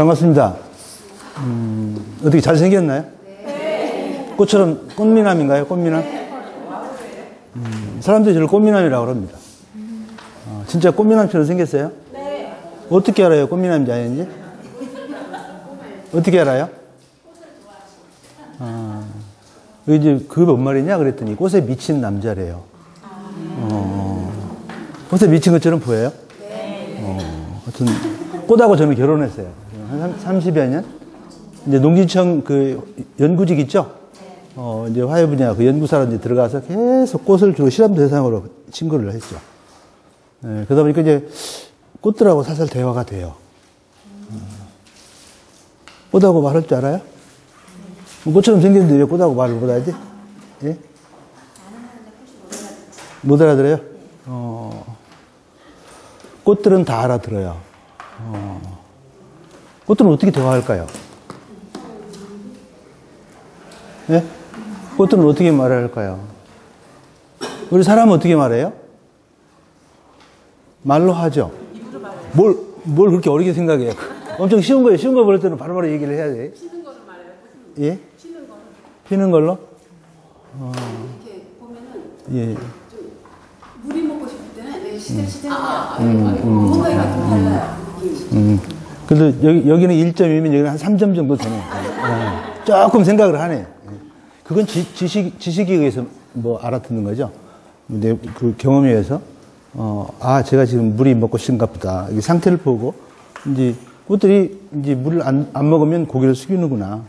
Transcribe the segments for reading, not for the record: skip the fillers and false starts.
반갑습니다. 어떻게 잘생겼나요? 네. 꽃처럼 꽃미남인가요? 꽃미남? 사람들이 저를 꽃미남이라고 합니다. 진짜 꽃미남처럼 생겼어요? 네. 어떻게 알아요? 꽃미남인지 아닌지? 어떻게 알아요? 이제 그게 뭔 말이냐 그랬더니 꽃에 미친 남자래요. 꽃에 미친 것처럼 보여요? 네. 꽃하고 저는 결혼했어요. 한 30여 년? 이제 농진청 그 연구직 있죠? 이제 화훼 분야 그 연구사로 이제 들어가서 계속 꽃을 주로 실험 대상으로 친구를 했죠. 네, 그러다 보니까 이제 꽃들하고 살살 대화가 돼요. 꽃하고 말할 줄 알아요? 꽃처럼 생겼는데 왜 꽃하고 말을 못하지? 예? 못 알아들어요? 꽃들은 다 알아들어요. 꽃들은 어떻게 대화할까요? 예? 꽃들은 어떻게 말할까요? 우리 사람은 어떻게 말해요? 말로 하죠. 뭘 그렇게 어렵게 생각해요? 엄청 쉬운 거예요. 쉬운 거 볼 때는 바로바로 얘기를 해야 돼. 피는 걸로 말해요. 예? 피는 걸로. 피는 걸로? 이렇게 보면은. 예. 좀 물이 먹고 싶을 때는 내 시들시들. 뭔가 이렇게 달라요. 그래도 여기는 1.2면 여기는 한 3점 정도 되네요. 조금 생각을 하네. 그건 지식에 의해서 뭐 알아듣는 거죠. 내 그 경험에 의해서. 제가 지금 물이 먹고 싶은가 보다. 이 상태를 보고, 이제, 꽃들이 이제 물을 안 먹으면 고개를 숙이는구나.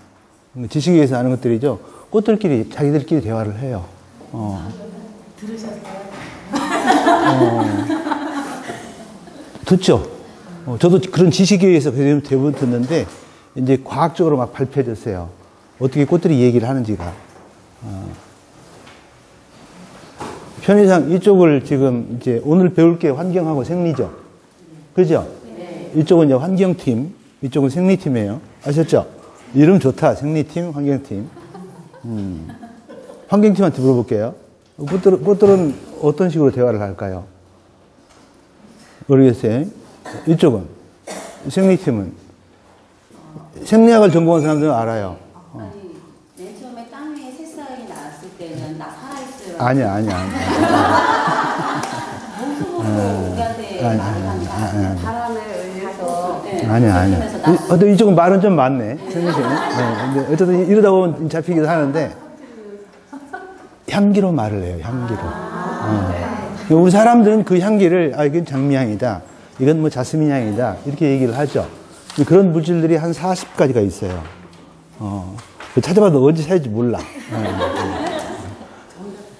지식에 의해서 아는 것들이죠. 꽃들끼리, 자기들끼리 대화를 해요. 들으셨어요? 듣죠. 저도 그런 지식에 의해서 대부분 듣는데, 이제 과학적으로 막 발표해졌어요. 어떻게 꽃들이 얘기를 하는지가. 편의상 이쪽을 지금 이제 오늘 배울 게 환경하고 생리죠. 그죠? 네. 이쪽은 이제 환경팀, 이쪽은 생리팀이에요. 아셨죠? 이름 좋다. 생리팀, 환경팀. 환경팀한테 물어볼게요. 꽃들은 어떤 식으로 대화를 할까요? 모르겠어요. 이쪽은? 생리팀은? 생리학을 전공한 사람들은 알아요. 아니야. 몸속으로 우리한테 말을 바람에 의해서. 근데 이쪽은 말은 좀 많네. 근데 어쨌든 이러다 보면 잡히기도 하는데 향기로 말을 해요. 향기로. 우리 사람들은 그 향기를 이건 장미향이다. 이건 뭐 자스민향이다. 이렇게 얘기를 하죠. 그런 물질들이 한 40가지가 있어요. 찾아봐도 어디 살지 몰라.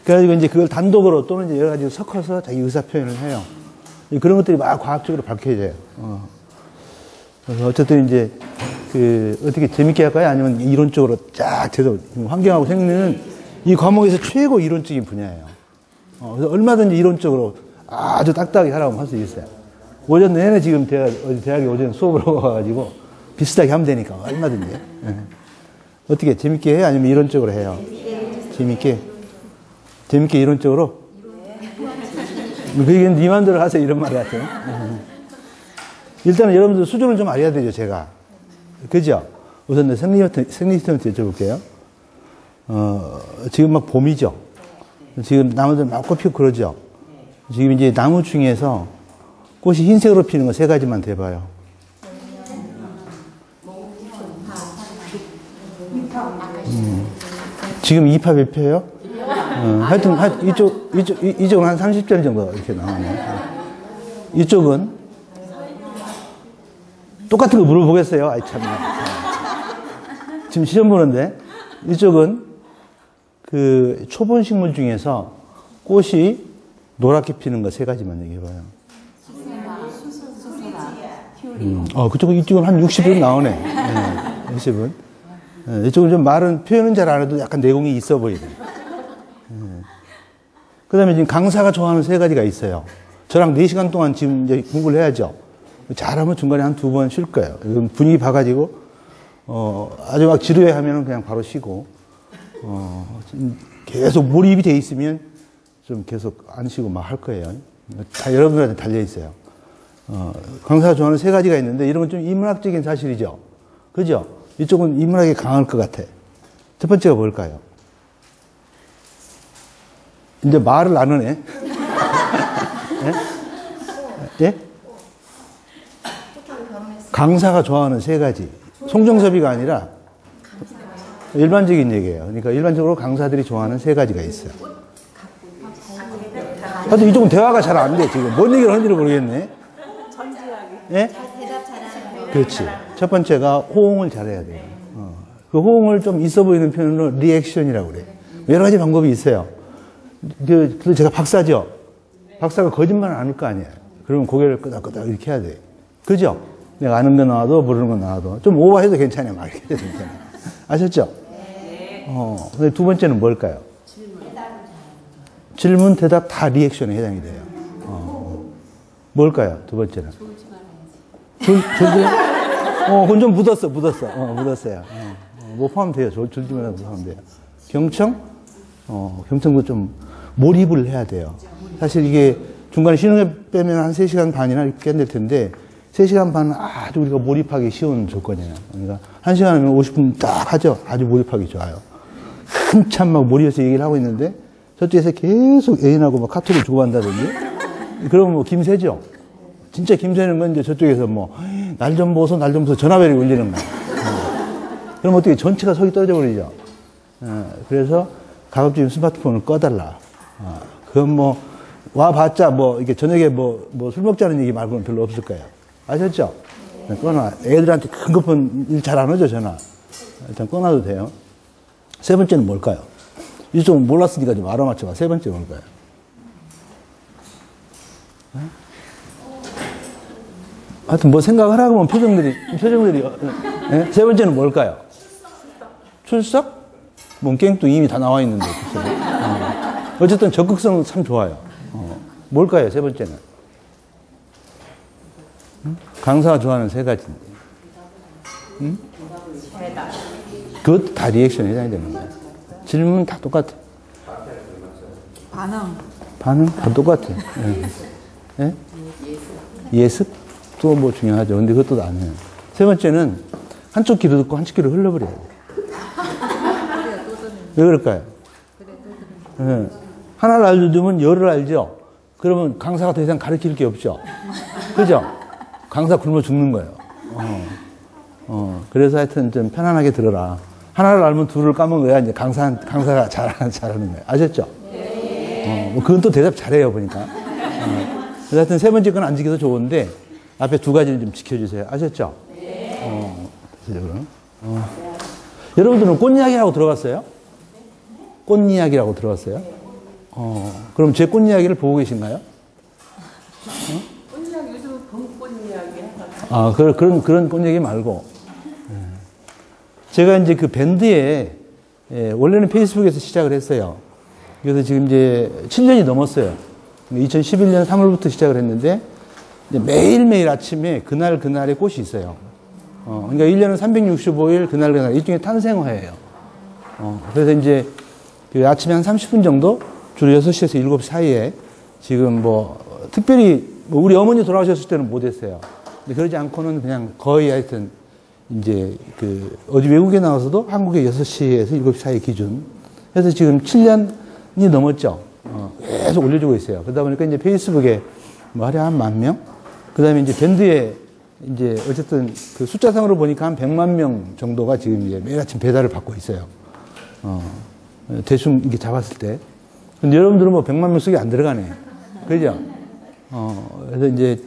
그래가지고 이제 그걸 단독으로 또는 이제 여러 가지로 섞어서 자기 의사 표현을 해요. 그런 것들이 막 과학적으로 밝혀져요. 그래서 어쨌든 이제 어떻게 재밌게 할까요? 아니면 이론적으로 쫙 제대로 환경하고 생리는 이 과목에서 최고 이론적인 분야예요. 그래서 얼마든지 이론적으로 아주 딱딱하게 하라고 할 수 있어요. 오전 내내 지금 대학에 오전 수업을 하고 와가지고 비슷하게 하면 되니까 얼마든지. 어떻게 재밌게 해요? 아니면 이론적으로 해요? 재밌게 이론적으로? 그게 네 맘대로 하세요. 이런 말 같아요. 일단은 여러분들 수준을 좀 알아야 되죠, 제가. 그죠? 우선 내 생리시스템한테 여쭤볼게요. 지금 막 봄이죠? 지금 나무들 막 꽃 피고 그러죠? 지금 이제 나무 중에서 꽃이 흰색으로 피는 거 세 가지만 대봐요. 지금 2파 몇 표예요? 하여튼 이쪽은 한 30절 정도 이렇게 나오네요. 이쪽은 똑같은 거 물어보겠어요. 참. 지금 시험 보는데 이쪽은 그 초본 식물 중에서 꽃이 노랗게 피는 거 세 가지만 얘기해봐요. 그쪽은 이쪽은 한 60분 나오네. 60분. 이쪽은 좀 말은 표현은 잘 안 해도 약간 내공이 있어 보이네. 그 다음에 지금 강사가 좋아하는 세 가지가 있어요. 저랑 4시간 동안 지금 이제 공부를 해야죠. 잘하면 중간에 한 2번 쉴 거예요. 분위기 봐가지고, 아주 막 지루해 하면 그냥 바로 쉬고, 계속 몰입이 돼 있으면 좀 계속 안 쉬고 막 할 거예요. 다 여러분들한테 달려있어요. 강사가 좋아하는 세 가지가 있는데 이런 건 좀 인문학적인 사실이죠. 그죠? 이쪽은 인문학이 강할 것 같아. 첫 번째가 뭘까요? 이제 말을 안 하네. 예? 예? 강사가 좋아하는 세 가지. 송정섭이가 아니라 일반적인 얘기예요. 그러니까 일반적으로 강사들이 좋아하는 세 가지가 있어요. 하여튼 이쪽은 대화가 잘 안 돼, 지금. 뭔 얘기를 하는지를 모르겠네. 예? 그렇지. 첫 번째가 호응을 잘해야 돼요. 그 호응을 좀 있어 보이는 표현으로 리액션이라고 그래요. 여러 가지 방법이 있어요. 그래서 제가 박사죠. 박사가 거짓말을 안 할 거 아니에요. 그러면 고개를 끄덕끄덕 이렇게 해야 돼. 그죠? 내가 아는 거 나와도 모르는 거 나와도 좀 오버해도 괜찮아요. 막 이렇게 해도 괜찮아요. 아셨죠? 네. 근데 두 번째는 뭘까요? 질문, 대답 다 리액션에 해당이 돼요. 뭘까요? 두 번째는? 그건 좀 묻었어. 묻었어요. 뭐 포함돼요. 졸지 말라고 포함돼요. 경청? 경청도 좀 몰입을 해야 돼요. 사실 이게 중간에 쉬는 게 빼면 한 3시간 반이나 이렇게 될 텐데, 3시간 반은 아주 우리가 몰입하기 쉬운 조건이에요. 그러니까 1시간이면 50분 딱 하죠. 아주 몰입하기 좋아요. 한참 막 몰입해서 얘기를 하고 있는데, 저쪽에서 계속 애인하고 막 카톡을 주고받는다든지, 그러면 뭐 김새죠. 진짜 김새는 건 이제 저쪽에서 뭐, 날 좀 보소, 날 좀 보소, 전화벨이 울리는 거예요. 그럼 어떻게 전체가 속이 떨어져 버리죠. 그래서 가급적 스마트폰을 꺼달라. 그건 뭐, 와봤자 뭐, 이렇게 저녁에 뭐 술 먹자는 얘기 말고는 별로 없을 거예요. 아셨죠? 네. 꺼놔. 애들한테 급급한 일 잘 안 하죠, 전화. 일단 꺼놔도 돼요. 세 번째는 뭘까요? 이쪽은 몰랐으니까 좀 알아맞혀봐. 세 번째 뭘까요? 네? 하여튼 뭐 생각하라고 하면 표정들이. 네? 세 번째는 뭘까요? 출석? 뭔 깽뚱 이미 다 나와 있는데. 어쨌든 적극성은 참 좋아요. 뭘까요, 세 번째는? 응? 강사가 좋아하는 세 가지인데. 응? 그것도 다 리액션에 해당이 되는 거예요. 질문 다 똑같아. 반응? 다 똑같아. 예? 네. 예습? 또 뭐 중요하죠. 근데 그것도 안 해요. 세 번째는 한쪽 귀로 듣고 한쪽 귀로 흘러버려야 돼요. 왜 그럴까요? 네. 하나를 알려주면 열을 알죠? 그러면 강사가 더 이상 가르칠 게 없죠? 그죠? 강사 굶어 죽는 거예요. 그래서 하여튼 좀 편안하게 들어라. 하나를 알면 둘을 까먹어야 이제 강사가 잘하는 거예요. 아셨죠? 뭐 그건 또 대답 잘해요, 보니까. 그래서 하여튼 세 번째 건 안 지켜도 좋은데, 앞에 두 가지는 좀 지켜주세요. 아셨죠? 여러분들은 꽃 이야기라고 들어갔어요? 꽃 이야기라고 들어갔어요? 그럼 제 꽃 이야기를 보고 계신가요? 꽃 이야기, 요즘 벚꽃 이야기 하잖아요. 아, 그런 꽃 이야기 말고. 제가 이제 그 밴드에, 원래는 페이스북에서 시작을 했어요. 그래서 지금 이제 7년이 넘었어요. 2011년 3월부터 시작을 했는데, 이제 매일매일 아침에 그날의 꽃이 있어요. 그러니까 1년은 365일, 그날의 일종의 탄생화예요. 그래서 이제 그 아침에 한 30분 정도? 주로 6시에서 7시 사이에 지금 뭐, 특별히, 우리 어머니 돌아가셨을 때는 못했어요. 근데 그러지 않고는 그냥 거의 하여튼, 이제 그, 어디 외국에 나와서도 한국에 6시에서 7시 사이 기준. 그래서 지금 7년이 넘었죠. 계속 올려주고 있어요. 그러다 보니까 이제 페이스북에 뭐 하려 한 10,000명? 그 다음에 이제 밴드에 이제 어쨌든 그 숫자상으로 보니까 한 1,000,000명 정도가 지금 이제 매일 아침 배달을 받고 있어요. 대충 이렇게 잡았을 때. 근데 여러분들은 뭐 1,000,000명 속에 안 들어가네. 그죠? 그래서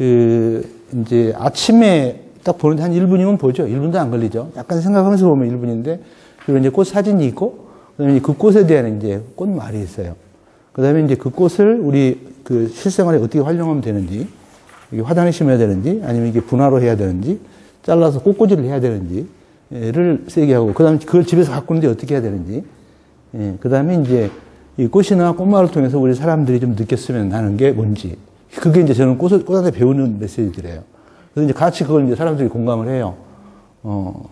이제 아침에 딱 보는데 한 1분이면 보죠. 1분도 안 걸리죠. 약간 생각하면서 보면 1분인데, 그리고 이제 꽃 사진이 있고, 그 다음에 그 꽃에 대한 이제 꽃말이 있어요. 그 다음에 이제 그 꽃을 우리 그 실생활에 어떻게 활용하면 되는지, 이게 화단에 심어야 되는지, 아니면 이게 분화로 해야 되는지, 잘라서 꽃꽂이를 해야 되는지를 세게 하고, 그 다음에 그걸 집에서 가꾸는데 어떻게 해야 되는지, 그 다음에 이제 이 꽃이나 꽃말을 통해서 우리 사람들이 좀 느꼈으면 하는 게 뭔지. 그게 이제 저는 꽃한테 배우는 메시지들이에요. 그래서 이제 같이 그걸 이제 사람들이 공감을 해요.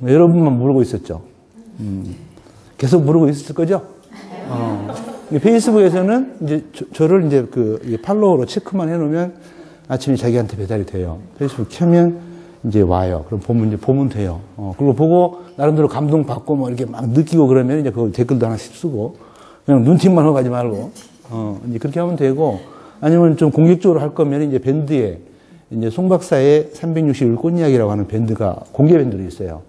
여러분만 모르고 있었죠. 계속 모르고 있었을 거죠? 페이스북에서는 이제 저를 이제 그 팔로우로 체크만 해놓으면 아침에 자기한테 배달이 돼요. 페이스북 켜면 이제 와요. 그럼 보면 돼요. 그걸 보고 나름대로 감동받고 뭐 이렇게 막 느끼고 그러면 이제 그걸 댓글도 하나씩 쓰고 그냥 눈팅만 하고 가지 말고 이제 그렇게 하면 되고 아니면 좀 공격적으로 할 거면 이제 밴드에 이제 송박사의 360일 꽃이야기라고 하는 밴드가 공개 밴드로 있어요.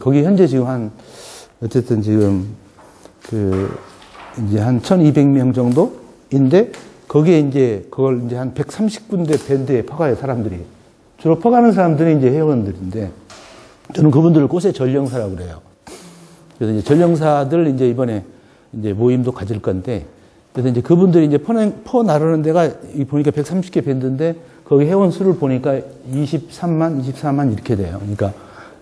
거기 현재 지금 한 어쨌든 지금 그 이제 한 1,200명 정도인데 거기에 이제 그걸 이제 한 130군데 밴드에 퍼가요 사람들이. 주로 퍼가는 사람들이 이제 회원들인데 저는 그분들을 꽃의 전령사라고 그래요. 그래서 이제 전령사들 이제 이번에 이제 모임도 가질 건데 그래서 이제 그분들이 이제 퍼 나르는 데가 보니까 130개 밴드인데 거기 회원 수를 보니까 23만, 24만 이렇게 돼요. 그러니까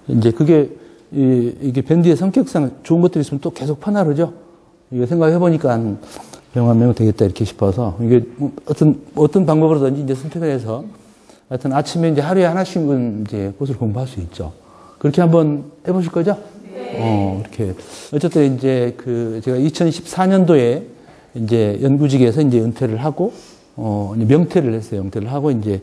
이제 그게 이게 밴드의 성격상 좋은 것들이 있으면 또 계속 퍼나르죠. 이거 생각해보니까 한 명 한 명 되겠다 이렇게 싶어서 이게 어떤 방법으로든지 이제 선택을 해서 하여튼 아침에 이제 하루에 하나씩은 이제 꽃을 공부할 수 있죠. 그렇게 한번 해보실 거죠? 네. 이렇게. 어쨌든 이제 그 제가 2014년도에 이제 연구직에서 이제 은퇴를 하고, 명퇴를 했어요. 명퇴를 하고 이제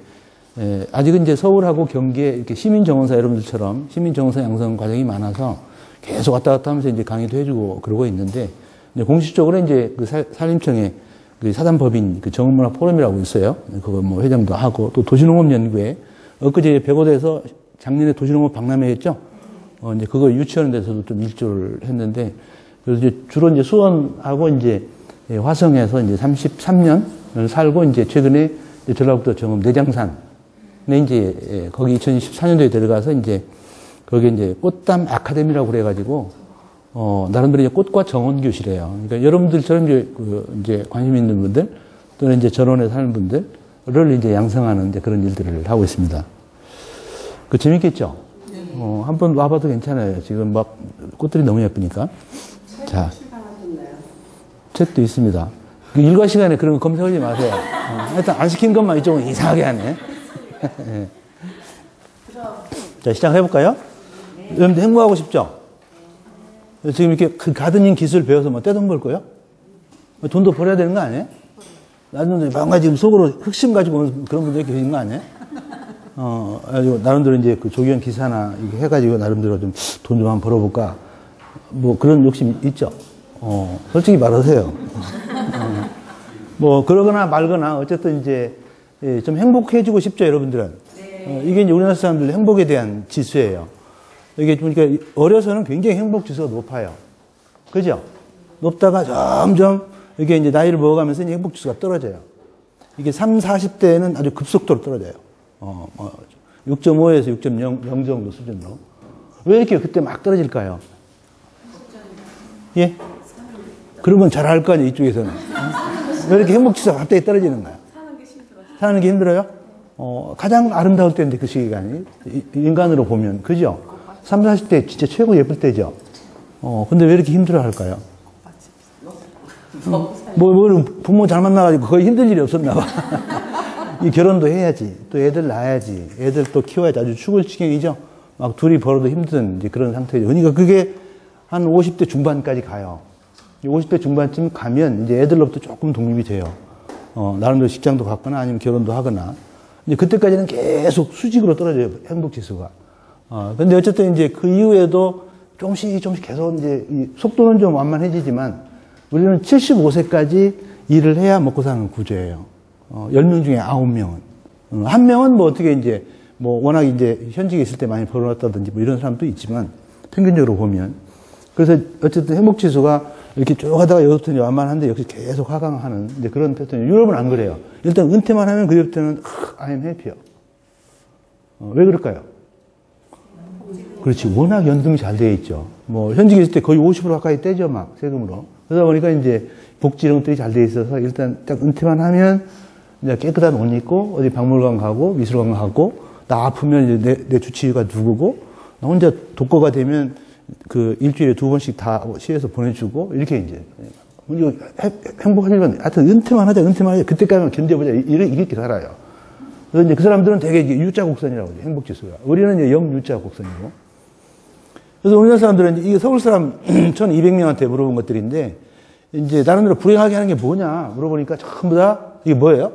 아직은 이제 서울하고 경기에 이렇게 시민정원사 여러분들처럼 시민정원사 양성 과정이 많아서 계속 왔다 갔다 하면서 이제 강의도 해주고 그러고 있는데 이제 공식적으로 이제 그 산림청의 그 사단법인 그 정원문화 포럼이라고 있어요. 그거 뭐 회장도 하고 또 도시농업 연구회 엊그제 백오대에서 작년에 도시농업 박람회 했죠. 이제 그거 유치하는 데서도 좀 일조를 했는데 그래서 이제 주로 이제 수원하고 이제 화성에서 이제 33년을 살고 이제 최근에 이제 전라북도 정읍 내장산 근데 이제 거기 2014년도에 들어가서 이제 거기 이제 꽃담 아카데미라고 그래가지고 나름대로 이제 꽃과 정원 교실이에요. 그러니까 여러분들처럼 이제 관심 있는 분들 또는 이제 전원에 사는 분들을 이제 양성하는 이제 그런 일들을 하고 있습니다. 그 재밌겠죠? 네. 한번 와봐도 괜찮아요. 지금 막 꽃들이 너무 예쁘니까. 자, 책도 있습니다. 일과 시간에 그런 거 검색하지 마세요. 일단 안 시킨 것만 이쪽은 이상하게 하네. 네. 자, 시작해볼까요? 네. 여러분들 행복하고 싶죠? 네. 지금 이렇게 그 가드닝 기술 배워서 뭐 떼돈 벌 거예요? 돈도 벌어야 되는 거 아니에요? 나름대로 뭔가 지금 속으로 흑심 가지고 오는 그런 분들이 계신 거 아니에요? 나름대로 이제 그 조기현 기사나 이렇게 해가지고 나름대로 좀 돈 좀 한번 벌어볼까? 뭐 그런 욕심 있죠? 솔직히 말하세요. 뭐 그러거나 말거나 어쨌든 이제 예, 좀 행복해지고 싶죠, 여러분들은? 네. 이게 이제 우리나라 사람들 행복에 대한 지수예요. 이게 그러니까 어려서는 굉장히 행복 지수가 높아요. 그죠? 높다가 점점 이게 이제 나이를 먹어가면서 이제 행복 지수가 떨어져요. 이게 3, 40대에는 아주 급속도로 떨어져요. 6.5에서 6.0 정도 수준으로. 왜 이렇게 그때 막 떨어질까요? 예? 그러면 잘할 거 아니에요, 이쪽에서는. 왜 이렇게 행복 지수가 갑자기 떨어지는 거야? 사는 게 힘들어요? 가장 아름다울 때인데 그 시기가 아니에요? 인간으로 보면. 그죠? 30, 40대 진짜 최고 예쁠 때죠? 근데 왜 이렇게 힘들어 할까요? 부모 잘 만나가지고 거의 힘들 일이 없었나 봐. 이 결혼도 해야지. 또 애들 낳아야지. 애들 또 키워야지. 아주 죽을 지경이죠? 막 둘이 벌어도 힘든 이제 그런 상태죠. 그러니까 그게 한 50대 중반까지 가요. 50대 중반쯤 가면 이제 애들로부터 조금 독립이 돼요. 나름대로 직장도 갔거나 아니면 결혼도 하거나. 이제 그때까지는 계속 수직으로 떨어져요, 행복 지수가. 근데 어쨌든 이제 그 이후에도 조금씩 계속 이제 이 속도는 좀 완만해지지만 우리는 75세까지 일을 해야 먹고 사는 구조예요. 10명 중에 9명은. 1명은 뭐 어떻게 이제 뭐 워낙 이제 현직에 있을 때 많이 벌어놨다든지 뭐 이런 사람도 있지만 평균적으로 보면. 그래서 어쨌든 행복 지수가 이렇게 쭉 하다가 여기부터는 완만한데 역시 계속 하강하는 이제 그런 패턴이에요. 유럽은 안 그래요. 일단 은퇴만 하면 그때부터는 I am happy요. 왜 그럴까요? 그렇지. 워낙 연금이 잘 되어 있죠. 뭐 현직에 있을 때 거의 50% 가까이 떼죠, 막 세금으로. 그러다 보니까 이제 복지 이런 것들이 잘 되어 있어서 일단 딱 은퇴만 하면 이제 깨끗한 옷 입고 어디 박물관 가고 미술관 가고 나 아프면 이제 내 주치의가 누구고 나 혼자 독거가 되면 그 일주일에 2번씩 다 시에서 보내주고 이렇게 이제 행복하려면 하여튼 은퇴만 하자 그때까지만 견뎌보자 이렇게 살아요. 그래서 이제 그 사람들은 되게 이제 U자 곡선이라고 해요, 행복 지수가. 우리는 이제 0 U자 곡선이고. 그래서 우리나라 사람들은 이제 서울 사람 1,200명한테 물어본 것들인데 이제 나름대로 불행하게 하는 게 뭐냐 물어보니까 전부 다 이게 뭐예요?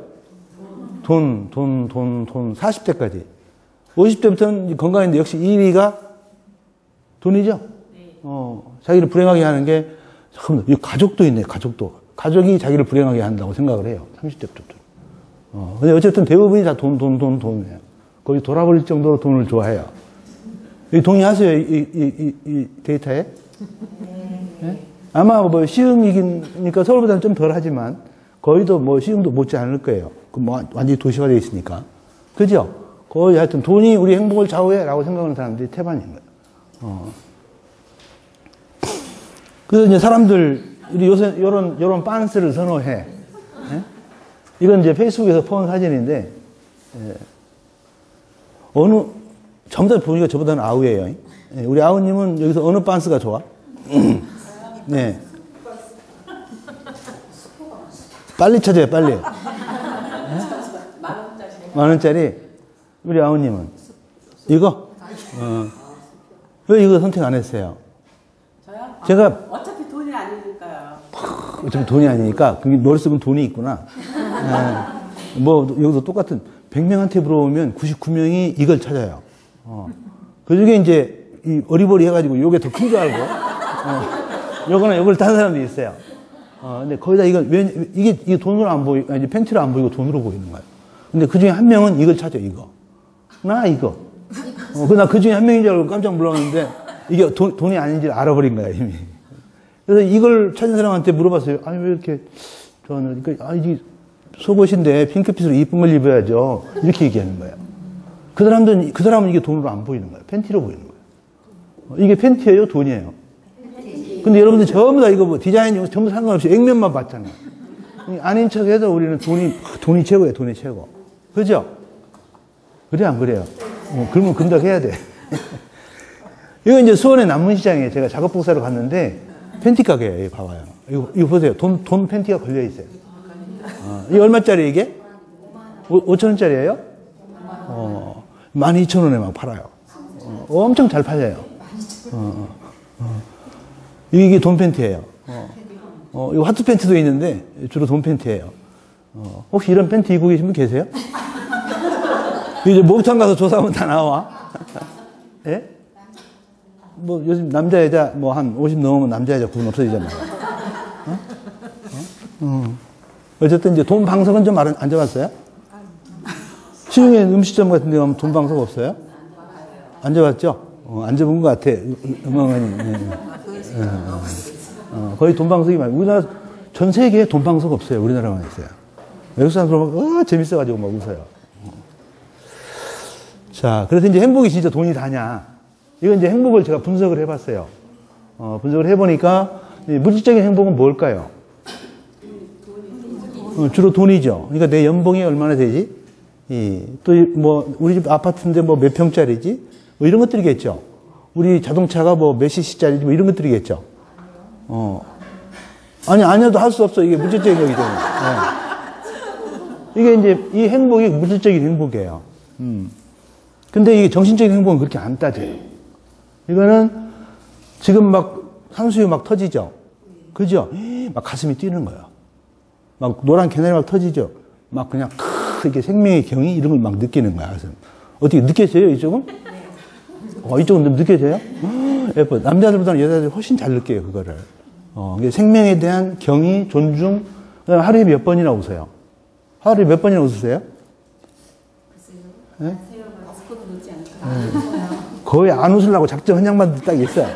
돈, 40대까지. 50대부터는 건강인데 역시 1위가 돈이죠? 네. 자기를 불행하게 하는 게, 잠깐만, 이 가족도 있네, 가족도. 가족이 자기를 불행하게 한다고 생각을 해요. 30대부터. 근데 어쨌든 대부분이 다 돈이에요. 거의 돌아버릴 정도로 돈을 좋아해요. 동의하세요, 이 데이터에? 네? 아마 뭐 시흥이니까 서울보다는 좀 덜 하지만, 거의도 뭐 시흥도 못지 않을 거예요. 그 뭐 완전히 도시화되어 있으니까. 그죠? 거의 하여튼 돈이 우리 행복을 좌우해 라고 생각하는 사람들이 태반인 거예요. 그래서 이제 사람들이 요새 요런 빤스를 선호해. 예? 이건 이제 페이스북에서 퍼온 사진인데, 예. 전부 다 보니까 저보다는 아우예요. 예, 우리 아우님은 여기서 어느 빤스가 좋아? 네. 빨리 찾아요, 빨리. 네? 만 원짜리? 우리 아우님은? 이거? 왜 이거 선택 안 했어요? 저요? 제가. 어차피 돈이 아니니까요. 어차피 돈이 아니니까. 그게 머릿속은 돈이 있구나. 네. 뭐, 여기서 똑같은 100명한테 물어보면 99명이 이걸 찾아요. 그 중에 이제 이 어리버리 해가지고 요게 더 큰 줄 알고. 요거나 요걸 딴 사람도 있어요. 근데 거기다 이건, 이게 돈으로 안 보이고, 아니, 팬티로 안 보이고 돈으로 보이는 거예요. 근데 그 중에 한 명은 이걸 찾아, 이거. 나 이거. 나 그 중에 한 명인 줄 알고 깜짝 놀랐는데, 이게 돈이 아닌지 알아버린 거야, 이미. 그래서 이걸 찾은 사람한테 물어봤어요. 아니, 왜 이렇게 저는, 그러니까, 아, 이게 속옷인데 핑크빛으로 이쁜 걸 입어야죠. 이렇게 얘기하는 거예요. 그 사람은 이게 돈으로 안 보이는 거예요. 팬티로 보이는 거예요. 이게 팬티예요, 돈이에요. 근데 여러분들 전부 다 이거 뭐 디자인 전부 상관없이 액면만 봤잖아요. 아닌 척 해서 우리는 돈이 최고예요, 돈이 최고. 그죠? 그래, 안 그래요? 그러면 금닥 해야 돼. 이거 이제 수원의 남문시장에 제가 작업복 사러 갔는데, 팬티 가게예요, 이거 봐봐요. 이거 보세요. 돈 팬티가 걸려있어요. 이게 얼마짜리 이게? 5,000원짜리예요? 12,000원에 막 팔아요. 엄청 잘 팔려요. 이게 돈 팬티예요. 이거 하트 팬티도 있는데 주로 돈 팬티예요. 혹시 이런 팬티 입고 계신 분 계세요? 이제 목욕탕 가서 조사하면 다 나와. 예? 뭐 요즘 남자 여자 뭐 한 50 넘으면 남자 여자 구분 없어지잖아요. 어쨌든 이제 돈 방석은 좀 안 잡았어요? 시중에 음식점 같은 데 가면 돈 방석 없어요? 안 잡았죠? 안 잡은 것 같아. 거의 돈방석이 많아요. 우리나라, 전 세계에 돈방석 없어요. 우리나라만 있어요. 외국 사람 들어보면, 재밌어가지고 막 웃어요. 자, 그래서 이제 행복이 진짜 돈이 다냐. 이건 이제 행복을 제가 분석을 해봤어요. 분석을 해보니까, 물질적인 행복은 뭘까요? 주로 돈이죠. 그러니까 내 연봉이 얼마나 되지? 또 뭐, 우리 집 아파트인데 뭐 몇 평짜리지? 뭐 이런 것들이겠죠. 우리 자동차가 뭐 몇 cc짜리지 뭐 이런 것들이겠죠. 아니어도 할 수 없어. 이게 물질적인 거기 때문에. 네. 이게 이제 이 행복이 물질적인 행복이에요. 근데 이게 정신적인 행복은 그렇게 안 따져요. 이거는 지금 막 산수유 막 터지죠. 그죠? 막 가슴이 뛰는 거예요. 막 노란 개나리 막 터지죠. 막 그냥 이렇게 생명의 경이 이런 걸 막 느끼는 거야. 가슴. 어떻게 느껴져요, 이쪽은? 이쪽은 좀 느껴져요? 예뻐. 남자들보다는 여자들이 훨씬 잘 느껴요, 그거를. 생명에 대한 경의, 존중, 하루에 몇 번이나 웃어요? 하루에 몇 번이나 웃으세요? 글쎄요. 거의 안 웃으려고 작정한 양반들 딱 있어요.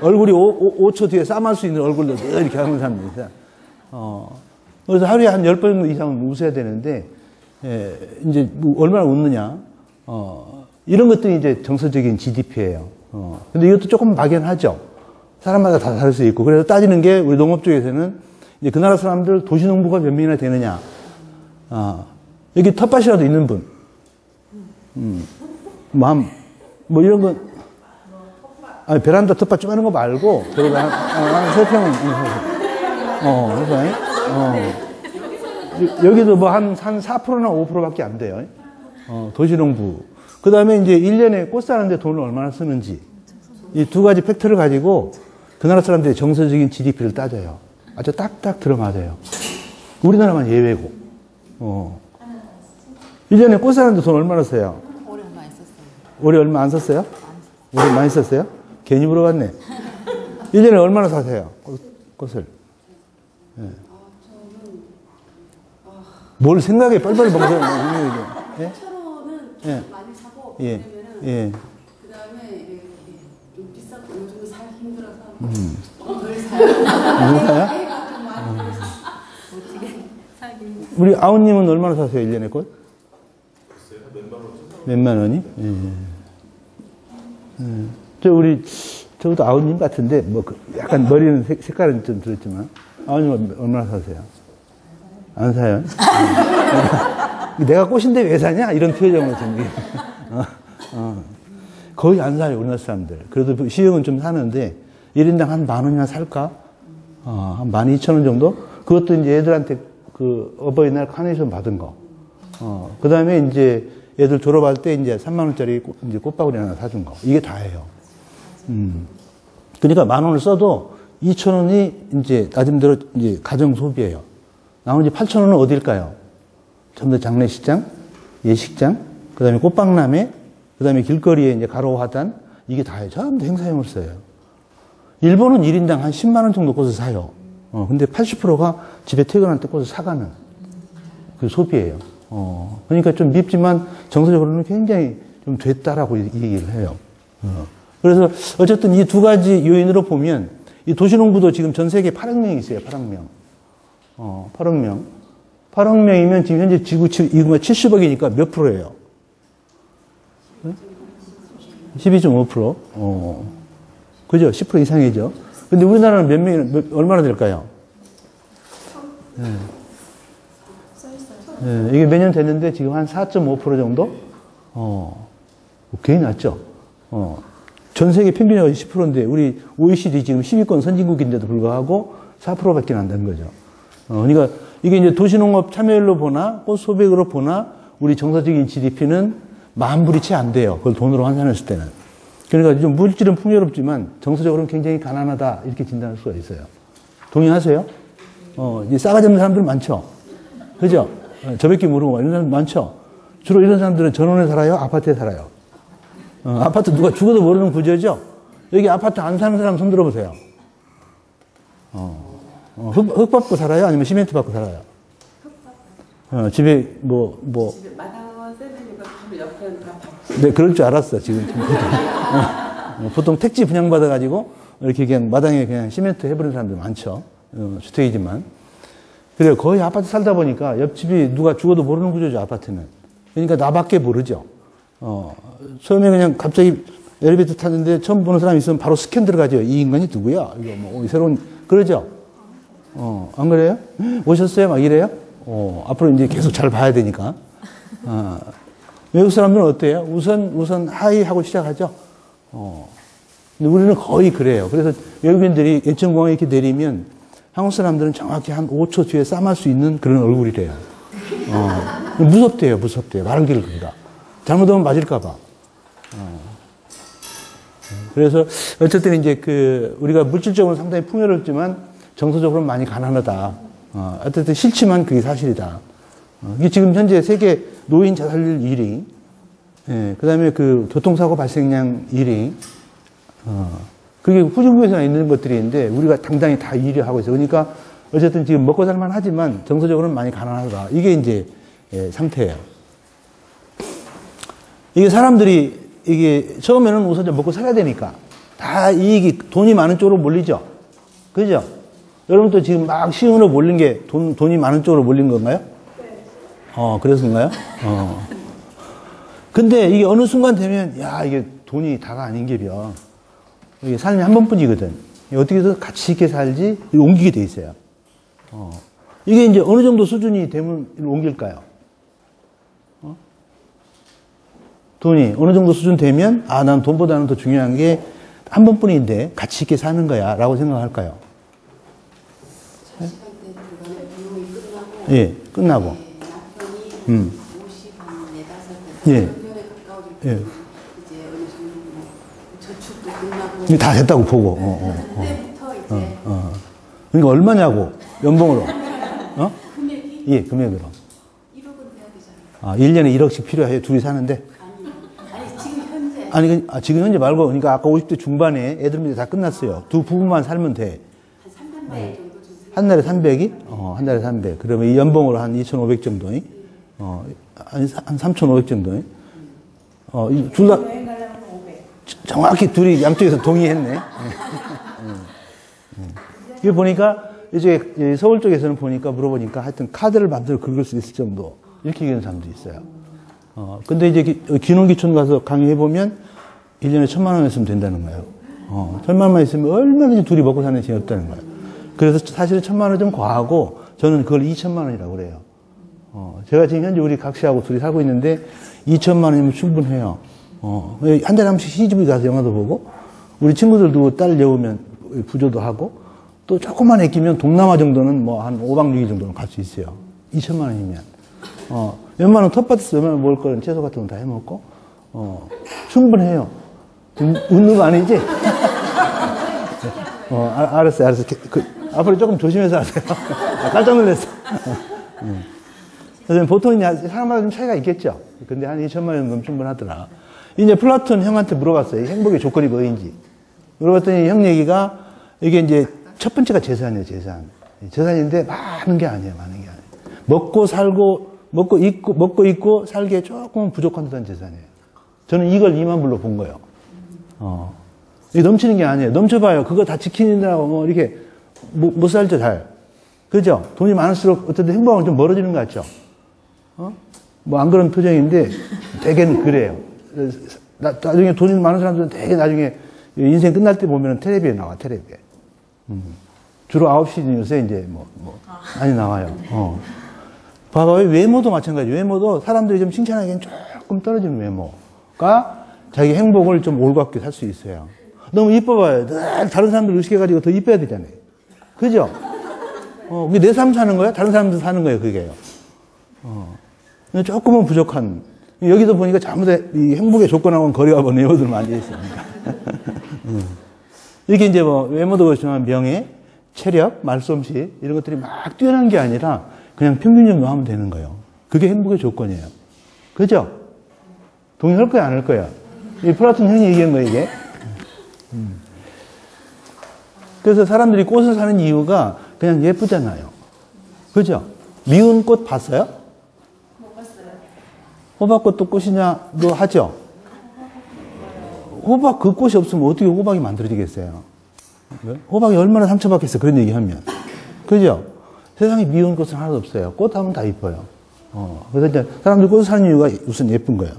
얼굴이 5초 뒤에 싸말 수 있는 얼굴로 이렇게 하는 사람들 있어요. 그래서 하루에 한 10번 이상은 웃어야 되는데, 예, 이제 얼마나 웃느냐. 이런 것들이 이제 정서적인 GDP예요. 근데 이것도 조금 막연하죠. 사람마다 다 다를 수 있고. 그래서 따지는 게 우리 농업 쪽에서는 이제 그 나라 사람들 도시농부가 몇 명이나 되느냐. 여기 텃밭이라도 있는 분. 뭐 이런 건. 아니, 베란다 텃밭 좀 하는 거 말고. 그리고 한 3평은. 여기도 뭐 한 4%나 5%밖에 안 돼요. 도시농부. 그 다음에 이제 1년에 꽃 사는데 돈을 얼마나 쓰는지. 이 두 가지 팩트를 가지고 그 나라 사람들의 정서적인 GDP를 따져요. 아주 딱딱 들어맞아요. 우리나라만 예외고. 1년에 꽃 사는데 돈 얼마나 써요? 올해 얼마 안 썼어요. 올해 얼마 안 썼어요? 올해 많이 썼어요? 괜히 물어봤네. 1년에 얼마나 사세요? 꽃을. 네. 뭘 생각해? 빨리빨리 먹어요. 예? 초로는 좀 예. 많이 사고 왜냐면은 예. 그다음에 좀 비싼 거 요즘은 사기 힘들어서 뭘 사요? 뭘 사요? 애가 좀 많이 어떻게 사기 힘들어. 우리 아우님은 얼마나 사세요? 1년에 꽃? 몇만 원이? 예. 예. 저 우리 저도 아우님 같은데 뭐 약간 머리는 색깔은 좀 들었지만 아우님 얼마나 사세요? 안 사요? 내가 꽃인데 왜 사냐? 이런 표정을 좀. 거의 안 사요, 우리나라 사람들. 그래도 시흥은 좀 사는데, 1인당 한 만 원이나 살까? 한 12,000원 정도? 그것도 이제 애들한테 그 어버이날 카네이션 받은 거. 그 다음에 이제 애들 졸업할 때 이제 3만 원짜리 이제 꽃바구니 하나 사준 거. 이게 다예요. 그러니까 만 원을 써도 2,000원이 이제 나름대로 이제 가정 소비예요. 나머지 8,000원은 어딜까요? 전부 다 장례식장, 예식장, 그 다음에 꽃박람회, 그 다음에 길거리에 이제 가로화단, 이게 다예요. 전부 행사용을 써요. 일본은 1인당 한 10만 원 정도 꽃을 사요. 근데 80%가 집에 퇴근할 때 꽃을 사가는 그 소비예요. 그러니까 좀 밉지만 정서적으로는 굉장히 좀 됐다라고 얘기를 해요. 그래서 어쨌든 이 두 가지 요인으로 보면 이 도시농부도 지금 전 세계 8억 명이 있어요. 8억 명. 8억 명. 8억 명이면 지금 현재 지구 인구가 70억이니까 몇 프로예요? 12.5%. 그죠? 10% 이상이죠. 근데 우리나라는 몇 명이, 얼마나 될까요? 네. 네, 이게 몇 년 됐는데 지금 한 4.5% 정도? 괜히 낮죠? 전 세계 평균이 10%인데 우리 OECD 지금 10위권 선진국인데도 불구하고 4%밖에 안 되는 거죠. 그러니까 이게 이제 도시농업 참여율로 보나 꽃 소백으로 보나 우리 정서적인 GDP는 10,000불이 채 안 돼요. 그걸 돈으로 환산했을 때는. 그러니까 좀 물질은 풍요롭지만 정서적으로는 굉장히 가난하다 이렇게 진단할 수가 있어요. 동의하세요? 이제 싸가지 없는 사람들 많죠. 그죠? 저밖에 모르고 이런 사람 많죠. 주로 이런 사람들은 전원에 살아요, 아파트에 살아요. 아파트 누가 죽어도 모르는 구조죠. 여기 아파트 안 사는 사람 손 들어보세요. 흙 받고 살아요? 아니면 시멘트 받고 살아요? 집에 집에 마당은 세대니까 집 옆에는 다 네, 그럴 줄 알았어, 지금. 보통 택지 분양받아가지고, 이렇게 그냥 마당에 그냥 시멘트 해버리는 사람들 많죠. 주택이지만. 그래요. 거의 아파트 살다 보니까 옆집이 누가 죽어도 모르는 구조죠, 아파트는. 그러니까 나밖에 모르죠. 처음에 그냥 갑자기 엘리베이터 타는데 처음 보는 사람이 있으면 바로 스캔 들어가죠. 이 인간이 누구야? 이거 뭐, 새로운, 그러죠? 안 그래요? 오셨어요? 막 이래요? 앞으로 이제 계속 잘 봐야 되니까. 외국 사람들은 어때요? 우선 하이 하고 시작하죠? 근데 우리는 거의 그래요. 그래서 외국인들이 인천공항에 이렇게 내리면 한국 사람들은 정확히 한 5초 뒤에 싸말 수 있는 그런 얼굴이래요. 무섭대요, 무섭대요. 말은 길을 그니까. 잘못하면 맞을까봐. 그래서 어쨌든 이제 우리가 물질적으로 상당히 풍요롭지만 정서적으로는 많이 가난하다. 어쨌든 싫지만 그게 사실이다. 이게 지금 현재 세계 노인 자살률 1위, 예, 그 다음에 교통사고 발생량 1위, 그게 후진국에서나 있는 것들인데 우리가 당당히 다 1위 하고 있어요. 그러니까 어쨌든 지금 먹고 살만 하지만 정서적으로는 많이 가난하다. 이게 이제 상태예요. 이게 사람들이 이게 처음에는 우선 좀 먹고 살아야 되니까 다 이익이 돈이 많은 쪽으로 몰리죠. 그죠? 여러분도 지금 막 시흥으로 몰린 게 돈이 많은 쪽으로 몰린 건가요? 네. 그래서인가요? 근데 이게 어느 순간 되면, 야, 이게 돈이 다가 아닌 게벼. 이게 삶이 한 번뿐이거든. 어떻게든 같이 있게 살지, 이거 옮기게 돼 있어요. 이게 이제 어느 정도 수준이 되면 옮길까요? 돈이 어느 정도 수준 되면, 아, 난 돈보다는 더 중요한 게 한 번뿐인데 같이 있게 사는 거야. 라고 생각할까요? 예, 끝나고. 예. 예. 이제 다 됐다고 보고. 그러니까 얼마냐고, 연봉으로. 금액이? 예, 금액으로. 1억은 돼야 되잖아요. 아, 1년에 1억씩 필요해요. 둘이 사는데. 아니, 지금 현재. 아니, 지금 현재 말고, 그러니까 아까 50대 중반에 애들 다 끝났어요. 두 부부만 살면 돼. 한 300만 네. 정도 한 달에 300이? 어, 한 달에 300. 그러면 이 연봉으로 한 2,500 정도. 어, 한 3,500 정도. 어, 둘 다. 정확히 둘이 양쪽에서 동의했네. 이게 보니까, 이제 서울 쪽에서는 보니까 물어보니까 하여튼 카드를 맘대로 긁을 수 있을 정도. 이렇게 얘기하는 사람도 있어요. 어, 근데 이제 기농기촌 가서 강의해보면 1년에 1,000만 원 있으면 된다는 거예요. 어, 1,000만 원만 있으면 얼마든지 둘이 먹고 사는 재미 없다는 거예요. 그래서 사실은 1,000만 원 좀 과하고 저는 그걸 2,000만 원이라고 그래요. 어, 제가 지금 현재 우리 각시하고 둘이 살고 있는데 2,000만 원이면 충분해요. 어, 한 달에 한 번씩 CGV 가서 영화도 보고 우리 친구들도 딸 여우면 부조도 하고 또 조금만 아끼면 동남아 정도는 뭐 한 5박 6일 정도는 갈 수 있어요. 2,000만 원이면. 어, 웬만한 텃밭에서 웬만한 먹을 거는 채소 같은 건 다 해먹고, 어, 충분해요. 웃는 거 아니지? 어, 알았어요, 알았어요. 앞으로 조금 조심해서 하세요. 깜짝 놀랐어. 네. 보통 사람마다 좀 차이가 있겠죠. 근데 한 2,000만 원 정도면 충분하더라. 이제 플라톤 형한테 물어봤어요. 행복의 조건이 뭐인지. 물어봤더니 형 얘기가, 이게 이제 첫 번째가 재산이에요, 재산. 재산인데 많은 게 아니에요, 많은 게 아니에요. 먹고 살고, 먹고 있고, 살기에 조금 부족한 듯한 재산이에요. 저는 이걸 2만 불로 본 거예요. 어. 이게 넘치는 게 아니에요. 넘쳐봐요. 그거 다 지키느라고 뭐, 이렇게, 못 살죠, 잘. 그죠? 돈이 많을수록 어떤 행복하고 좀 멀어지는 것 같죠? 어? 뭐, 안 그런 표정인데, 대개는 그래요. 나중에 돈이 많은 사람들은 되게 나중에, 인생 끝날 때 보면 텔레비에 나와, 텔레비에. 주로 9시 뉴스에 이제 뭐, 많이 나와요. 어. 봐봐요. 외모도 마찬가지. 외모도 사람들이 좀 칭찬하기엔 조금 떨어지는 외모가 자기 행복을 좀 올곧게 살 수 있어요. 너무 이뻐봐요. 늘 다른 사람들 의식해가지고 더 이뻐야 되잖아요. 그죠? 어, 그게 내 삶 사는 거야? 다른 사람들 사는 거예요, 그게요. 어. 조금은 부족한. 여기서 보니까 전부 다 이 행복의 조건하고는 거리가 먼 외모들 많이 있습니다. 이렇게 이제 뭐, 외모도 그렇지만 명예, 체력, 말솜씨, 이런 것들이 막 뛰어난 게 아니라 그냥 평균 정도 하면 되는 거예요. 그게 행복의 조건이에요. 그죠? 동의할 거야, 안 할 거야? 이 플라톤 형이 얘기한 거예요, 이게. 그래서 사람들이 꽃을 사는 이유가 그냥 예쁘잖아요. 그죠? 미운 꽃 봤어요? 못 봤어요. 호박꽃도 꽃이냐도 하죠? 호박 그 꽃이 없으면 어떻게 호박이 만들어지겠어요? 호박이 얼마나 상처받겠어, 그런 얘기하면. 그죠? 세상에 미운 꽃은 하나도 없어요. 꽃하면 다 이뻐요. 어, 그래서 이제 사람들이 꽃을 사는 이유가 우선 예쁜 거예요.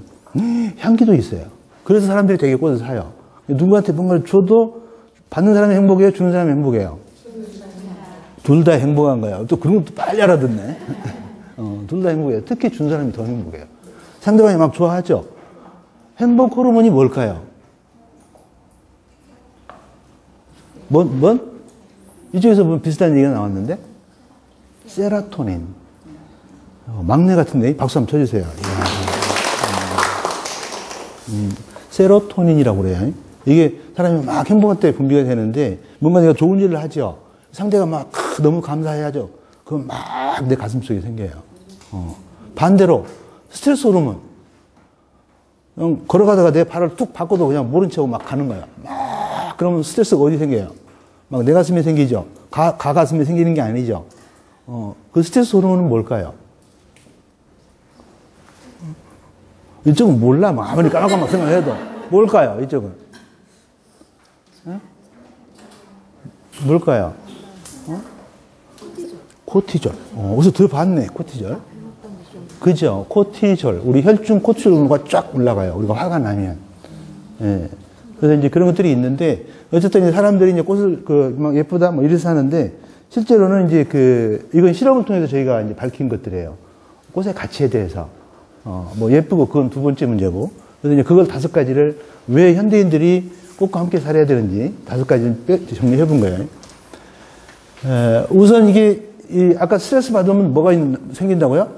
향기도 있어요. 그래서 사람들이 되게 꽃을 사요. 누구한테 뭔가를 줘도 받는 사람이 행복해요? 주는 사람이 행복해요? 둘 다 행복한 거예요. 또 그런 것도 빨리 알아듣네. 어, 둘 다 행복해요. 특히 준 사람이 더 행복해요. 상대방이 막 좋아하죠? 행복 호르몬이 뭘까요? 뭔? 이쪽에서 보면 비슷한 얘기가 나왔는데? 세라토닌. 어, 막내 같은데 박수 한번 쳐주세요. 세로토닌이라고 그래요. 이게 사람이 막 행복할 때 분비가 되는데 뭔가 내가 좋은 일을 하죠. 상대가 막 너무 감사해야죠. 그건 막 내 가슴속에 생겨요. 어. 반대로 스트레스 호르몬. 걸어가다가 내 발을 툭 바꿔도 그냥 모른 채고 막 가는 거야. 막 그러면 스트레스가 어디 생겨요? 막 내 가슴에 생기죠. 가슴에 생기는 게 아니죠. 어, 그 스트레스 호르몬은 뭘까요? 이쪽은 몰라. 막 아무리 까마까마 생각해도. 뭘까요? 이쪽은. 에? 뭘까요? 어? 코티졸. 어, 어디서 들어봤네. 코티졸. 그죠? 코티졸. 우리 혈중 코티졸 온도가 쫙 올라가요. 우리가 화가 나면. 예. 그래서 이제 그런 것들이 있는데, 어쨌든 이제 사람들이 이제 꽃을 막 예쁘다 뭐 이래서 하는데, 실제로는 이제 이건 실험을 통해서 저희가 이제 밝힌 것들이에요. 꽃의 가치에 대해서. 어, 뭐 예쁘고 그건 두 번째 문제고. 그래서 이제 그걸 5가지를 왜 현대인들이 꽃과 함께 살아야 되는지 5가지를 정리해 본 거예요. 에, 우선 이게, 아까 스트레스 받으면 뭐가 생긴다고요?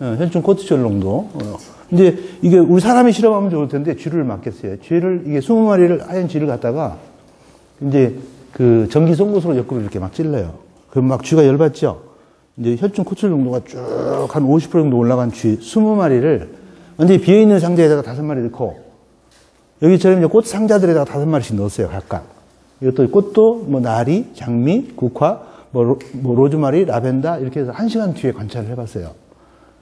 혈중 코티졸 농도. 어. 근데 이게 우리 사람이 실험하면 좋을 텐데 쥐를 맡겼어요. 쥐를, 이게 20마리를, 하얀 쥐를 갖다가 이제 전기 송곳으로 옆구리를 이렇게 막 찔러요. 그럼 막 쥐가 열받죠? 이제 혈중 코출 농도가 쭉 한 50% 정도 올라간 쥐 20마리를 완전히 비어있는 상자에다가 5마리 넣고, 여기처럼 이제 꽃 상자들에다가 5마리씩 넣었어요, 각각. 이것도 꽃도 뭐 나리, 장미, 국화, 뭐 로즈마리, 라벤더 이렇게 해서 1시간 뒤에 관찰을 해봤어요.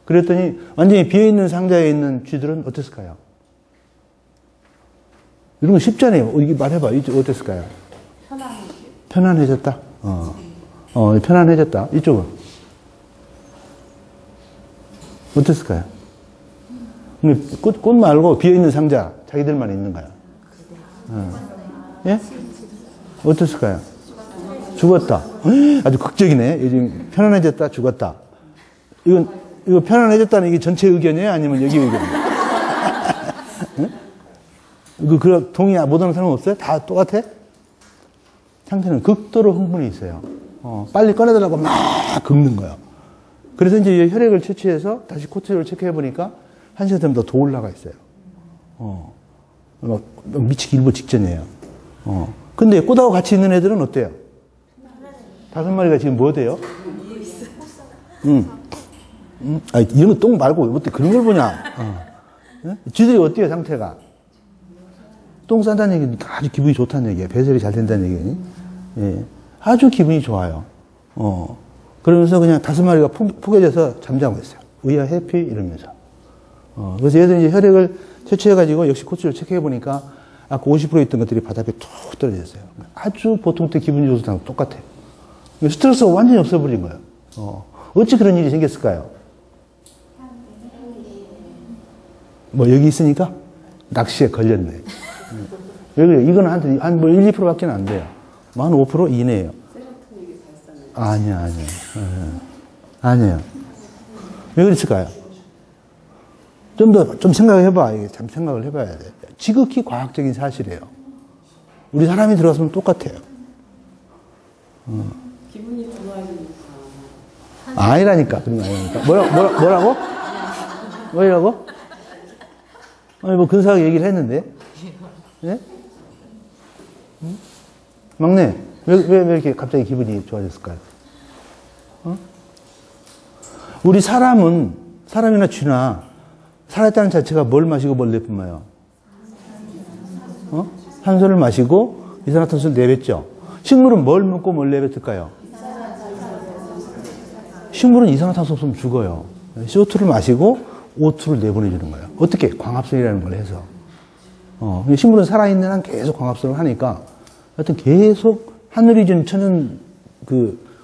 그랬더니 완전히 비어있는 상자에 있는 쥐들은 어땠을까요? 이런 거 쉽잖아요. 이게 말해봐. 이쪽 어땠을까요? 편안해졌다? 편안해졌다. 이쪽은? 어땠을까요? 근데 꽃 말고 비어있는 상자, 자기들만 있는 거야. 예? 어땠을까요? 죽었다. 아주 극적이네. 요즘 편안해졌다, 죽었다. 이거 편안해졌다는 이게 전체 의견이에요? 아니면 여기 의견이에요? 그 동의 못하는 사람은 없어요? 다 똑같아? 상태는 극도로 흥분이 있어요. 빨리 꺼내달라고 막 긁는 거예요. 그래서 이제 혈액을 채취해서 다시 코티졸을 체크해보니까 1시간 되면 더 올라가 있어요. 막 미치기 일보 직전이에요. 근데 꽃하고 같이 있는 애들은 어때요? 5마리가 지금 뭐 돼요? 아니, 이런 거 똥 말고 어떻게 그런 걸 보냐? 쥐들이 어때요, 상태가? 똥 싼다는 얘기는 아주 기분이 좋다는 얘기예요. 배설이 잘 된다는 얘기니. 예. 아주 기분이 좋아요. 그러면서 그냥 5마리가 포개져서 잠자고 있어요. We are happy 이러면서. 그래서 얘들 이제 혈액을 채취해가지고 역시 코치를 체크해보니까 아까 50% 있던 것들이 바닥에 툭 떨어졌어요. 아주 보통 때 기분이 좋다는 거 똑같아요. 스트레스가 완전히 없어버린 거예요. 어찌 그런 일이 생겼을까요? 뭐 여기 있으니까? 낚시에 걸렸네. 이건 한 1, 2% 밖에 안 돼요. 한 5% 이내에요. 세라토닌 발산을. 아니요. 왜 그랬을까요? 좀 생각해봐. 참 생각을 해봐야 돼. 지극히 과학적인 사실이에요. 우리 사람이 들어갔으면 똑같아요. 기분이 좋아지니까. 아니라니까. 그런 거 아니라니까. 뭐라고? 뭐라고? 아니, 근사하게 얘기를 했는데. 네? 막내, 왜 이렇게 갑자기 기분이 좋아졌을까요? 우리 사람이나 쥐나, 살았다는 자체가 뭘 마시고 뭘 내뿜어요? 산소를 마시고, 이산화탄소를 내뱉죠? 식물은 뭘 먹고 뭘 내뱉을까요? 식물은 이산화탄소 없으면 죽어요. CO2를 마시고, O2를 내보내주는 거예요. 어떻게? 광합성이라는 걸 해서. 식물은 살아있는 한 계속 광합성을 하니까, 하여튼 계속 하늘이 준 천연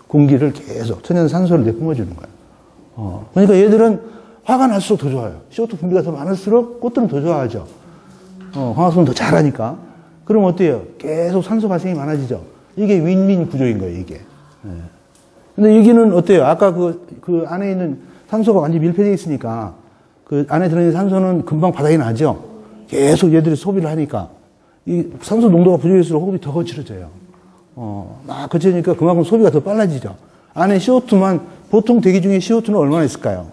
공기를 계속, 천연 산소를 내뿜어주는 거예요. 그러니까 얘들은 화가 날수록 더 좋아요. CO2 분비가 더 많을수록 꽃들은 더 좋아하죠. 광합성은 더 잘하니까. 그럼 어때요? 계속 산소 발생이 많아지죠. 이게 윈윈 구조인 거예요, 이게. 예. 근데 여기는 어때요? 아까 그 안에 있는 산소가 완전히 밀폐되어 있으니까, 그 안에 들어있는 산소는 금방 바닥에 나죠? 계속 얘들이 소비를 하니까. 이 산소 농도가 부족할수록 호흡이 더 거칠어져요. 막 거칠어지니까 그만큼 소비가 더 빨라지죠. 안에 CO2만, 보통 대기 중에 CO2는 얼마나 있을까요?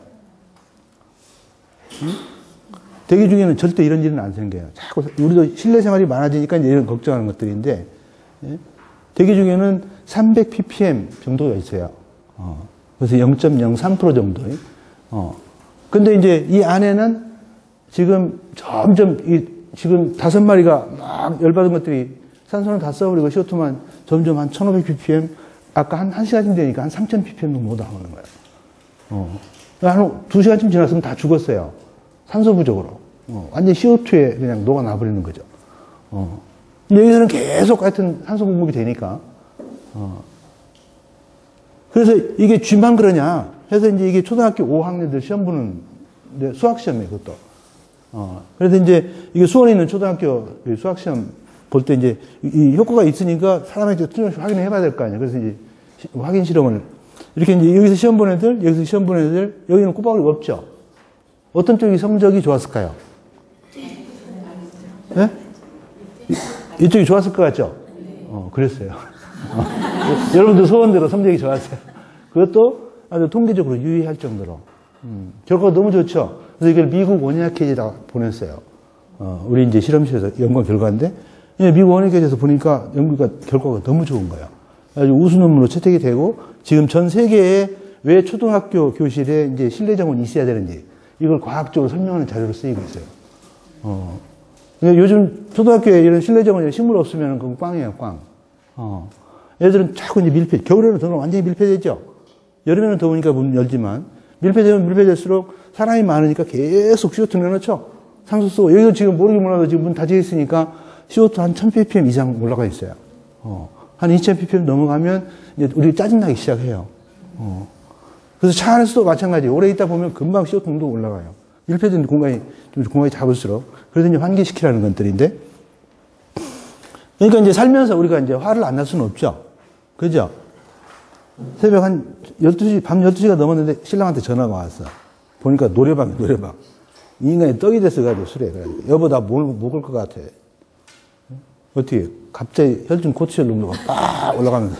대기 중에는 절대 이런 일은 안 생겨요. 자꾸, 우리도 실내 생활이 많아지니까 이제 이런 걱정하는 것들인데, 예? 대기 중에는 300ppm 정도가 있어요. 그래서 0.03% 정도의. 근데 이제 이 안에는 지금 점점, 지금 5마리가 막 열받은 것들이 산소는 다 써버리고 CO2만 점점 한 1500ppm, 아까 한 1시간쯤 되니까 한 3000ppm 정도 나오는 거예요. 한 2시간쯤 지났으면 다 죽었어요. 산소 부족으로. 완전 CO2에 그냥 녹아나버리는 거죠. 근데 여기서는 계속 하여튼 산소 공급이 되니까. 그래서 이게 쥐만 그러냐 해서 이제 이게 초등학교 5학년들 시험 보는 수학시험이에요, 그것도. 그래서 이제 이게 수원에 있는 초등학교 수학시험 볼 때 이제 이 효과가 있으니까 사람한테 틀림없이 확인을 해봐야 될 거 아니에요. 그래서 이제 확인 실험을. 이렇게 이제 여기서 시험 본 애들, 여기서 시험 본 애들, 여기는 꼬박으로 없죠. 어떤 쪽이 성적이 좋았을까요? 네? 이쪽이 좋았을 것 같죠? 그랬어요. 여러분들 소원대로 성적이 좋았어요. 그것도 아주 통계적으로 유의할 정도로. 결과가 너무 좋죠? 그래서 이걸 미국 원예학회에다 보냈어요. 우리 이제 실험실에서 연구한 결과인데, 미국 원예학회에서 보니까 연구가, 결과가 너무 좋은 거예요. 아주 우수 논문으로 채택이 되고, 지금 전 세계에 왜 초등학교 교실에 이제 실내 정원이 있어야 되는지 이걸 과학적으로 설명하는 자료로 쓰이고 있어요. 근데 요즘 초등학교에 이런 실내 정원에 식물 없으면 그건 꽝이에요, 꽝. 얘들은 자꾸 이제 밀폐, 겨울에는 더는 완전히 밀폐되죠? 여름에는 더우니까 문 열지만, 밀폐되면 밀폐될수록 사람이 많으니까 계속 CO2 넣어놓죠? 산소 쓰고, 여기도 지금 모르게 몰라도 지금 문 닫혀있으니까 CO2 한 1000ppm 이상 올라가 있어요. 한 2000ppm 넘어가면 이제 우리 짜증나기 시작해요. 그래서 차 안에서도 마찬가지. 오래 있다 보면 금방 CO2 농도가 올라가요. 밀폐된 공간이, 좀 공간이 작을수록. 그래서 이제 환기시키라는 것들인데. 그러니까 이제 살면서 우리가 이제 화를 안 날 수는 없죠. 그죠? 새벽 한 12시, 밤 12시가 넘었는데 신랑한테 전화가 왔어. 보니까 노래방. 이 인간이 떡이 됐어가지고 술에. 그래가지고. 여보, 나 뭘 먹을 것 같아. 어떻게, 갑자기 혈중 코티졸 농도가 빡 올라가면서.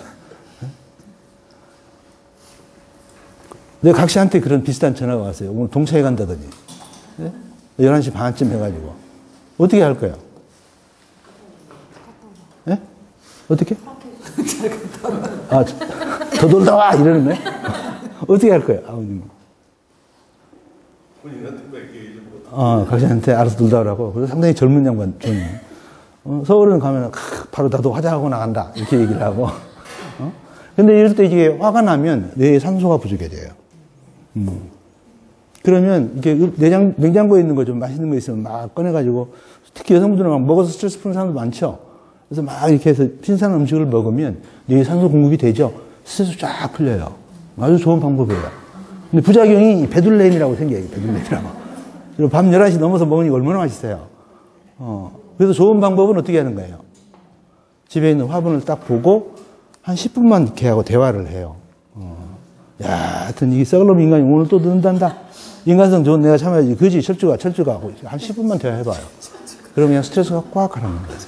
내가 각 씨한테 그런 비슷한 전화가 왔어요. 오늘 동창회 간다더니. 11시 반쯤 해가지고. 어떻게 할 거야? 예? 어떻게? 아, 더 놀다 와! 이러는데? 어떻게 할 거야? 아버님. 각 씨한테 알아서 놀다 오라고. 그래서 상당히 젊은 양반, 서울은 가면, 바로 나도 화장하고 나간다. 이렇게 얘기를 하고. 근데 이럴 때 이게 화가 나면 뇌에 산소가 부족해 돼요. 그러면 이게 냉장고에 있는 거 좀 맛있는 거 있으면 막 꺼내가지고, 특히 여성분들은 막 먹어서 스트레스 푸는 사람도 많죠. 그래서 막 이렇게 해서 신선한 음식을 먹으면 뇌에 산소 공급이 되죠. 스트레스 쫙 풀려요. 아주 좋은 방법이에요. 근데 부작용이 배둘레인이라고 생겨요. 배둘레인이라고. 그리고 밤 11시 넘어서 먹으니 얼마나 맛있어요. 그래서 좋은 방법은 어떻게 하는 거예요? 집에 있는 화분을 딱 보고 한 10분만 이렇게 하고 대화를 해요. 야, 하여튼 이 썩을놈 인간이 오늘 또 늦는단다. 인간성 좋은 내가 참아야지. 그지? 철주가 하고 한 10분만 대화해봐요. 그러면 그냥 스트레스가 꽉 가라는 거예요.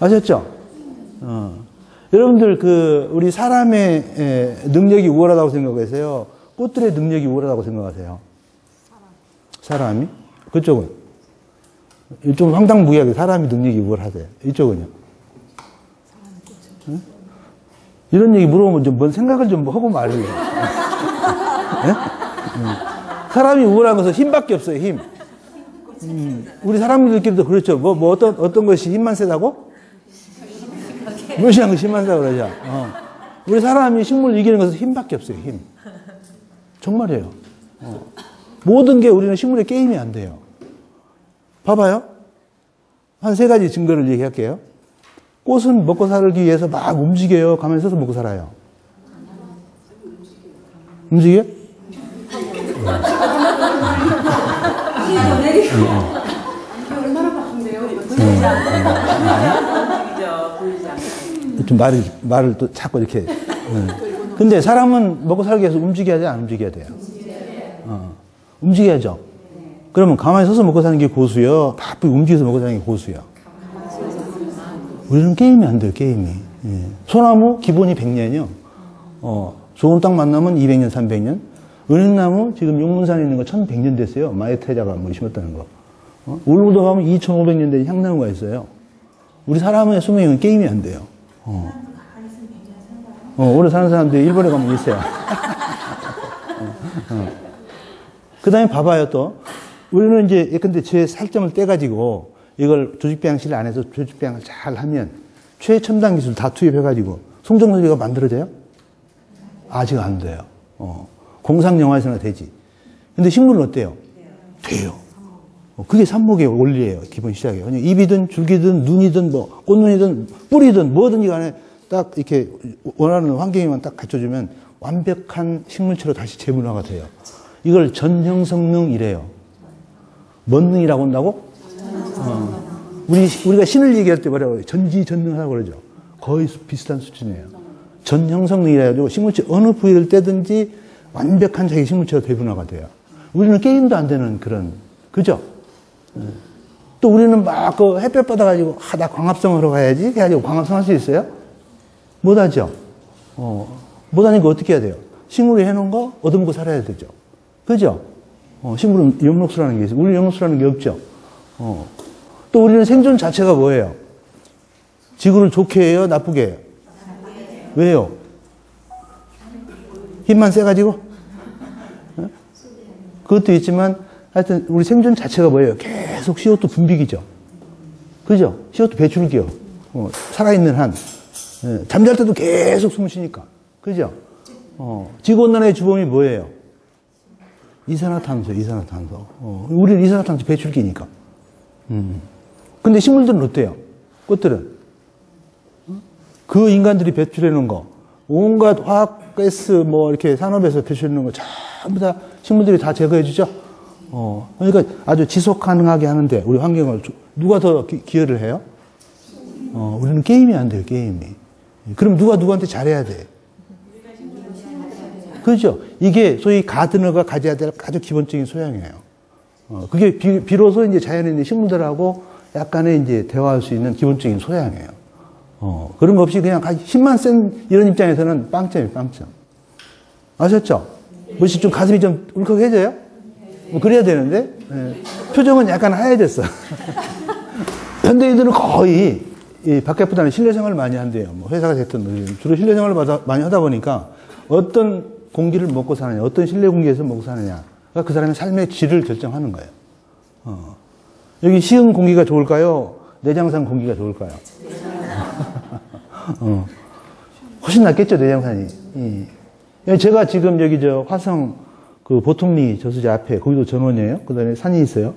아셨죠? 여러분들 우리 사람의 능력이 우월하다고 생각하세요? 꽃들의 능력이 우월하다고 생각하세요? 사람이? 그쪽은? 이쪽은 황당무계하게 사람이 능력이 우월하세요. 이쪽은요? 응? 이런 얘기 물어보면 좀 뭔 생각을 좀 하고 말해요. 사람이 우월한 것은 힘밖에 없어요, 힘. 우리 사람들끼리도 그렇죠. 어떤 것이 힘만 세다고? 무시한 것이 힘만 세다고 그러죠. 우리 사람이 식물을 이기는 것은 힘밖에 없어요, 힘. 정말이에요. 모든 게 우리는 식물의 게임이 안 돼요. 봐봐요. 한 3가지 증거를 얘기할게요. 꽃은 먹고 살기 위해서 막 움직여요? 가만히 있어서 먹고 살아요? 움직여요? 얼마나 바쁜데요? 보이지 않아요? 보이지 않아요? 좀 말을 또 자꾸 이렇게. 근데 사람은 먹고 살기 위해서 움직여야 돼요? 안 움직여야 돼요? 움직여야죠. 그러면 가만히 서서 먹고 사는 게 고수요? 바쁘게 움직여서 먹고 사는 게 고수요? 우리는 게임이 안 돼요, 게임이. 소나무 기본이 100년이요. 좋은 땅 만나면 200년, 300년. 은행나무 지금 용문산에 있는 거 1100년 됐어요. 마에테자가 뭐 심었다는 거. 울릉도 가면 2500년 된 향나무가 있어요. 우리 사람의 수명은 게임이 안 돼요. 오래 사는 사람들이 일본에 가면 있어요. 그 다음에 봐봐요, 또. 우리는 이제, 근데 제 살점을 떼가지고, 이걸 조직배양실 안에서 조직배양을 잘 하면 최첨단 기술 다 투입해가지고 송정놀이가 만들어져요? 아직 안 돼요. 공상 영화에서나 되지. 근데 식물은 어때요? 돼요. 그게 삽목의 원리예요. 기본 시작이에요. 그냥 잎이든 줄기든 눈이든 뭐 꽃눈이든 뿌리든 뭐든지 간에 딱 이렇게 원하는 환경에만 딱 갖춰주면 완벽한 식물체로 다시 재분화가 돼요. 이걸 전형성능이래요. 뭔 능이라고 한다고? 우리가 신을 얘기할 때 뭐라고 그래요? 전지전능하다고 그러죠. 거의 비슷한 수준이에요. 전형성능이라 해가지고 식물체 어느 부위를 떼든지 완벽한 자기 식물체로 대분화가 돼요. 우리는 게임도 안 되는 그런, 그죠? 또 우리는 막 그 햇볕 받아가지고, 나 광합성으로 가야지 해가지고 광합성 할 수 있어요? 못하죠. 못하니까 어떻게 해야 돼요? 식물이 해놓은 거 얻어먹고 살아야 되죠. 그죠? 식물은 영록수라는 게 있어요. 우리 영록수라는 게 없죠. 또 우리는 생존 자체가 뭐예요? 지구를 좋게 해요? 나쁘게 해요? 왜요? 힘만 세가지고? 그것도 있지만 하여튼 우리 생존 자체가 뭐예요? 계속 CO2 분비기죠. 그죠? CO2 배출기요. 살아있는 한. 예, 잠잘 때도 계속 숨 쉬니까. 그죠? 지구온난화의 주범이 뭐예요? 이산화탄소, 이산화탄소. 우리는 이산화탄소 배출기니까. 근데 식물들은 어때요? 꽃들은? 그 인간들이 배출해놓은 거, 온갖 화학가스, 뭐, 이렇게 산업에서 배출해놓은 거 전부 다 식물들이 다 제거해주죠? 그러니까 아주 지속 가능하게 하는데, 우리 환경을, 누가 더 기여를 해요? 우리는 게임이 안 돼요, 게임이. 그럼 누가 누구한테 잘해야 돼? 그죠? 이게 소위 가드너가 가져야 될 아주 기본적인 소양이에요. 그게 비로소 이제 자연인의 식물들하고 약간의 이제 대화할 수 있는 기본적인 소양이에요. 그런 거 없이 그냥 힘만 센 이런 입장에서는 빵점이에요, 빵점. 아셨죠? 뭐지, 좀 가슴이 좀 울컥해져요? 뭐 그래야 되는데, 예. 표정은 약간 하얘졌어. 현대인들은 거의 이 밖에보다는 실내 생활을 많이 한대요. 뭐 회사가 됐든 주로 실내 생활을 많이 하다 보니까 어떤 공기를 먹고 사느냐, 어떤 실내 공기에서 먹고 사느냐, 그 사람의 삶의 질을 결정하는 거예요. 여기 시흥 공기가 좋을까요? 내장산 공기가 좋을까요? 훨씬 낫겠죠, 내장산이. 예. 제가 지금 여기 저 화성 그 보통리 저수지 앞에, 거기도 전원이에요. 그 다음에 산이 있어요.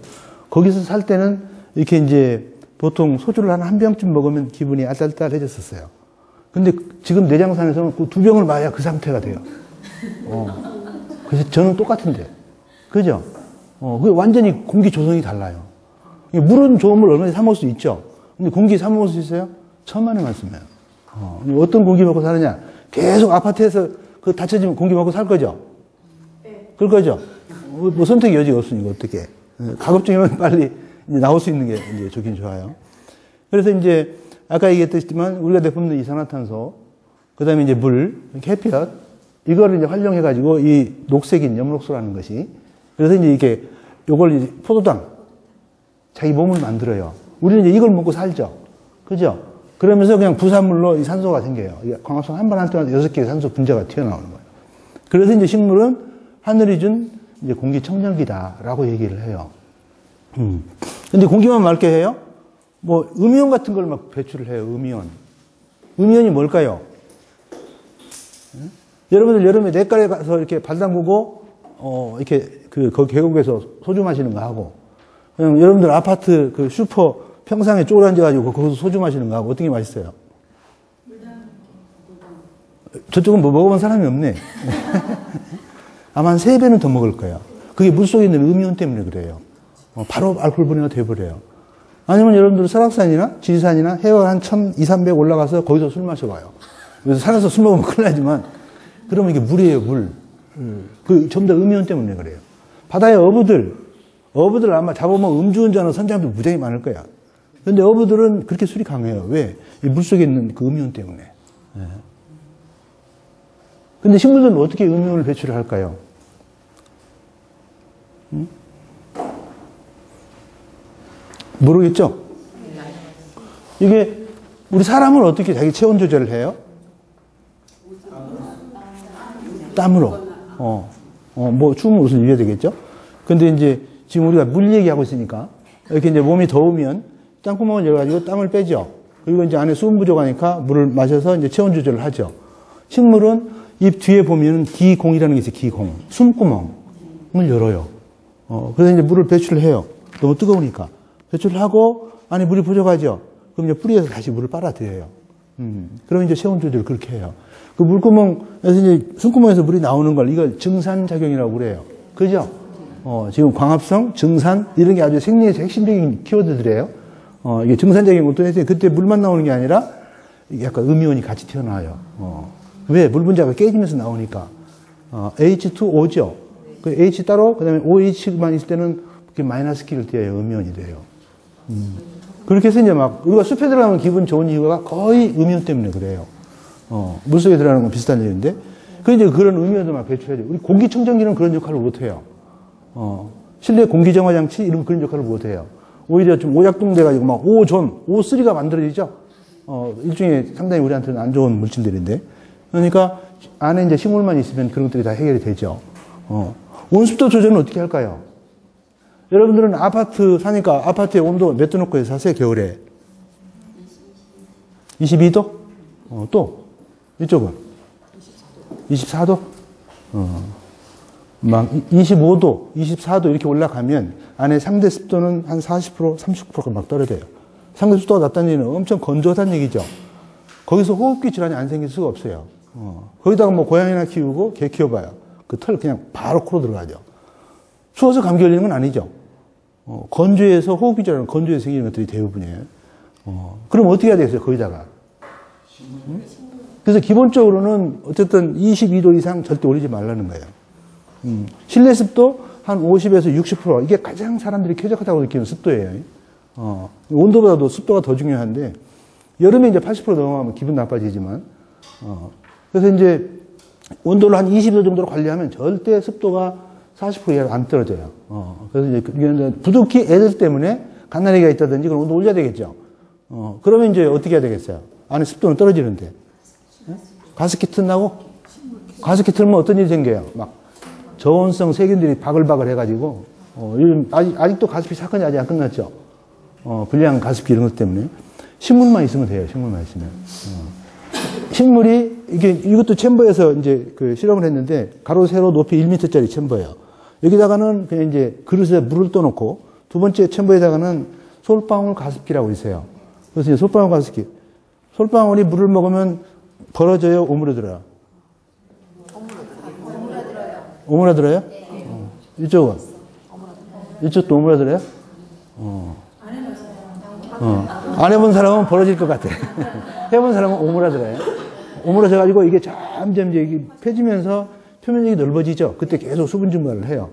거기서 살 때는 이렇게 이제 보통 소주를 한 병쯤 먹으면 기분이 알딸딸해졌었어요. 근데 지금 내장산에서는 그 2병을 마야 그 상태가 돼요. 그래서 저는 똑같은데. 그죠? 그게 완전히 공기 조성이 달라요. 물은 좋은 물 얼마든지 사먹을 수 있죠. 근데 공기 사먹을 수 있어요? 천만의 말씀이에요. 어떤 공기 먹고 사느냐? 계속 아파트에서 그 다쳐지면 공기 먹고 살 거죠? 네. 그럴 거죠? 뭐 선택의 여지가 없으니까 어떻게. 가급적이면 빨리 이제 나올 수 있는 게 이제 좋긴 좋아요. 그래서 이제 아까 얘기했지만 우리가 내뿜는 이산화탄소, 그 다음에 이제 물, 햇볕, 이거를 이제 활용해가지고 이 녹색인 엽록소라는 것이. 그래서 이제 이게 요걸 이제 포도당, 자기 몸을 만들어요. 우리는 이제 이걸 먹고 살죠. 그죠? 그러면서 그냥 부산물로 이 산소가 생겨요. 광합성 한 번 할 때마다 6개의 산소 분자가 튀어나오는 거예요. 그래서 이제 식물은 하늘이 준 이제 공기청정기다라고 얘기를 해요. 근데 공기만 맑게 해요? 뭐, 음이온 같은 걸 막 배출을 해요, 음이온. 음이온이 뭘까요? 여러분들 여름에 냇가에 가서 이렇게 발 담그고, 이렇게 거기 계곡에서 소주 마시는 거 하고, 그냥 여러분들 아파트 그 슈퍼 평상에 쪼그앉아가지고 거기서 소주 마시는 거 하고, 어떤 게 맛있어요? 저쪽은 뭐 먹어본 사람이 없네. 아마 한 3배는 더 먹을 거예요. 그게 물속에 있는 음이온 때문에 그래요. 바로 알코올 분해가 돼버려요. 아니면 여러분들 설악산이나 지리산이나 해월 한 1,200~300 올라가서 거기서 술 마셔봐요. 그래서 산에서 술 먹으면 큰일 나지만, 그러면 이게 물이에요, 물. 그 전부 다 음이온 때문에 그래요. 바다의 어부들 아마 잡아보면 음주운전하는 선장도 무장이 많을 거야. 근데 어부들은 그렇게 술이 강해요. 왜? 이 물속에 있는 그 음이온 때문에. 예. 근데 식물들은 어떻게 음이온을 배출을 할까요? 응? 모르겠죠? 이게 우리 사람은 어떻게 자기 체온 조절을 해요? 땀으로. 뭐 추우면 옷을 입어야 되겠죠? 근데 이제 지금 우리가 물 얘기하고 있으니까 이렇게 이제 몸이 더우면 땀구멍을 열어가지고 땀을 빼죠. 그리고 이제 안에 수분 부족하니까 물을 마셔서 이제 체온 조절을 하죠. 식물은 입 뒤에 보면은 기공이라는 게 있어요. 기공. 숨구멍을 열어요. 그래서 이제 물을 배출을 해요. 너무 뜨거우니까. 배출을 하고, 안에 물이 부족하죠? 그럼 이제 뿌리에서 다시 물을 빨아들여요. 그럼 이제 체온 조절을 그렇게 해요. 그 물구멍에서 이제 숨구멍에서 물이 나오는 걸, 이걸 증산작용이라고 그래요. 그죠? 지금 광합성, 증산, 이런 게 아주 생리에서 핵심적인 키워드들이에요. 이게 증산작용이 어떤 했을 때 그때 물만 나오는 게 아니라, 이게 약간 음이온이 같이 튀어나와요. 왜? 물 분자가 깨지면서 나오니까. H2O죠? 그 H 따로, 그 다음에 OH만 있을 때는 그게 마이너스 키를 띄어요. 음이온이 돼요. 그렇게 해서 이제 막, 우리가 숲에 들어가면 기분 좋은 이유가 거의 음이온 때문에 그래요. 물속에 들어가는 건 비슷한 일인데. 그래서 이제 그런 음이온도 막 배출해야 돼요. 우리 공기청정기는 그런 역할을 못해요. 실내 공기정화장치, 이런 그런 역할을 못해요. 오히려 좀 오작동돼가지고 막 오존, O3가 만들어지죠? 일종의 상당히 우리한테는 안 좋은 물질들인데. 그러니까 안에 이제 식물만 있으면 그런 것들이 다 해결이 되죠. 온습도 조절은 어떻게 할까요? 여러분들은 아파트 사니까 아파트의 온도 몇 도 놓고 사세요? 겨울에 22도? 또 이쪽은 24도? 막 25도, 24도 이렇게 올라가면 안에 상대 습도는 한 40%, 30%가 막 떨어져요. 상대 습도가 낮다는 얘기는 엄청 건조하다는 얘기죠. 거기서 호흡기 질환이 안 생길 수가 없어요. 거기다가 뭐 고양이나 키우고 개 키워봐요. 그 털 그냥 바로 코로 들어가죠. 추워서 감기 걸리는 건 아니죠. 건조해서 호흡기 질환, 건조해서 생기는 것들이 대부분이에요. 그럼 어떻게 해야 되겠어요? 거기다가. 응? 그래서 기본적으로는 어쨌든 22도 이상 절대 올리지 말라는 거예요. 실내 습도 한 50에서 60%. 이게 가장 사람들이 쾌적하다고 느끼는 습도예요. 온도보다도 습도가 더 중요한데, 여름에 이제 80% 넘어가면 기분 나빠지지만, 그래서 이제 온도를 한 20도 정도로 관리하면 절대 습도가 40% 이하로 안 떨어져요. 그래서 이제 부득이 애들 때문에 갓난아기가 있다든지 그런 온도 올려야 되겠죠. 그러면 이제 어떻게 해야 되겠어요? 안에 습도는 떨어지는데. 가습기 튼다고? 가습기 틀면 어떤 일이 생겨요? 막 저온성 세균들이 바글바글 해가지고, 요즘 아직도 가습기 사건이 아직 안 끝났죠. 불량 가습기 이런 것 때문에. 식물만 있으면 돼요, 식물만 있으면. 식물이, 이게, 이것도 챔버에서 이제 그 실험을 했는데, 가로, 세로, 높이 1m짜리 챔버예요. 여기다가는 그냥 이제 그릇에 물을 떠놓고, 두 번째 챔버에다가는 솔방울 가습기라고 있어요. 그래서 이제 솔방울 가습기. 솔방울이 물을 먹으면 벌어져요, 오므려들어요? 오므라들어요? 네. 이쪽은? 이쪽도 오므라들어요? 안 해본 사람은 벌어질 것 같아. 해본 사람은 오므라들어요. 오므라져가지고 이게 점점 이제 펴지면서 표면적이 넓어지죠. 그때 계속 수분 증발을 해요.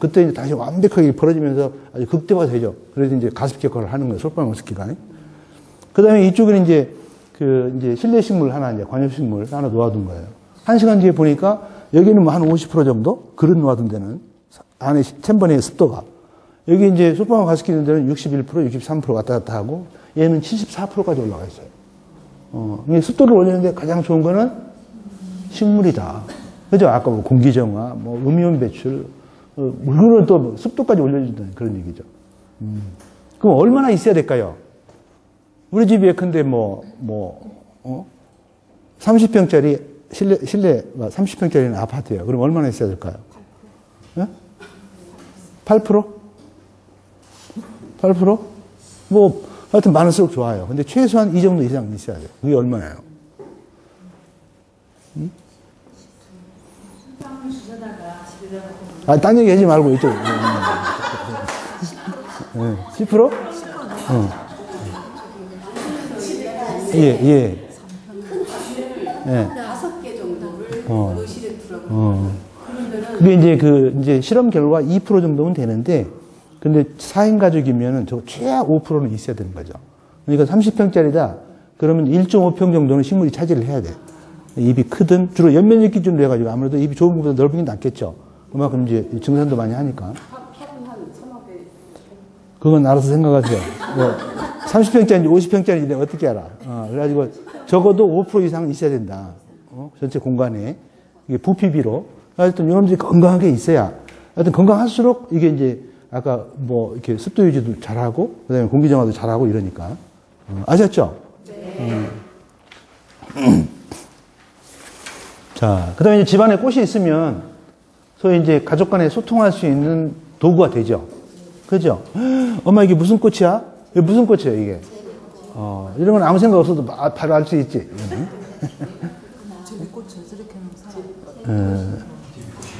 그때 이제 다시 완벽하게 벌어지면서 아주 극대화 되죠. 그래서 이제 가습기 역할을 하는 거예요. 솔방울 가습기가. 그 다음에 이쪽은 이제 그 이제 실내 식물 하나, 이제 관엽식물 하나 놓아둔 거예요. 1시간 뒤에 보니까 여기는 뭐 한 50% 정도? 그릇 놓아둔 데는. 안에 챔버의 습도가. 여기 이제 솔방울 가습기 있는 데는 61%, 63% 왔다 갔다 하고, 얘는 74%까지 올라가 있어요. 이게 습도를 올리는데 가장 좋은 거는 식물이다. 그죠? 아까 뭐 공기정화, 뭐 음이온 배출, 물건은 또 습도까지 올려준다는 그런 얘기죠. 그럼 얼마나 있어야 될까요? 우리 집이 예컨대 30평짜리, 실내 30평짜리는 아파트예요. 그럼 얼마나 있어야 될까요? 8%? 예? 8%? 8%? 뭐 하여튼 많을수록 좋아요. 근데 최소한 이 정도 이상 있어야 돼요. 그게 얼마예요? 응? 아, 딴 얘기 하지 말고 이쪽. 10%? 예. 의실에 들어가요. 그게 이제 이제 실험 결과 2% 정도면 되는데, 근데 4인 가족이면은 저 최하 5%는 있어야 되는 거죠. 그러니까 30평짜리다. 그러면 1.5평 정도는 식물이 차지를 해야 돼. 잎이 크든, 주로 연면잎 기준으로 해가지고 아무래도 잎이 좁은 것보다 넓은 게 낫겠죠. 그만큼 이제 증산도 많이 하니까. 그건 알아서 생각하세요. 뭐 30평짜리인지 50평짜리인지 내가 어떻게 알아. 그래가지고 적어도 5% 이상 있어야 된다. 전체 공간에. 이게 부피비로. 하여튼, 여러분들이 건강하게 있어야. 하여튼, 건강할수록 이게 이제, 아까 뭐, 이렇게 습도 유지도 잘하고, 그 다음에 공기정화도 잘하고 이러니까. 아셨죠? 네. 자, 그 다음에 이제 집안에 꽃이 있으면, 소위 이제 가족 간에 소통할 수 있는 도구가 되죠. 그죠? 엄마, 이게 무슨 꽃이야? 이게 무슨 꽃이에요, 이게? 이런 건 아무 생각 없어도 바로 알 수 있지.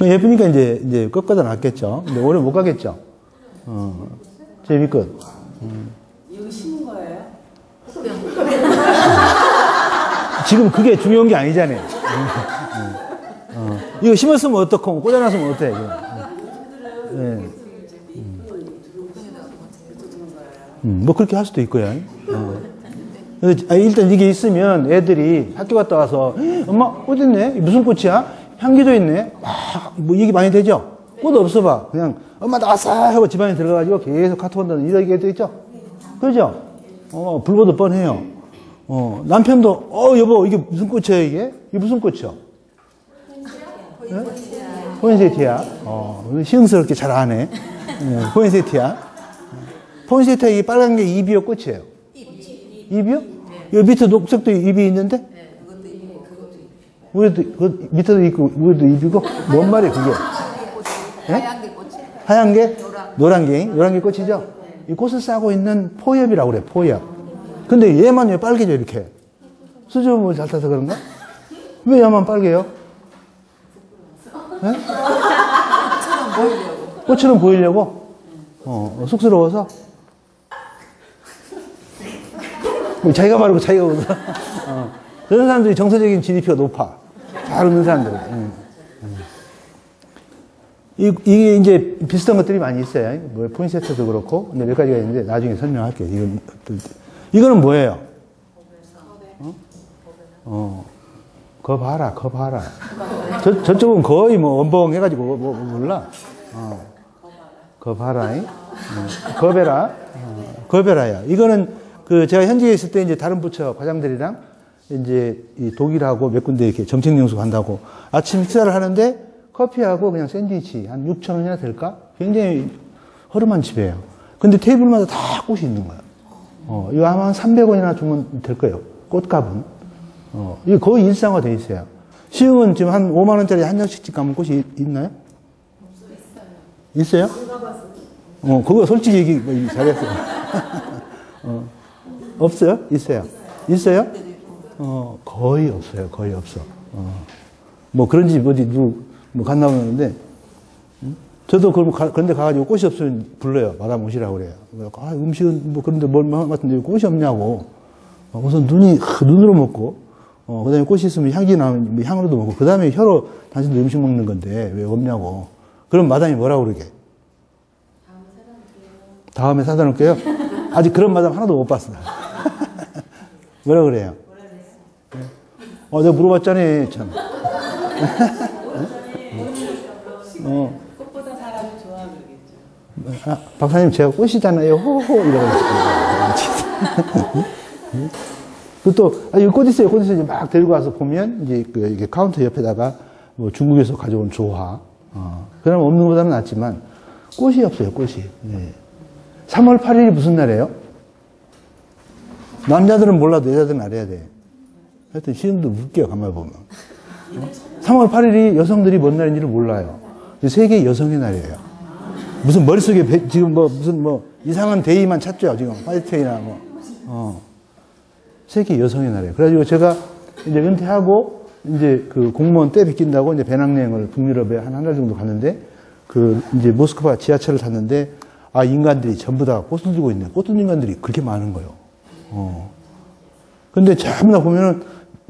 예쁘니까 이제 끝까지 났겠죠. 근데 오래 못 가겠죠. 제비꽃. 여기 심은 거예요? 지금 그게 중요한 게 아니잖아요. 이거 심었으면 어떡하고 꽂아놨으면 어때? 뭐 그렇게 할 수도 있고요. 일단 이게 있으면 애들이 학교 갔다 와서 엄마 꽃 있네? 무슨 꽃이야? 향기도 있네? 막, 뭐, 얘기 많이 되죠? 네. 꽃 없어 봐. 그냥, 엄마 나왔어! 하고 집안에 들어가가지고 계속 카톡 온다는 이런 얘기가 있죠? 네. 그죠? 불보듯 뻔해요. 남편도, 여보, 이게 무슨 꽃이에요, 이게? 이게 무슨 꽃이요? 펜지야? 네? 포인세티아. 시흥스럽게 잘 아네. 포인세티아. 포인세티아 이 빨간 게 잎이요, 꽃이에요? 잎이요? 네. 여기 밑에 녹색도 잎이 있는데? 네, 그것도 잎이고, 그것도 잎이고. 우리도, 그 밑에도 있고, 우리도 잎이고? 뭔 말이야, 그게? 네? 하얀 게 꽃이에요. 하얀 게? 노란 게. 노란 게 꽃이죠? 네. 이 꽃을 싸고 있는 포엽이라고 그래, 포엽. 근데 얘만 왜 빨개져, 이렇게? 수줍음을 잘 타서 그런가? 왜 얘만 빨개요? 네? 꽃처럼 보이려고? 쑥스러워서? 자기가 말고 자기가 웃어. 그런 사람들이 정서적인 GDP가 높아. 잘 웃는 사람들. 이게 이제 비슷한 것들이 많이 있어요. 뭐 포인세트도 그렇고. 근데 몇 가지가 있는데 나중에 설명할게요. 이거는 뭐예요? 거 봐라, 거 봐라. 저쪽은 거의 뭐 원봉 해가지고 뭐 몰라. 거 봐라. 거베라. 거베라야. 이거는 그 제가 현지에 있을 때 이제 다른 부처 과장들이랑 이제 이 독일하고 몇 군데 이렇게 정책연수 간다고 아침 식사를 하는데 커피하고 그냥 샌드위치 한 6,000원이나 될까? 굉장히 허름한 집이에요. 근데 테이블마다 다 꽃이 있는 거야. 이거 아마 한 300원이나 주면 될 거예요. 꽃값은. 이거 거의 일상화 돼 있어요. 시흥은 지금 한 5만원짜리 한정식집 가면 꽃이 있나요? 있어요? 그거 솔직히 얘기 잘했어요. 없어요? 있어요. 있어요? 거의 없어요. 거의 없어. 뭐 그런 집 어디 누구 뭐 갔나 보는데, 저도 그런데 가가지고 꽃이 없으면 불러요. 마담 오시라고 그래요. 아, 음식은 뭐 그런데 뭘 같은데 꽃이 없냐고. 우선 눈으로 먹고, 그 다음에 꽃이 있으면 향기 나면 향으로도 먹고, 그 다음에 혀로 당신도 음식 먹는 건데 왜 없냐고. 그럼 마담이 뭐라고 그러게? 다음에 사다 놓을게요. 아직 그런 마담 하나도 못 봤어. 뭐라 그래요? 내가 물어봤잖아, 참. 꽃보다 사람을 좋아하면 되겠죠. 아, 박사님, 제가 꽃이잖아요. 호호, 이러고. 또, 여기 꽃 있어요. 꽃 있어요. 막 데리고 와서 보면, 이제, 이게 카운터 옆에다가, 뭐, 중국에서 가져온 조화. 그럼 없는 것보다는 낫지만, 꽃이 없어요, 꽃이. 네. 3월 8일이 무슨 날이에요? 남자들은 몰라도 여자들은 알아야 돼. 하여튼, 시험도 웃겨요, 가만히 보면. 3월 8일이 여성들이 뭔 날인지를 몰라요. 세계 여성의 날이에요. 무슨 머릿속에 지금 뭐, 무슨 뭐, 이상한 데이만 찾죠, 지금. 화이트데이나 뭐. 세계 여성의 날이에요. 그래가지고 제가 이제 은퇴하고, 이제 그 공무원 때 뵙긴다고 이제 배낭여행을 북유럽에 한 달 정도 갔는데, 이제 모스크바 지하철을 탔는데, 아, 인간들이 전부 다 꽃을 들고 있네. 꽃든 인간들이 그렇게 많은 거예요. 근데 전부 다 보면은,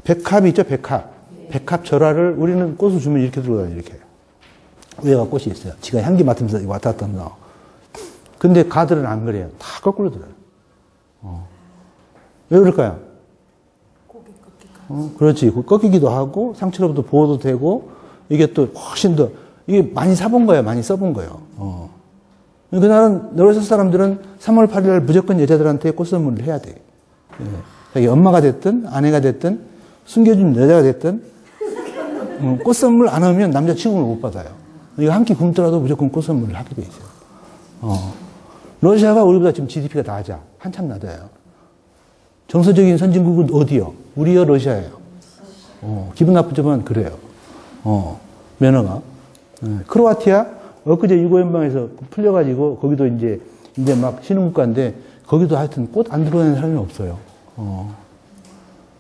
백합이 있죠, 백합. 백합 절화를 우리는 꽃을 주면 이렇게 들고 다녀요, 이렇게. 위에가 꽃이 있어요. 지가 향기 맡으면서 왔다 갔다 하면서. 근데 가들은 안 그래요. 다 거꾸로 들어요. 왜 그럴까요? 그렇지. 꺾이기도 하고, 상처로부터 보호도 되고, 이게 또 훨씬 더, 이게 많이 사본 거예요. 많이 써본 거예요. 그날은, 노르웨이 사람들은 3월 8일 무조건 여자들한테 꽃 선물을 해야 돼. 예. 자기 엄마가 됐든, 아내가 됐든, 숨겨준 여자가 됐든, 꽃 선물 안 하면 남자 취급을 못 받아요. 이거 한 끼 굶더라도 무조건 꽃 선물을 하게 돼 있어요. 러시아가 우리보다 지금 GDP가 낮아. 한참 낮아요. 정서적인 선진국은 어디요? 우리요, 러시아예요. 기분 나쁘지만 그래요. 매너가. 크로아티아, 엊그제 유고연방에서 풀려가지고, 거기도 이제 막 신흥국가인데, 거기도 하여튼 꽃 안 들어오는 사람이 없어요.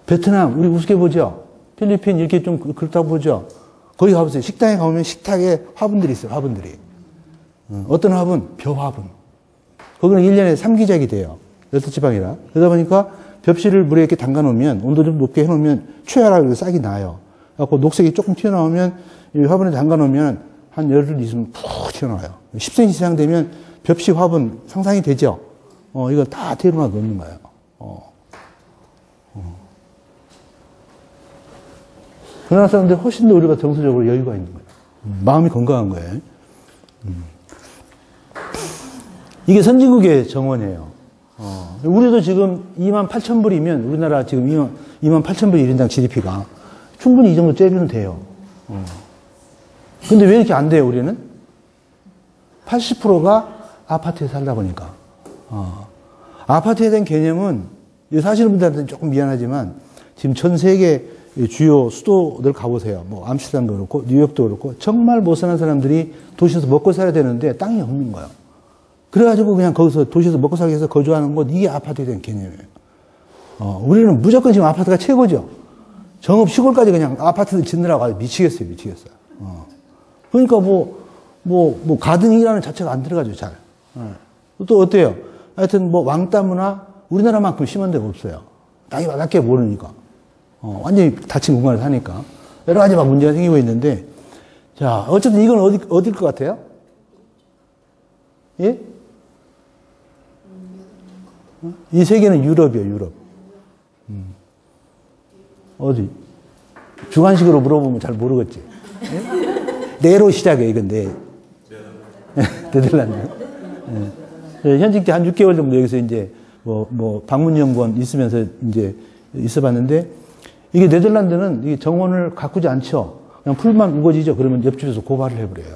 베트남, 우리 우습게 보죠? 필리핀 이렇게 좀 그렇다고 보죠? 거기 가보세요. 식당에 가보면 식탁에 화분들이 있어요, 화분들이. 어떤 화분? 벼화분. 거기는 1년에 3기작이 돼요. 열대지방이라. 그러다 보니까 벽실을 물에 이렇게 담가 놓으면, 온도 좀 높게 해놓으면, 최하라고 해서 싹이 나요. 그래서 녹색이 조금 튀어나오면, 이 화분에 담가 놓으면, 한 열흘 있으면 푹 튀어나와요. 10cm 이상 되면, 벽시 화분 상상이 되죠? 이거 다 테이블만 넣는 거예요. 그 나라 사람들 훨씬 더 우리가 정서적으로 여유가 있는 거예요. 마음이 건강한 거예요. 이게 선진국의 정원이에요. 우리도 지금 28,000불이면 우리나라 지금 28,000불이 1인당 GDP가 충분히 이 정도 째면 돼요. 근데 왜 이렇게 안 돼요, 우리는? 80%가 아파트에 살다 보니까. 아파트에 대한 개념은, 사시는 분들한테는 조금 미안하지만, 지금 전 세계 주요 수도들 가보세요. 뭐, 암스테르담도 그렇고, 뉴욕도 그렇고, 정말 못 사는 사람들이 도시에서 먹고 살아야 되는데, 땅이 없는 거예요. 그래가지고 그냥 거기서 도시에서 먹고 살기 위해서 거주하는 것, 이게 아파트에 대한 개념이에요. 우리는 무조건 지금 아파트가 최고죠. 정읍 시골까지 그냥 아파트를 짓느라고 아주 미치겠어요, 미치겠어요. 그러니까 뭐, 가등이라는 자체가 안 들어가죠, 잘. 또 어때요? 하여튼 뭐, 왕따문화, 우리나라만큼 심한 데가 없어요. 땅이 바닥에 모르니까. 완전히 닫힌 공간을 사니까. 여러 가지 막 문제가 생기고 있는데, 자, 어쨌든 이건 어딜 것 같아요? 예? 이 세계는 유럽이에요, 유럽. 어디? 주관식으로 물어보면 잘 모르겠지. 예? 네로 시작해, 이건 네. 네덜란드. 예. 현직 때 한 6개월 정도 여기서 이제 방문연구원 있으면서 이제 있어 봤는데, 이게 네덜란드는 이게 정원을 가꾸지 않죠. 그냥 풀만 우거지죠. 그러면 옆집에서 고발을 해버려요.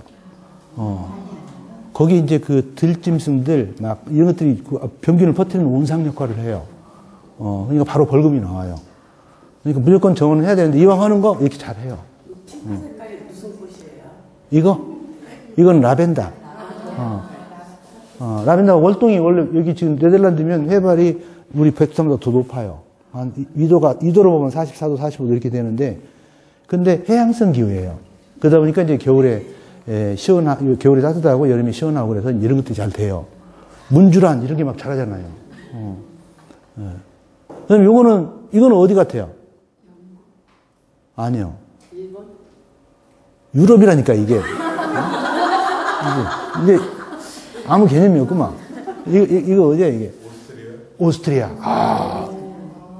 거기 이제 그 들짐승들, 막 이런 것들이 병균을 퍼뜨리는 온상 역할을 해요. 그러니까 바로 벌금이 나와요. 그러니까 무조건 정원을 해야 되는데, 이왕 하는 거 이렇게 잘 해요. 핑크 색깔이 무슨 꽃이에요? 이건 라벤더. 라벤더가 월동이 원래 여기 지금 네덜란드면 해발이 우리 베트남보다 더 높아요. 한 2도로 보면 44도, 45도 이렇게 되는데, 근데 해양성 기후예요. 그러다 보니까 이제 겨울에 따뜻하고 여름에 시원하고 그래서 이런 것들이 잘 돼요. 문주란 이런 게 막 자라잖아요. 네. 그럼 이거는 어디 같아요? 아니요. 일본? 유럽이라니까, 이게. 이게 아무 개념이 없구만. 이거 어디야, 이게? 오스트리아. 아.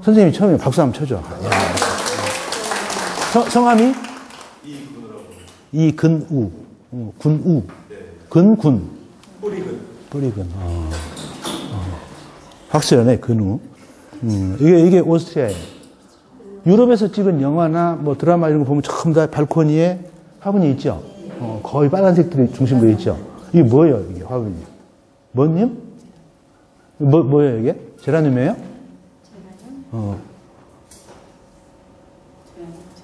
선생님이 처음에 박수 한번 쳐줘. 성함이? 이근우. 군우. 네. 근군. 뿌리근. 확실하네, 근우. 이게 오스트리아예요. 유럽에서 찍은 영화나 뭐 드라마 이런 거 보면 전부 다 발코니에 화분이 있죠. 거의 빨간색들이 중심부에 있죠. 이게 뭐예요, 이게 화분이? 뭔님? 뭐예요, 이게? 제라늄이에요?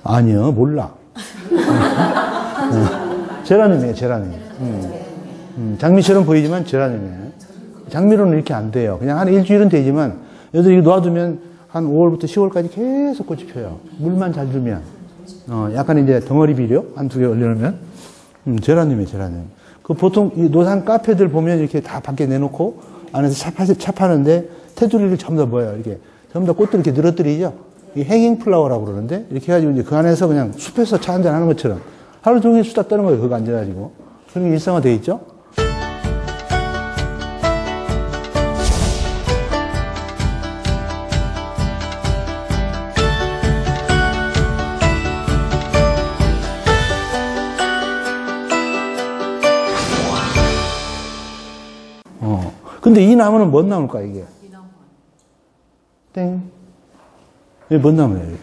아니요, 몰라. 제라늄이에요, 제라늄. 장미처럼 보이지만 제라늄이에요. 장미로는 이렇게 안 돼요. 그냥 한 일주일은 되지만, 여기서 놔두면 한 5월부터 10월까지 계속 꽃이 펴요. 물만 잘 주면. 약간 이제 덩어리 비료? 한두 개 올려놓으면. 제라늄이에요, 제라늄. 그 보통 이 노상 카페들 보면 이렇게 다 밖에 내놓고, 안에서 차 파는데, 테두리를 전부 다 뭐예요, 이렇게. 전부 다 꽃들 이렇게 늘어뜨리죠? 이 행잉 플라워라고 그러는데, 이렇게 해가지고 이제 그 안에서 그냥 숲에서 차 한잔 하는 것처럼 하루 종일 수다 떠는 거예요, 그거 앉아가지고. 그런 게 일상화되어 있죠? 근데 이 나무는 뭔 나무일까, 이게? 땡. 이게 뭔 나무예요?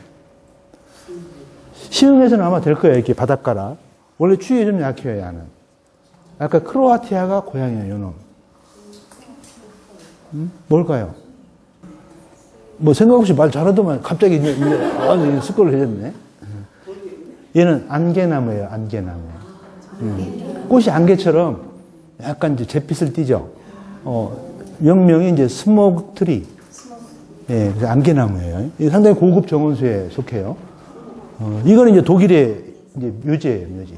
시흥에서는 아마 될 거예요, 이렇게 바닷가라. 원래 추위에 좀 약해요, 얘는. 아까 크로아티아가 고향이에요, 요놈. 뭘까요? 뭐 생각 없이 말 잘하더만 갑자기 이제 습거를 해줬네. 얘는 안개나무예요, 안개나무. 꽃이 안개처럼 약간 이제 잿빛을 띠죠. 영명이 이제 스모그 트리. 예, 그래서 안개나무예요. 상당히 고급 정원수에 속해요. 이거는 이제 독일의 이제 묘지예요, 묘지.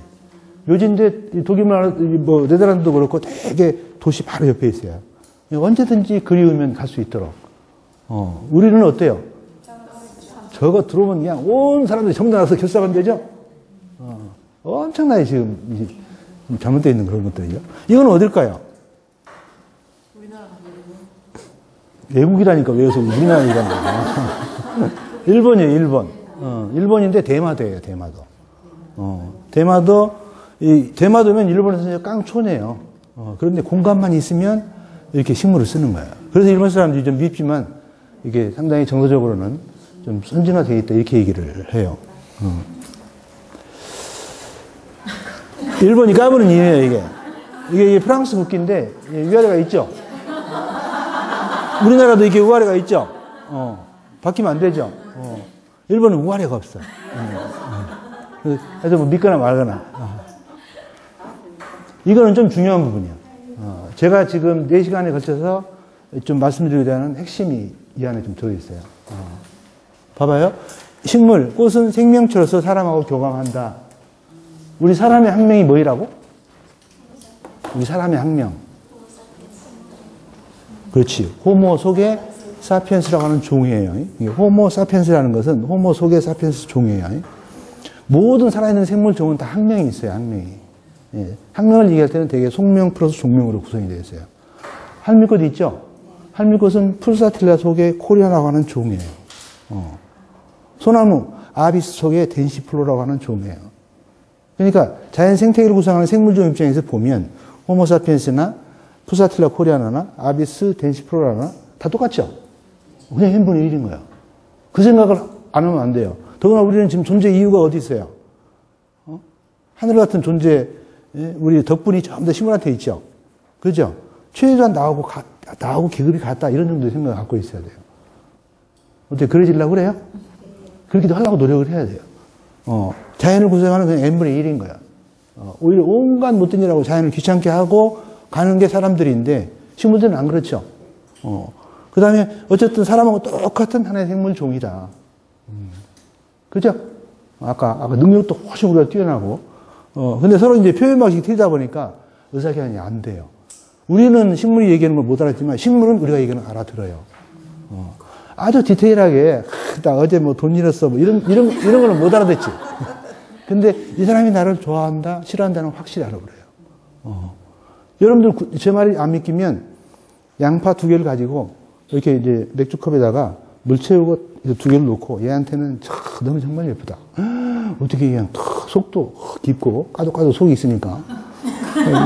묘지인데 독일만 뭐 네덜란드도 그렇고 되게 도시 바로 옆에 있어요. 언제든지 그리우면 갈 수 있도록. 우리는 어때요? 저거 들어오면 그냥 온 사람들이 전부 다 나서 결사하면 되죠. 엄청나게 지금 잘못되어 있는 그런 것들이죠. 이건 어딜까요? 외국이라니까 외워서 우리나라이란 말이야. 일본이에요, 일본. 일본인데 대마도예요, 대마도. 대마도면 일본에서 깡초네요. 그런데 공간만 있으면 이렇게 식물을 쓰는 거예요. 그래서 일본 사람들이 좀 밉지만 이게 상당히 정서적으로는 좀 선진화되어 있다, 이렇게 얘기를 해요. 일본이 까부는 이유예요, 이게. 이게 프랑스 국기인데, 위아래가 있죠? 우리나라도 이렇게 우아래가 있죠? 바뀌면 안 되죠? 일본은 우아래가 없어. 그래서 뭐 믿거나 말거나. 이거는 좀 중요한 부분이에요. 제가 지금 4시간에 걸쳐서 좀 말씀드리고자 하는 핵심이 이 안에 좀 들어있어요. 봐봐요. 식물, 꽃은 생명체로서 사람하고 교감한다. 우리 사람의 학명이 뭐이라고? 우리 사람의 학명. 그렇지. 호모 소게 사피엔스라고 하는 종이에요. 호모 사피엔스라는 것은 호모 소게 사피엔스 종이에요. 모든 살아있는 생물종은 다 학명이 있어요, 학명이. 학명을 얘기할 때는 되게 속명 플러스 종명으로 구성이 되어 있어요. 할미꽃 있죠? 할미꽃은 풀사틸라 속에 코리아라고 하는 종이에요. 소나무, 아비스 속에 덴시플로라고 하는 종이에요. 그러니까 자연 생태계를 구성하는 생물종 입장에서 보면 호모사피엔스나 풀사틸라 코리아나나 아비스 덴시플로라나 다 똑같죠? 그냥 n분의 1인 거예요. 그 생각을 안 하면 안 돼요. 더구나 우리는 지금 존재 이유가 어디 있어요? 하늘 같은 존재, 우리 덕분이 전부 다 식물한테 있죠? 그죠? 최소한 나하고 계급이 같다. 이런 정도의 생각을 갖고 있어야 돼요. 어떻게 그려지려고 그래요? 그렇게도 하려고 노력을 해야 돼요. 자연을 구성하는 그냥 n분의 1인 거야. 오히려 온갖 못된 일하고 자연을 귀찮게 하고 가는 게 사람들인데, 식물들은 안 그렇죠. 그 다음에, 어쨌든 사람하고 똑같은 하나의 생물 종이다. 그죠? 아까 능력도 훨씬 우리가 뛰어나고, 근데 서로 이제 표현 방식이 틀리다 보니까 의사결정이 안 돼요. 우리는 식물이 얘기하는 걸 못 알았지만, 식물은 우리가 얘기하는 걸 알아들어요. 아주 디테일하게, 나 어제 뭐 돈 잃었어, 뭐 이런 거는 못 알아듣지. 근데 이 사람이 나를 좋아한다, 싫어한다는 걸 확실히 알아버려요. 여러분들 제 말이 안 믿기면, 양파 2개를 가지고, 이렇게 이제 맥주컵에다가 물 채우고 2개를 놓고, 얘한테는, 너무 정말 예쁘다. 어떻게 그냥 속도 깊고, 까도까도 속이 있으니까.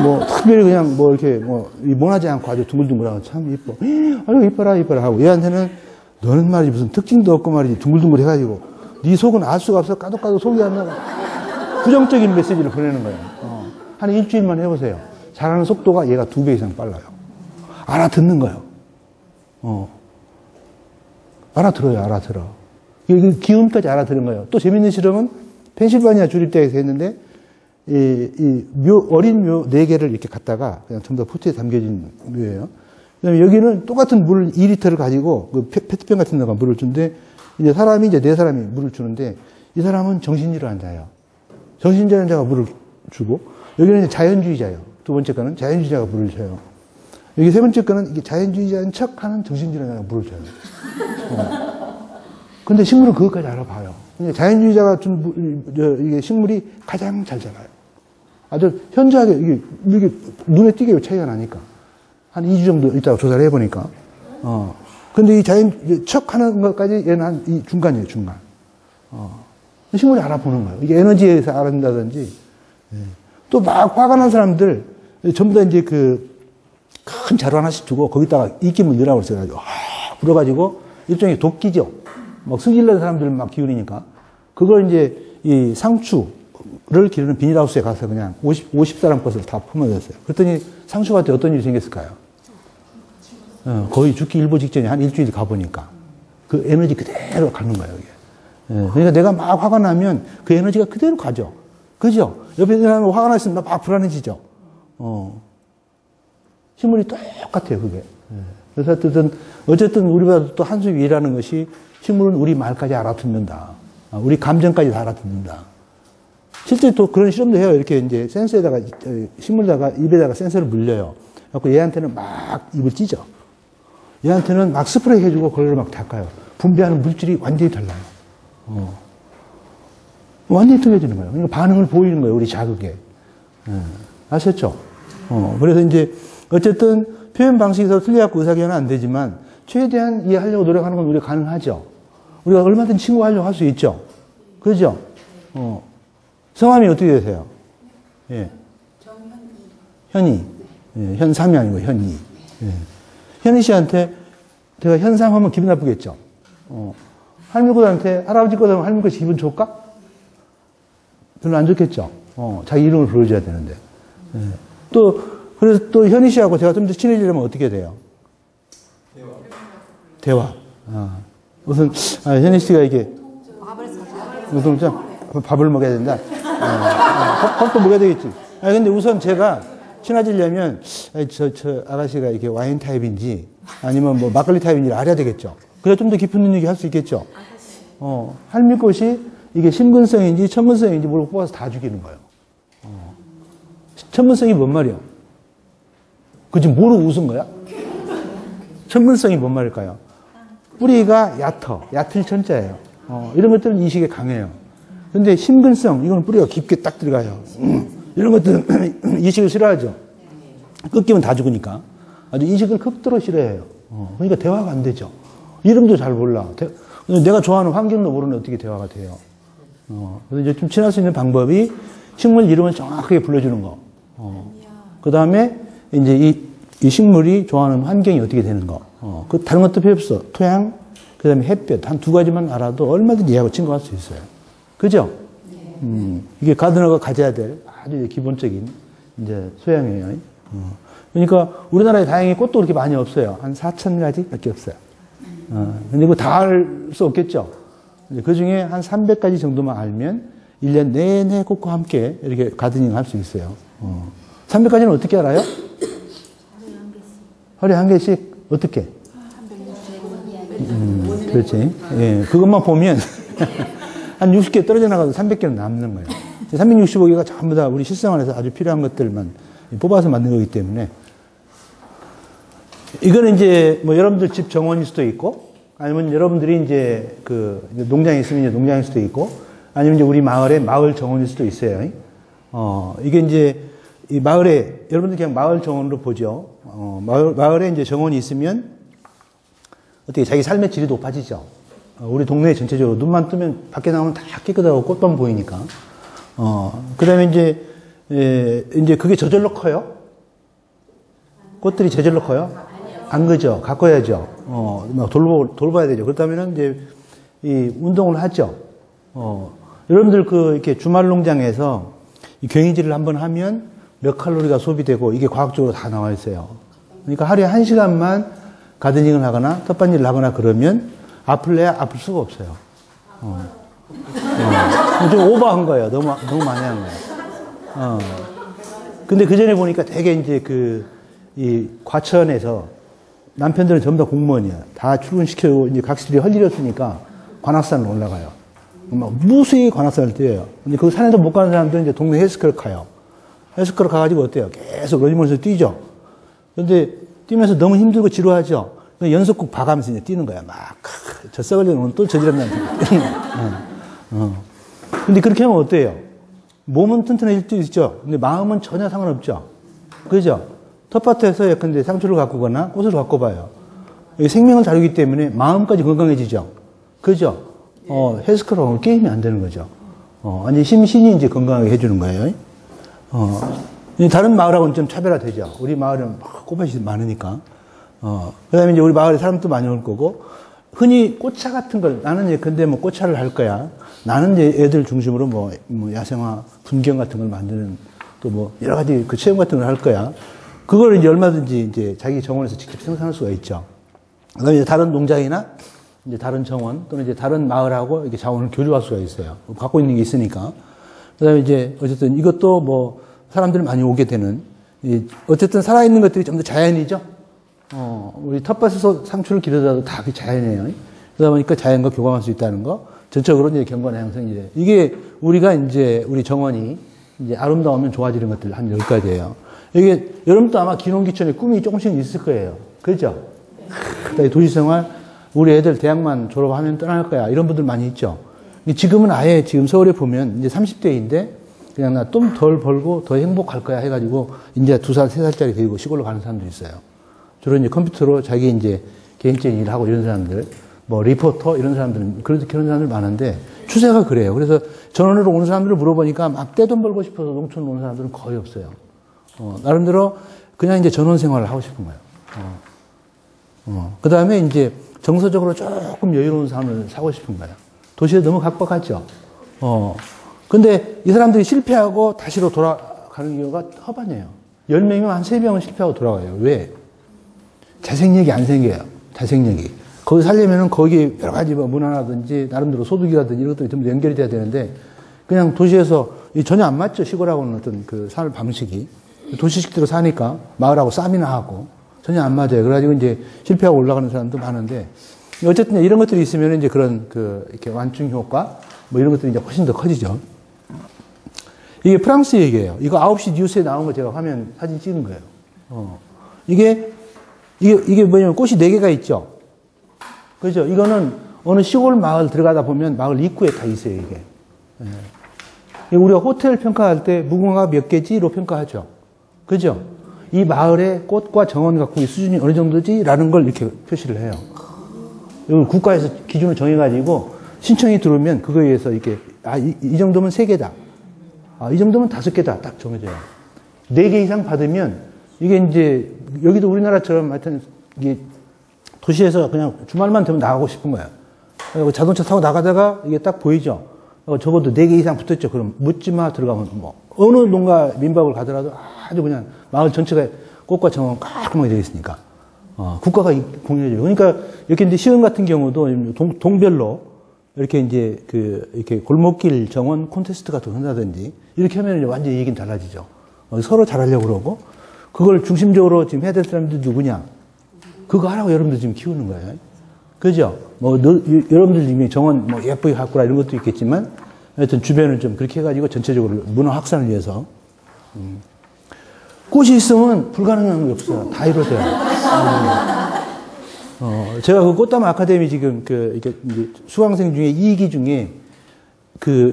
뭐, 특별히 그냥 뭐 이렇게 뭐, 모나지 않고 아주 둥글둥글하고 참 예뻐. 아유, 이뻐라 하고. 얘한테는 너는 말이지 무슨 특징도 없고 말이지 둥글둥글 해가지고. 네 속은 알 수가 없어. 까도까도 속이 안 나고. 부정적인 메시지를 보내는 거예요. 한 일주일만 해보세요. 자라는 속도가 얘가 2배 이상 빨라요. 알아듣는 거예요. 알아들어요, 알아들어. 그 기운까지 알아들은 거예요. 또 재밌는 실험은 펜실바니아 주립대에서 했는데, 어린 묘 4개를 이렇게 갖다가 그냥 전부 다 포트에 담겨진 묘예요. 그다음에 여기는 똑같은 물을 2리터를 가지고 그 페트병 같은 데가 물을 주는데, 이제 사람이 이제 4사람이 물을 주는데, 이 사람은 정신질환 자예요. 정신질환 자가 물을 주고, 여기는 이제 자연주의자예요. 2번째 거는 자연주의자가 물을 줘요. 여기 3번째 거는 이게 자연주의자인 척하는 정신질환 자가 물을 줘요. 근데 식물은 그것까지 알아봐요. 자연주의자가 좀, 이게 식물이 가장 잘 자라요. 아주 현저하게, 이게 눈에 띄게 차이가 나니까. 한 2주 정도 있다가 조사를 해보니까. 근데 이 척 하는 것까지 얘는 한 이 중간이에요, 중간. 식물이 알아보는 거예요. 이게 에너지에 의해서 알아낸다든지. 또 막 화가 난 사람들, 전부 다 이제 큰 자루 하나씩 두고 거기다가 입김을 넣으라고 그랬어요. 불어가지고, 일종의 도끼죠. 막 승질내는 사람들 막 기운이니까. 그걸 이제 이 상추를 기르는 비닐하우스에 가서 그냥 50사람 것을 다 품어냈어요. 그랬더니 상추한테 어떤 일이 생겼을까요? 거의 죽기 일보 직전에 한 일주일 가보니까 그 에너지 그대로 가는 거예요, 이게. 그러니까 내가 막 화가 나면 그 에너지가 그대로 가죠. 그죠? 옆에 있는 사람이 화가 났으면 막 불안해지죠. 식물이 똑같아요, 그게. 그래서 어쨌든 우리가 또 한수 위라는 것이 식물은 우리 말까지 알아듣는다. 우리 감정까지 다 알아듣는다. 실제 또 그런 실험도 해요. 이렇게 이제 센서에다가, 식물에다가, 입에다가 센서를 물려요. 그래서 얘한테는 막 입을 찢어. 얘한테는 막 스프레이 해주고 그걸 막 닦아요. 분비하는 물질이 완전히 달라요. 완전히 틀려지는 거예요. 그러니까 반응을 보이는 거예요. 우리 자극에. 아셨죠? 그래서 이제, 어쨌든 표현 방식이 서로 틀려갖고 의사결정은 안 되지만, 최대한 이해하려고 노력하는 건 우리가 가능하죠. 우리가 얼마든지 친구하려고 할 수 있죠. 그죠? 성함이 어떻게 되세요? 예. 현희. 예, 현삼이 아니고 현희. 예. 현희 씨한테 제가 현삼 하면 기분 나쁘겠죠? 할미꽃한테 할아버지 꽃 하면 할미꽃이 기분 좋을까? 별로 안 좋겠죠. 자기 이름을 불러줘야 되는데. 네. 또, 그래서 또 현희 씨하고 제가 좀 더 친해지려면 어떻게 돼요? 대화. 우선, 현희 씨가 이게. 밥을 먹어야 된다. 밥도 먹어야 되겠지. 근데 우선 제가 친해지려면, 저 아가씨가 이렇게 와인 타입인지, 아니면 뭐 막걸리 타입인지 알아야 되겠죠. 그래야 좀 더 깊은 눈여기 할 수 있겠죠. 할미꽃이 이게 심근성인지 청근성인지 모르고 뽑아서 다 죽이는 거예요. 청근성이 뭔 말이야? 그지 모르고 웃은 거야? 청근성이 뭔 말일까요? 뿌리가 얕을 천자예요. 이런 것들은 인식에 강해요. 근데 심근성, 이건 뿌리가 깊게 딱 들어가요. 이런 것들은 인식을 싫어하죠. 꺾이면 다 죽으니까. 아주 인식을 극도로 싫어해요. 그러니까 대화가 안 되죠. 이름도 잘 몰라. 내가 좋아하는 환경도 모르는 어떻게 대화가 돼요. 그래서 이제 좀 친할 수 있는 방법이 식물 이름을 정확하게 불러주는 거. 그 다음에 이제 이 식물이 좋아하는 환경이 어떻게 되는 거. 그 다른 것도 필요 없어. 토양, 그 다음에 햇볕. 한 두 가지만 알아도 얼마든지 얘하고 친구할 수 있어요. 그죠? 이게 가드너가 가져야 될 아주 기본적인 이제 소양이에요. 그러니까 우리나라에 다행히 꽃도 그렇게 많이 없어요. 한 4,000가지 밖에 없어요. 근데 이거 다 알 수 없겠죠? 그 중에 한 300가지 정도만 알면 1년 내내 꽃과 함께 이렇게 가드닝을 할 수 있어요. 300가지는 어떻게 알아요? 하루에 한 개씩? 어떻게? 365일. 그렇지. 예, 그것만 보면 한 60개 떨어져 나가도 300개는 남는 거예요. 365개가 전부 다 우리 실생활에서 아주 필요한 것들만 뽑아서 만든 거기 때문에 이거는 이제 뭐 여러분들 집 정원일 수도 있고, 아니면 여러분들이 이제 그 농장에 있으면 이제 농장일 수도 있고, 아니면 이제 우리 마을의 마을 정원일 수도 있어요. 이게 이제 이 마을에 여러분들 그냥 마을 정원으로 보죠. 마을에 이제 정원이 있으면 어떻게 자기 삶의 질이 높아지죠. 우리 동네 전체적으로 눈만 뜨면 밖에 나오면 다 깨끗하고 꽃만 보이니까. 그다음에 이제 이제 그게 저절로 커요. 꽃들이 저절로 커요. 안 그죠? 가꿔야죠. 막 돌봐야 되죠. 그렇다면 이제 이 운동을 하죠. 여러분들 그 이렇게 주말 농장에서 이 괭이질을 한번 하면 몇 칼로리가 소비되고 이게 과학적으로 다 나와 있어요. 그러니까 하루에 1시간만 가드닝을 하거나 텃밭일을 하거나 그러면 아플래야 아플 수가 없어요. 좀 오버한 거예요. 너무 많이 한 거예요. 근데 그 전에 보니까 되게 이제 이 과천에서 남편들은 전부 다 공무원이야. 다 출근시켜고 이제 각시들이 할 일이 없으니까 관악산으로 올라가요. 막 무수히 관악산을 뛰어요. 근데 그 산에도 못 가는 사람들은 이제 동네 헬스클럽 가요. 헬스클럽 가가지고 어때요? 계속 러닝머신에서 뛰죠. 근데 뛰면서 너무 힘들고 지루하죠. 연속곡 봐가면서 이제 뛰는 거야. 막 저 썩을려는 오늘 또 저지른다는 거야. 근데 그렇게 하면 어때요? 몸은 튼튼해질 수도 있죠. 근데 마음은 전혀 상관없죠. 그죠? 텃밭에서 예컨대 상추를 가꾸거나 꽃을 가꿔봐요. 생명을 다루기 때문에 마음까지 건강해지죠. 그죠? 헬스클럽은 게임이 안 되는 거죠. 아니, 심신이 이제 건강하게 해주는 거예요. 다른 마을하고는 좀 차별화되죠. 우리 마을은 막 꽃밭이 많으니까. 그 다음에 이제 우리 마을에 사람도 많이 올 거고, 흔히 꽃차 같은 걸, 나는 예컨대 뭐 꽃차를 할 거야. 나는 이제 애들 중심으로 뭐 야생화, 분경 같은 걸 만드는 또 뭐 여러 가지 그 체험 같은 걸 할 거야. 그걸 이제 얼마든지 이제 자기 정원에서 직접 생산할 수가 있죠. 그다음에 이제 다른 농장이나 이제 다른 정원 또는 이제 다른 마을하고 이렇게 자원을 교류할 수가 있어요. 갖고 있는 게 있으니까. 그다음에 이제 어쨌든 이것도 뭐 사람들이 많이 오게 되는 어쨌든 살아있는 것들이 좀 더 자연이죠. 우리 텃밭에서 상추를 기르더라도 다 그게 자연이에요. 그러다 보니까 자연과 교감할 수 있다는 거. 전적으로 이제 경건의 양성이래요. 이게 우리가 이제 우리 정원이 이제 아름다우면 좋아지는 것들 한 10가지예요. 이게, 여러분도 아마 기농기촌에 꿈이 조금씩 있을 거예요. 그죠? 네. 도시생활, 우리 애들 대학만 졸업하면 떠날 거야. 이런 분들 많이 있죠? 지금은 아예 지금 서울에 보면 이제 30대인데 그냥 나 좀 덜 벌고 더 행복할 거야 해가지고 이제 2살, 3살짜리 데리고 시골로 가는 사람도 있어요. 주로 이제 컴퓨터로 자기 이제 개인적인 일을 하고 이런 사람들, 뭐 리포터 이런 사람들은 그런 사람들 많은데 추세가 그래요. 그래서 전원으로 오는 사람들을 물어보니까 막 떼돈 벌고 싶어서 농촌으로 오는 사람들은 거의 없어요. 나름대로 그냥 이제 전원 생활을 하고 싶은 거예요. 그 다음에 이제 정서적으로 조금 여유로운 삶을 사고 싶은 거예요. 도시에 너무 각박하죠. 근데 이 사람들이 실패하고 다시로 돌아가는 이유가 허반이에요. 10명이면 한 3명은 실패하고 돌아가요. 왜? 자생력이 안 생겨요. 자생력이. 거기 살려면은 거기 여러 가지 뭐 문화라든지 나름대로 소득이라든지 이런 것들이 전부 연결이 돼야 되는데 그냥 도시에서 전혀 안 맞죠. 시골하고는 어떤 그 삶 방식이. 도시식대로 사니까 마을하고 쌈이나 하고 전혀 안 맞아요. 그래가지고 이제 실패하고 올라가는 사람도 많은데 어쨌든 이런 것들이 있으면 이제 그런 그 이렇게 완충 효과 뭐 이런 것들이 이제 훨씬 더 커지죠. 이게 프랑스 얘기예요. 이거 9시 뉴스에 나온 거 제가 화면 사진 찍은 거예요. 이게 뭐냐면 꽃이 4개가 있죠. 그죠? 이거는 어느 시골 마을 들어가다 보면 마을 입구에 다 있어요, 이게. 예. 우리가 호텔 평가할 때 무궁화가 몇 개지로 평가하죠. 그죠? 이 마을의 꽃과 정원 가꾸기 수준이 어느 정도지라는 걸 이렇게 표시를 해요. 이걸 국가에서 기준을 정해가지고 신청이 들어오면 그거에 의해서 이렇게, 아, 이 정도면 3개다. 아, 이 정도면 5개다. 딱 정해져요. 4개 이상 받으면 이게 이제 여기도 우리나라처럼 하여튼 이게 도시에서 그냥 주말만 되면 나가고 싶은 거야. 자동차 타고 나가다가 이게 딱 보이죠. 적어도 4개 이상 붙었죠. 그럼 묻지마 들어가면 뭐 어느 농가 민박을 가더라도 아주 그냥 마을 전체가 꽃과 정원 깔끔하게 되어 있으니까 국가가 공유해줘요. 그러니까 이렇게 이제 시흥 같은 경우도 동별로 이렇게 이제 그 이렇게 골목길 정원 콘테스트 같은 거 한다든지 이렇게 하면 완전히 얘기는 달라지죠. 서로 잘하려고 그러고 그걸 중심적으로 지금 해야 될 사람들이 누구냐? 그거 하라고 여러분들 지금 키우는 거예요. 그죠? 뭐, 여러분들 이미 정원 뭐 예쁘게 가꾸라 이런 것도 있겠지만, 하여튼 주변을 좀 그렇게 해가지고 전체적으로 문화 확산을 위해서. 꽃이 있으면 불가능한 게 없어요. 다 이루어져요. 제가 그 꽃담 아카데미 지금 이렇게 수강생 중에 2기 중에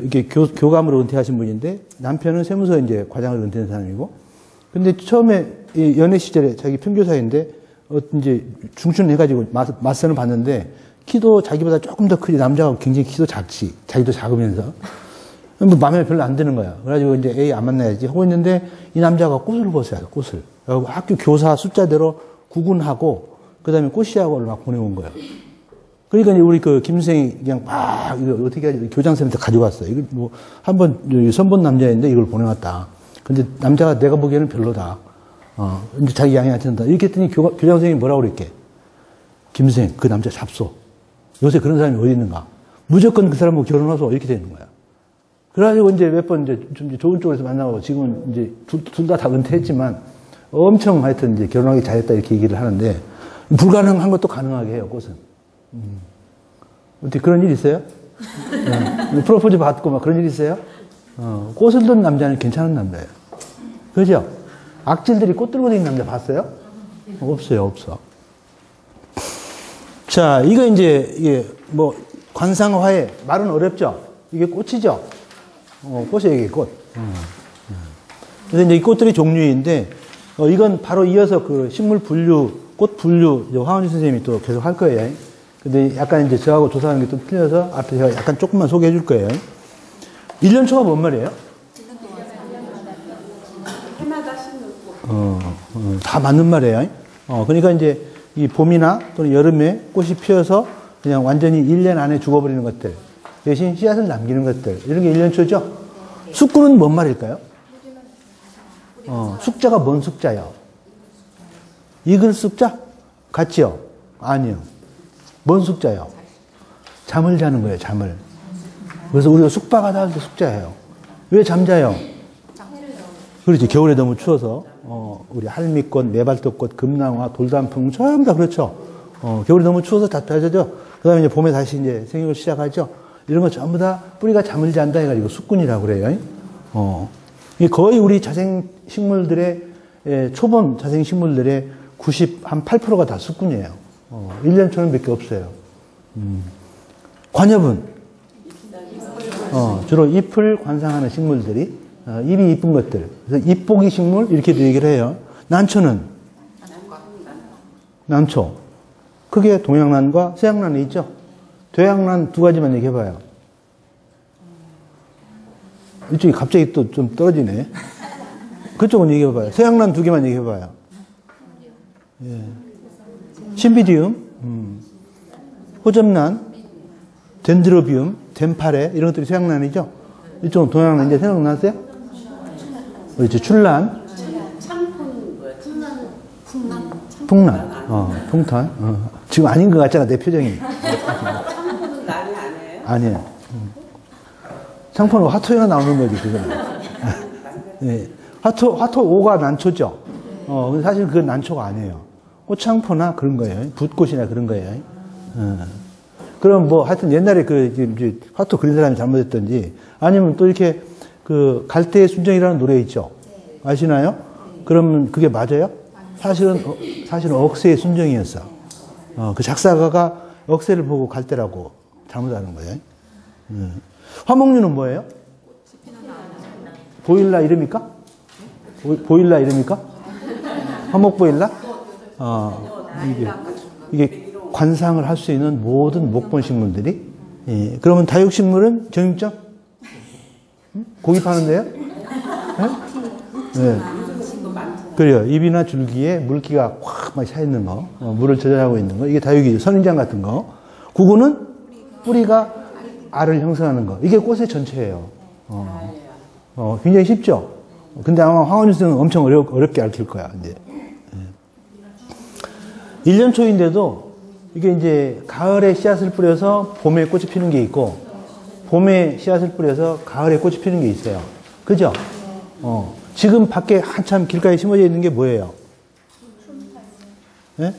이렇게 교감으로 은퇴하신 분인데, 남편은 세무서 이제 과장을 은퇴한 사람이고, 근데 처음에 연애 시절에 자기 평교사인데, 이제 중춘 해가지고 맞선을 봤는데 키도 자기보다 조금 더 크지 남자가 굉장히 키도 작지 자기도 작으면서 뭐 마음에 별로 안 드는 거야. 그래가지고 이제 에이 안 만나야지 하고 있는데 이 남자가 꽃을 벗어야 돼. 꽃을 학교 교사 숫자대로 구군하고 그 다음에 꽃시학원을 막 보내온 거예요. 그러니까 이제 우리 그 김선생이 그냥 막 이거 어떻게 하지 교장 선생님한테 가져왔어. 이거 뭐 한번 선본 남자인데 이걸 보내왔다. 근데 남자가 내가 보기에는 별로다. 이제 자기 양이 안 찬다. 이렇게 했더니 교장 선생님이 뭐라고 그랬게? 김 선생님, 그 남자 잡소. 요새 그런 사람이 어디 있는가? 무조건 그 사람하고 결혼해서 이렇게 되는 거야. 그래가지고 이제 몇 번 이제 좀 좋은 쪽에서 만나고 지금은 이제 둘 다 은퇴했지만 엄청 하여튼 이제 결혼하기 잘했다 이렇게 얘기를 하는데 불가능한 것도 가능하게 해요, 꽃은. 어떻게 그런 일 있어요? 프로포즈 받고 막 그런 일 있어요? 꽃을 든 남자는 괜찮은 남자예요. 그죠? 악질들이 꽃 들고 다니는 남자 봤어요? 없어요, 없어. 자, 이거 이제, 이게 뭐, 관상화해. 말은 어렵죠? 이게 꽃이죠? 꽃이에요, 이게 꽃. 근데 이제 이 꽃들이 종류인데, 이건 바로 이어서 그 식물 분류, 꽃 분류, 황원진 선생님이 또 계속 할 거예요. 근데 약간 이제 저하고 조사하는 게 또 틀려서 앞에 제가 약간 조금만 소개해 줄 거예요. 1년 초가 뭔 말이에요? 다 맞는 말이에요. 그러니까 이제 이 봄이나 또는 여름에 꽃이 피어서 그냥 완전히 1년 안에 죽어버리는 것들. 대신 씨앗을 남기는 것들. 이런 게 1년 초죠? 숙구는 뭔 말일까요? 숙자가 뭔 숙자요? 익을 숙자? 같이요? 아니요. 뭔 숙자요? 잠을 자는 거예요, 잠을. 그래서 우리가 숙박하다 할 때 숙자예요. 왜 잠자요? 그렇지, 겨울에 너무 추워서. 우리 할미꽃, 매발톱꽃, 금낭화, 돌단풍, 전부 다 그렇죠. 겨울이 너무 추워서 다 펴져죠. 그 다음에 이제 봄에 다시 이제 생육을 시작하죠. 이런 거 전부 다 뿌리가 잠을 잔다 해가지고 숙군이라고 그래요. 이게 거의 우리 자생식물들의, 초본 자생식물들의 98%가 다 숙군이에요. 1년 초는 몇 개 없어요. 관엽은? 주로 잎을 관상하는 식물들이 잎이 이쁜 것들. 그래서 잎보기 식물? 이렇게도 얘기를 해요. 난초는? 난초. 크게 동양란과 서양란이 있죠? 대양란 두 가지만 얘기해봐요. 이쪽이 갑자기 또 좀 떨어지네. 그쪽은 얘기해봐요. 서양란 두 개만 얘기해봐요. 예. 신비디움, 호접란, 덴드로비움, 덴파레, 이런 것들이 서양란이죠? 일종 동양 이제 생각나세요? 그렇지, 출란. 풍란. 풍탄. 지금 아닌 것 같잖아, 내 표정이. 창포는 난이 아니에요? 아니에요. 창포는 화토가 나오는 거지, 그거는. 네. 화토 5가 난초죠. 근데 사실 그건 난초가 아니에요. 꽃창포나 그런 거예요. 붓꽃이나 그런 거예요. 그럼 뭐 하여튼 옛날에 그 화토 그린 사람이 잘못했던지 아니면 또 이렇게 그 갈대의 순정이라는 노래 있죠. 아시나요? 그러면 그게 맞아요? 사실은 억새의 순정이었어. 그 작사가가 억새를 보고 갈대라고 잘못 아는 거예요. 화목류는 뭐예요? 보일라 이름입니까? 보일라 이름입니까? 화목보일라? 이게 관상을 할 수 있는 모든 목본식물들이. 예. 그러면 다육식물은 정육점? 고기 파는데요? 예? 예. 그래요. 잎이나 줄기에 물기가 확 막 차있는 거, 물을 저장하고 있는 거, 이게 다육이죠. 선인장 같은 거. 구구는 뿌리가 알을 형성하는 거. 이게 꽃의 전체예요. 굉장히 쉽죠? 근데 아마 황원일생은 엄청 어렵게 알킬 거야. 이제. 예. 1년 초인데도 이게 이제 가을에 씨앗을 뿌려서 봄에 꽃이 피는 게 있고, 봄에 씨앗을 뿌려서 가을에 꽃이 피는 게 있어요. 그죠? 지금 밖에 한참 길가에 심어져 있는 게 뭐예요? 예?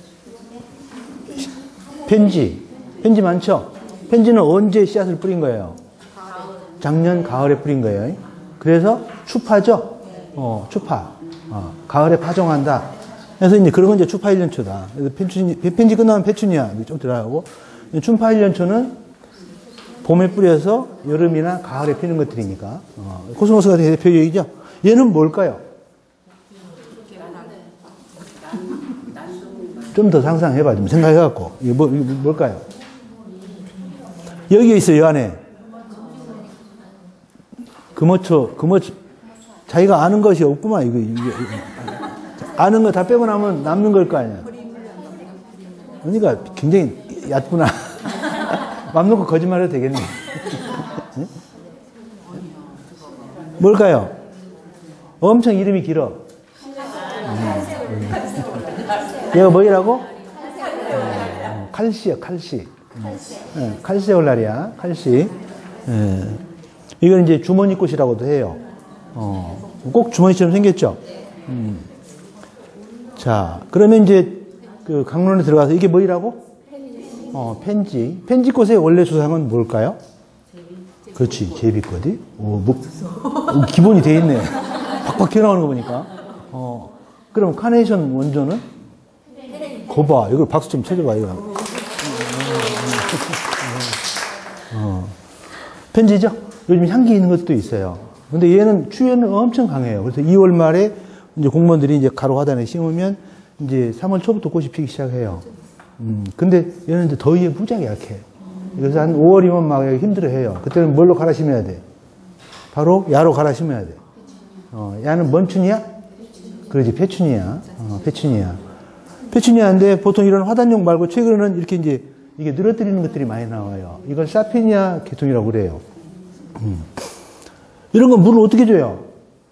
팬지. 팬지 많죠? 팬지는 언제 씨앗을 뿌린 거예요? 작년 가을에 뿌린 거예요. 그래서 추파죠? 추파. 가을에 파종한다. 그래서 이제 그런 건 이제 추파 1년초다. 그래서 펜지 끝나면 페추니아 좀 들어가고, 춘파 1년초는 봄에 뿌려서 여름이나 가을에 피는 것들이니까. 코스모스가 대표적이죠. 얘는 뭘까요? 좀 더 상상해봐, 좀 생각해갖고. 이게 뭘까요? 여기에 있어요, 요 안에. 금어초. 자기가 아는 것이 없구만, 이거. 아는 거 다 빼고 나면 남는 걸 거 아니야. 그러니까 굉장히 얕구나. 맘 놓고 거짓말 해도 되겠네. 뭘까요? 엄청 이름이 길어. 얘가 뭐라고? 칼시요, 칼시. 칼세올라리아, 칼시. 이건 이제 주머니꽃이라고도 해요. 꼭 주머니처럼 생겼죠? 자, 그러면 이제 그 강론에 들어가서 이게 뭐라고? 팬지. 팬지꽃의 원래 조상은 뭘까요? 그렇지, 제비꽃이. 기본이 돼 있네. 팍팍 튀어나오는 거 보니까. 그럼 카네이션 원조는? 거봐, 이걸 박수 좀 쳐줘봐, 이거. 팬지죠? 요즘 향기 있는 것도 있어요. 근데 얘는 추위에는 엄청 강해요. 그래서 2월 말에 이제 공무원들이 이제 가로 화단에 심으면 이제 3월 초부터 꽃이 피기 시작해요. 근데 얘는 이제 더위에 무지하게 약해. 그래서 한 5월이면 막 힘들어해요. 그때는 뭘로 갈아 심어야 돼? 바로 야로 갈아 심어야 돼. 야는 뭔 춘이야? 그렇지, 페추니아. 페추니아인데 보통 이런 화단용 말고 최근에는 이렇게 이제 이게 늘어뜨리는 것들이 많이 나와요. 이걸 사피니아 계통이라고 그래요. 이런 건 물을 어떻게 줘요?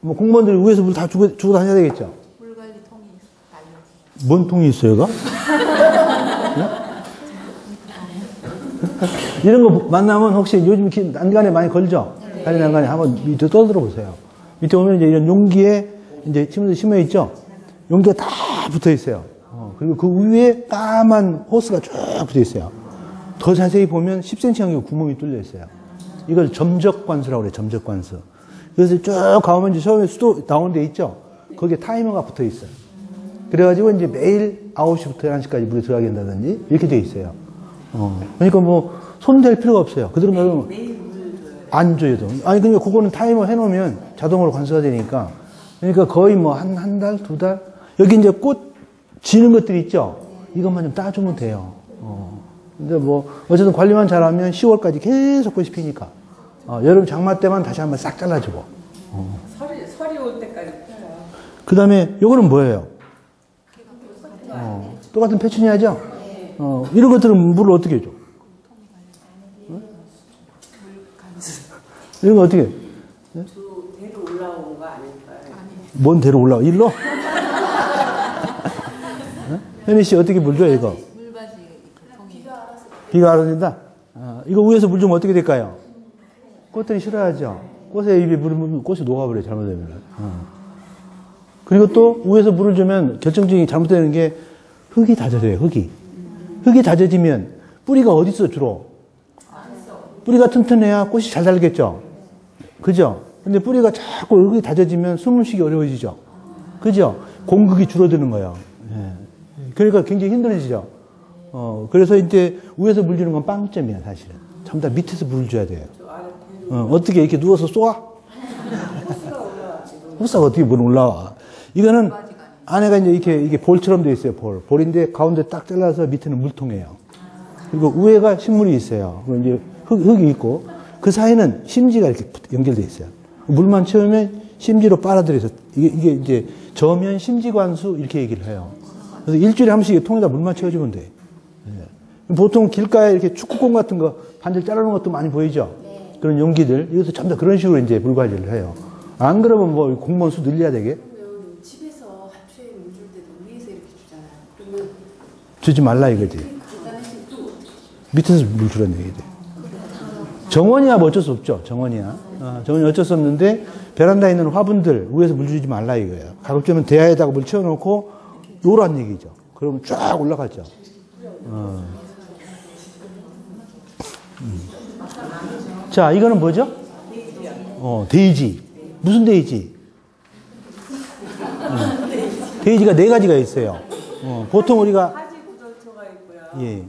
뭐 공무원들이 위에서 물 다 주고 다녀야 되겠죠? 물 관리 통이 있어요. 뭔 통이 있어요, 얘가? 이런 거 만나면 혹시 요즘 이렇게 난간에 많이 걸죠? 다리 난간에 한번 밑에 떠들어 보세요. 밑에 오면 이제 이런 용기에 이제 침을 심어 있죠? 용기가 다 붙어 있어요. 그리고 그 위에 까만 호스가 쭉 붙어 있어요. 더 자세히 보면 10cm 간격의 구멍이 뚫려 있어요. 이걸 점적관수라고 그래요, 점적관수. 그래서 쭉 가면 이제 처음에 수도 나온 데 있죠? 거기에 타이머가 붙어 있어요. 그래가지고 이제 매일 9시부터 11시까지 물에 들어가게 한다든지, 이렇게 돼 있어요. 그러니까 뭐, 손댈 필요가 없어요. 그대로 가면. 안 줘요, 도 아니, 그러니까 그거는 타이머 해놓으면 자동으로 관수가 되니까. 그러니까 거의 뭐, 한 달, 두 달? 여기 이제 꽃 지는 것들이 있죠? 이것만 좀 따주면 돼요. 근데 뭐, 어쨌든 관리만 잘하면 10월까지 계속 꽃이 피니까. 여름 장마 때만 다시 한번 싹 잘라주고. 설이 올 때까지 펴요. 그 다음에, 요거는 뭐예요? 똑같은 페추니아죠? 네. 이런 것들은 물을 어떻게 줘? 응? 이런 거 어떻게? 네? 저 대로 올라온 거 아닐까요? 뭔 대로 올라와? 일로? 혜민 씨 어떻게 물 줘 이거? 물받이 비가 알아준다. 이거 위에서 물 좀 어떻게 될까요? 꽃들이 싫어하죠. 꽃에 입에 물을 물면 꽃이 녹아버려 잘못되면. 그리고 또 위에서 물을 주면 결정적인 잘못되는 게 흙이 다져져요. 흙이 다져지면 뿌리가 어디 있어 주로? 뿌리가 튼튼해야 꽃이 잘 달겠죠. 그죠? 근데 뿌리가 자꾸 흙이 다져지면 숨을 쉬기 어려워지죠. 그죠? 공급이 줄어드는 거예요. 그러니까 굉장히 힘들어지죠. 그래서 이제 위에서 물 주는 건 빵점이야, 사실은. 전부 다 밑에서 물을 줘야 돼요. 어떻게 이렇게 누워서 쏘아? 호수가 어떻게 물 올라와? 이거는 안에가 이제 이게 볼처럼 되어 있어요, 볼. 볼인데 가운데 딱 잘라서 밑에는 물통이에요. 그리고 위에가 식물이 있어요. 그리고 이제 흙이 있고 그 사이는 심지가 이렇게 연결되어 있어요. 물만 채우면 심지로 빨아들여서 이게 이제 저면 심지관수 이렇게 얘기를 해요. 그래서 일주일에 한 번씩 통에다 물만 채워주면 돼. 예. 보통 길가에 이렇게 축구공 같은 거 반절 자르는 것도 많이 보이죠? 네. 그런 용기들. 이것도 전부 다 그런 식으로 이제 물 관리를 해요. 안 그러면 뭐 공무원 수 늘려야 되게. 그러면 집에서 하초에 물 줄 때도 위에서 이렇게 주잖아요. 그러면 주지 말라 이거지. 밑에서 물 주라는 얘기지. 정원이야 뭐 어쩔 수 없죠. 정원이야. 정원이 어쩔 수 없는데 베란다에 있는 화분들 위에서 물 주지 말라 이거예요. 가급적이면 대야에다가 물 채워놓고 요란 얘기죠. 그러면 쫙 올라가죠. 자, 이거는 뭐죠? 데이지. 무슨 데이지? 데이지가 네 가지가 있어요. 보통 우리가 가지 구절초가 있고요. 예.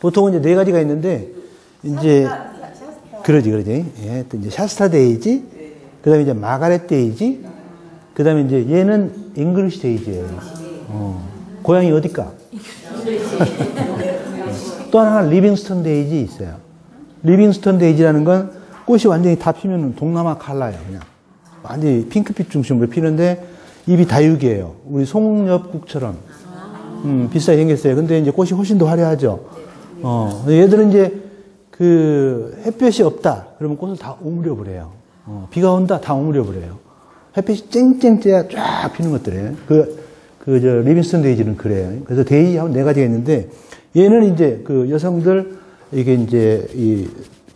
보통은 이제 네 가지가 있는데 이제 그러지. 예, 또 이제 샤스타 데이지. 그다음에 이제 마가렛 데이지. 그다음에 이제 얘는 잉글리시 데이지예요. 고향이 어딜까? 또 하나 리빙스턴 데이지 있어요. 리빙스턴 데이지라는 건 꽃이 완전히 다 피면 동남아 칼라예요. 그냥 완전히 핑크빛 중심으로 피는데 잎이 다육이에요. 우리 송엽국처럼 비싸게 생겼어요. 근데 이제 꽃이 훨씬 더 화려하죠. 얘들은 이제 그 햇볕이 없다 그러면 꽃을 다 오므려 버려요. 비가 온다 다 오므려 버려요. 햇볕이 쨍쨍쨍 쫙 피는 것들이에요. 리빙스턴 데이지는 그래요. 그래서 데이지 한 네 가지가 있는데, 얘는 이제 그 여성들, 이게 이제 이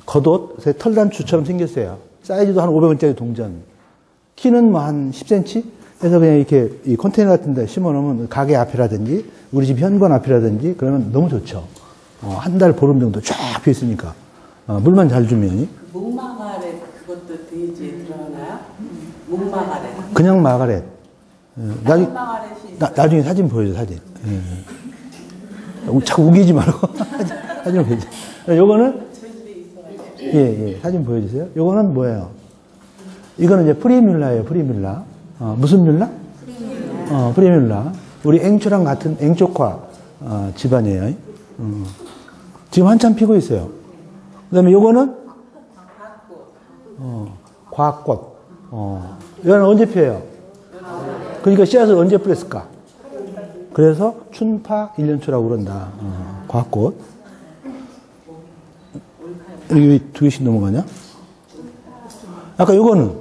겉옷에 털단추처럼 생겼어요. 사이즈도 한 500원짜리 동전. 키는 뭐 한 10cm? 그래서 그냥 이렇게 이 컨테이너 같은 데 심어 놓으면 가게 앞이라든지, 우리 집 현관 앞이라든지, 그러면 너무 좋죠. 한 달 보름 정도 쫙 피어 있으니까. 물만 잘 주면. 목마가렛, 그것도 데이지에 들어가나요? 목마가렛. 그냥 마가렛. 나중에 사진 보여줘, 사진. 예. 자꾸 우기지 말고. 사진 보여주세요. 요거는? 예, 사진 보여주세요. 요거는 뭐예요? 이거는 이제 프리뮬라예요, 프리뮬라. 무슨 뮬라? 프리뮬라. 우리 앵초랑 같은 앵초과 집안이에요. 지금 한참 피고 있어요. 그 다음에 요거는? 과꽃. 이거는 언제 피어요? 그러니까 씨앗을 언제 뿌렸을까? 그래서 춘파 1년초라고 그런다. 과꽃. 여기 왜 두 개씩 넘어가냐? 아까 요거는?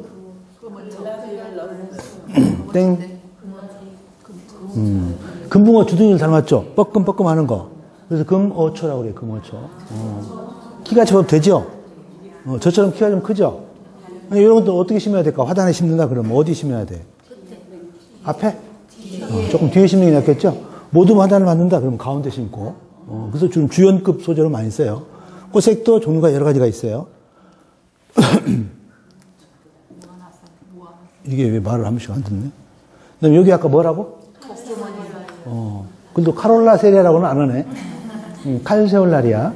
땡. 금붕어 주둥이를 닮았죠? 뻐끔뻐끔 하는 거. 그래서 금어초라고 그래요, 금어초. 키가 제법 되죠? 저처럼 키가 좀 크죠? 이런 것도 어떻게 심어야 될까? 화단에 심는다 그러면 어디 심어야 돼? 앞에? 조금 뒤에 심는 게 낫겠죠? 모두 화단을 만든다 그러면 가운데 심고. 그래서 지금 주연급 소재로 많이 써요. 꽃색도 종류가 여러 가지가 있어요. 이게 왜 말을 한 번씩 안 듣네? 그럼 여기 아까 뭐라고? 근데 카롤라 세리아라고는 안 하네. 칼세올라리아.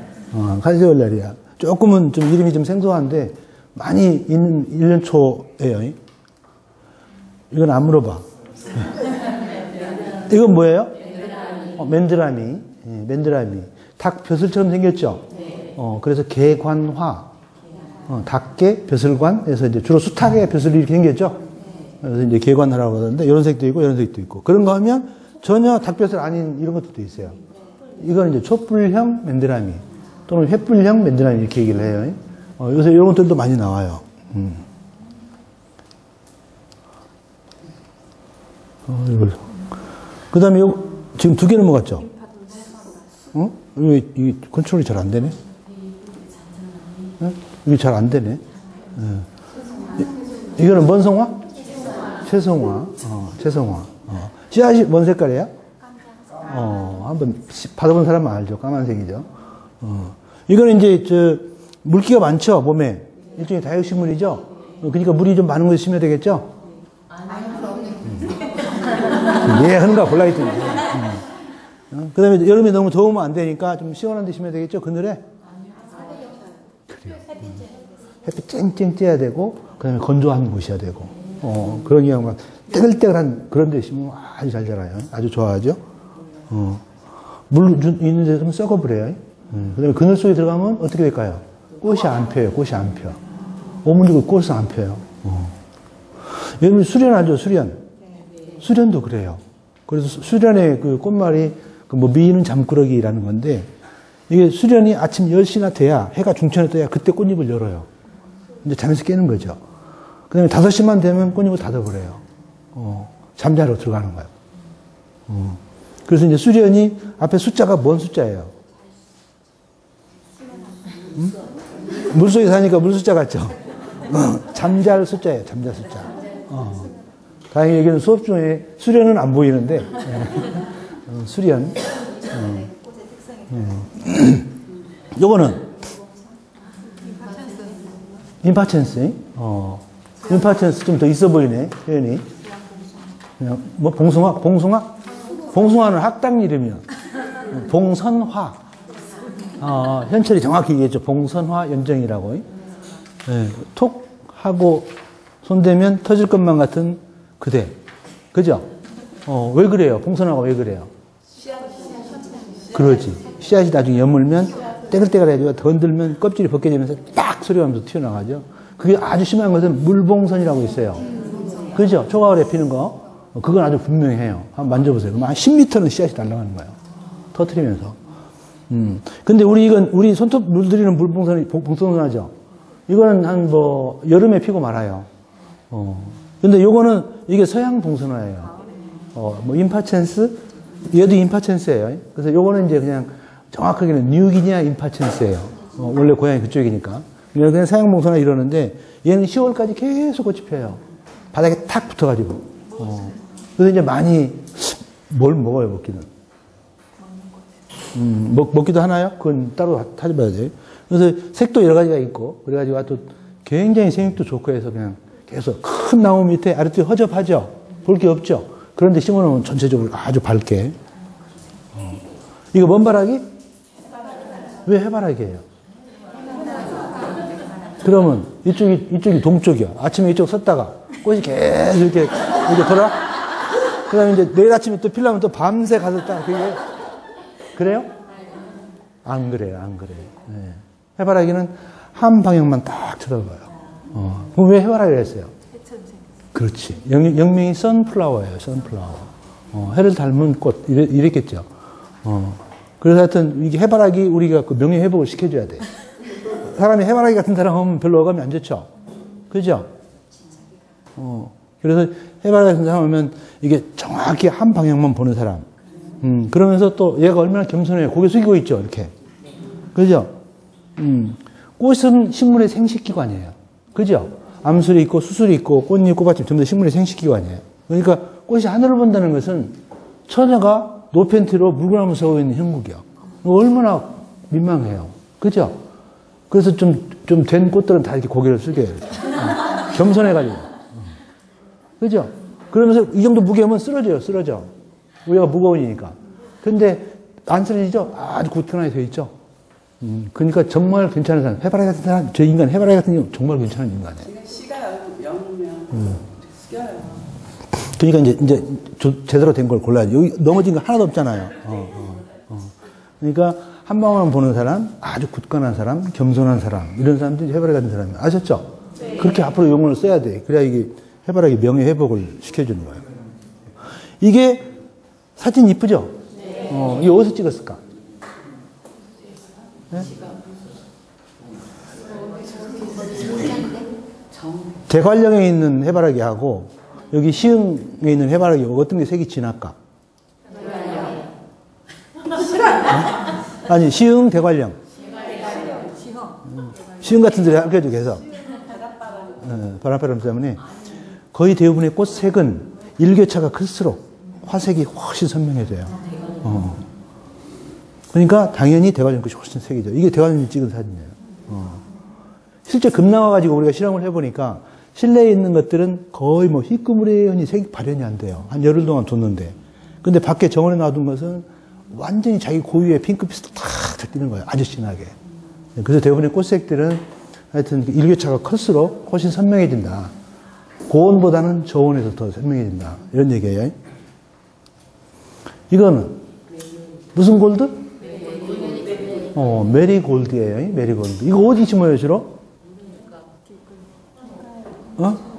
칼세올라리아. 조금은 좀 이름이 좀 생소한데 많이 있는 1년초예요. 이건 안 물어봐. 이건 뭐예요? 맨드라미. 맨드라미. 닭 벼슬처럼 생겼죠? 네. 그래서 개관화. 닭개, 벼슬관. 그래서 이제 주로 수탉의 벼슬이 이렇게 생겼죠? 그래서 이제 개관화라고 하는데, 이런 색도 있고, 이런 색도 있고. 그런 거 하면 전혀 닭벼슬 아닌 이런 것들도 있어요. 이건 이제 촛불형 맨드라미. 또는 횃불형 맨드라미 이렇게 얘기를 해요. 요새 이런 것들도 많이 나와요. 그 다음에 지금 두 개 넘어갔죠? 응? 이 컨트롤이 잘 안 되네? 응? 이게 잘 안 되네? 응. 이거는 뭔 성화? 최성화. 최성화. 씨앗이 뭔 색깔이야? 한번 받아본 사람은 알죠. 까만색이죠. 이거는 이제, 물기가 많죠, 몸에. 일종의 다육식물이죠? 그러니까 물이 좀 많은 곳에 심어야 되겠죠? 예, 하는 거 골라있더니. 그 다음에 여름에 너무 더우면 안 되니까 좀 시원한 데 심어야 되겠죠? 그늘에? 그래요. 햇빛 쨍쨍 쬐야 되고, 그 다음에 건조한 곳이어야 되고. 그런 경우가 뜨글뜨글한 그런 데 심으면 아주 잘 자라요. 아주 좋아하죠? 물 있는 데 좀 썩어버려요. 그 다음에 그늘 속에 들어가면 어떻게 될까요? 꽃이 안 펴요. 꽃이 안 펴. 오물리고 꽃은 안 펴요. 여러분 수련 알죠? 수련. 수련도 그래요. 그래서 수련의 그 꽃말이 뭐 미는 잠꾸러기라는 건데, 이게 수련이 아침 10시나 돼야, 해가 중천에 떠야 그때 꽃잎을 열어요. 이제 잠에서 깨는 거죠. 그 다음에 5시만 되면 꽃잎을 닫아버려요. 잠자리로 들어가는 거예요. 그래서 이제 수련이 앞에 숫자가 뭔 숫자예요? 응? 물속에 사니까 물 숫자 같죠? 잠잘 숫자예요, 잠잘 숫자. 다행히 여기는 수업 중에 수련은 안 보이는데, 수련. 요거는? 임파첸스. 임파첸스 좀 더 있어 보이네, 표현이. 뭐, 봉송화? 봉송화? 봉송화는 학당 이름이야. 봉선화. 현철이 정확히 얘기했죠. 봉선화 연정이라고. 예, 톡 하고 손대면 터질 것만 같은 그대. 그죠? 왜 그래요? 봉선화가 왜 그래요? 그러지. 씨앗이 나중에 여물면 떼글떼글해지고 던들면 껍질이 벗겨지면서 딱 소리하면서 튀어나가죠. 그게 아주 심한 것은 물봉선이라고 있어요. 그죠? 초가을에 피는 거. 그건 아주 분명해요. 한번 만져보세요. 그럼 한 10m는 씨앗이 날아가는 거예요. 터트리면서. 근데 우리 손톱 물들이는 물봉선이, 봉선화죠? 이거는 한 뭐, 여름에 피고 말아요. 근데 요거는, 이게 서양 봉선화예요. 뭐, 임파첸스? 얘도 임파첸스예요. 그래서 요거는 이제 그냥 정확하게는 뉴기니아 임파첸스예요. 원래 고향이 그쪽이니까. 그냥 서양 봉선화 이러는데, 얘는 10월까지 계속 꽃이 펴요. 바닥에 탁 붙어가지고. 그래서 이제 많이, 뭘 먹어요, 먹기는. 먹기도 하나요? 그건 따로 타져봐야 돼요. 그래서 색도 여러 가지가 있고, 그래가지고 또 굉장히 생육도 좋고 해서 그냥 계속 큰 나무 밑에 아래쪽에 허접하죠? 볼 게 없죠? 그런데 심어놓으면 전체적으로 아주 밝게. 이거 뭔 바라기? 왜 해바라기예요? 그러면 이쪽이 동쪽이야. 아침에 이쪽 섰다가 꽃이 계속 이렇게 돌아? 그 다음에 이제 내일 아침에 또 피려면 또 밤새 가서 딱 그게. 그래요? 안 그래요, 안 그래요. 네. 해바라기는 한 방향만 딱 쳐다봐요. 그럼 왜 해바라기를 했어요? 그렇지. 영명이 선플라워예요, 선플라워. 해를 닮은 꽃, 이랬겠죠. 그래서 하여튼, 이게 해바라기 우리가 그 명예회복을 시켜줘야 돼. 사람이 해바라기 같은 사람 하면 별로 어감이 안 좋죠? 그죠? 그래서 해바라기 같은 사람 하면 이게 정확히 한 방향만 보는 사람. 그러면서 또 얘가 얼마나 겸손해요. 고개 숙이고 있죠, 이렇게. 그죠? 꽃은 식물의 생식기관이에요. 그죠? 암술이 있고, 수술이 있고, 꽃잎, 꽃받침, 전부 다 식물의 생식기관이에요. 그러니까 꽃이 하늘을 본다는 것은 처녀가 노팬티로 물구나무 서고 있는 형국이요. 얼마나 민망해요. 그죠? 그래서 좀 된 꽃들은 다 이렇게 고개를 숙여요. 겸손해가지고. 그죠? 그러면서 이 정도 무게면 쓰러져요, 쓰러져. 우리가 무거우니까. 근데 안 쓰러지죠? 아주 굳건하게 되어 있죠? 그러니까 정말 괜찮은 사람, 해바라기 같은 사람, 저 인간, 해바라기 같은 경우 정말 괜찮은 인간이에요. 씨가 영우면 숙여요. 그러니까 이제 제대로 된 걸 골라야죠. 여기 넘어진 거 하나도 없잖아요. 그러니까 한 방울만 보는 사람, 아주 굳건한 사람, 겸손한 사람, 이런 사람들이 해바라기 같은 사람이에요. 아셨죠? 네. 그렇게 앞으로 용어를 써야 돼. 그래야 이게 해바라기 명예회복을 시켜주는 거예요. 이게 사진 이쁘죠? 네. 이거 어디서 찍었을까? 네? 대관령에 있는 해바라기하고 여기 시음에 있는 해바라기 어떤 게 색이 진할까? 아니, 시흥, 대관령. 시흥 같은 데 함께 해도 계속. 바람바람 때문에 거의 대부분의 꽃색은 일교차가 클수록 화색이 훨씬 선명해져요. 그러니까 당연히 대관령 꽃이 훨씬 색이죠. 이게 대관령이 찍은 사진이에요. 실제 금 나와가지고 우리가 실험을 해보니까 실내에 있는 것들은 거의 뭐 희끄무레하니 색이 발현이 안 돼요. 한 열흘 동안 뒀는데. 근데 밖에 정원에 놔둔 것은 완전히 자기 고유의 핑크빛을 탁 띄는 거예요. 아주 진하게. 그래서 대부분의 꽃색들은 하여튼 일교차가 클수록 훨씬 선명해진다. 고온보다는 저온에서 더 선명해진다. 이런 얘기예요. 이거는 무슨 골드? 메리골드예요. 메리골드. 이거 어디 심어요, 주로?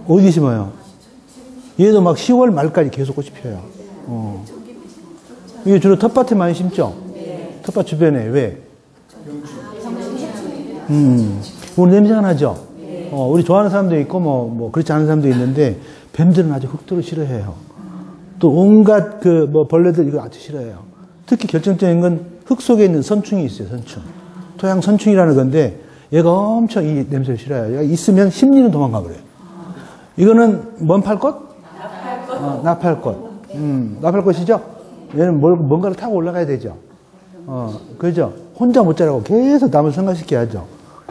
어디 심어요? 얘도 막 10월 말까지 계속 꽃이 피어요. 이게 주로 텃밭에 많이 심죠? 네. 텃밭 주변에. 왜? 오늘 냄새가 나죠? 네. 우리 좋아하는 사람도 있고, 뭐, 그렇지 않은 사람도 있는데, 뱀들은 아주 흙도를 싫어해요. 또 온갖 벌레들 이거 아주 싫어해요. 특히 결정적인 건 흙 속에 있는 선충이 있어요, 선충. 토양 선충이라는 건데, 얘가 엄청 이 냄새를 싫어해요. 얘가 있으면 심리는 도망가 버려요. 이거는 뭔 팔꽃? 나팔꽃. 나팔꽃. 나팔꽃이죠? 얘는 뭔가를 타고 올라가야 되죠. 그죠? 혼자 못 자라고 계속 남을 생각시켜야죠.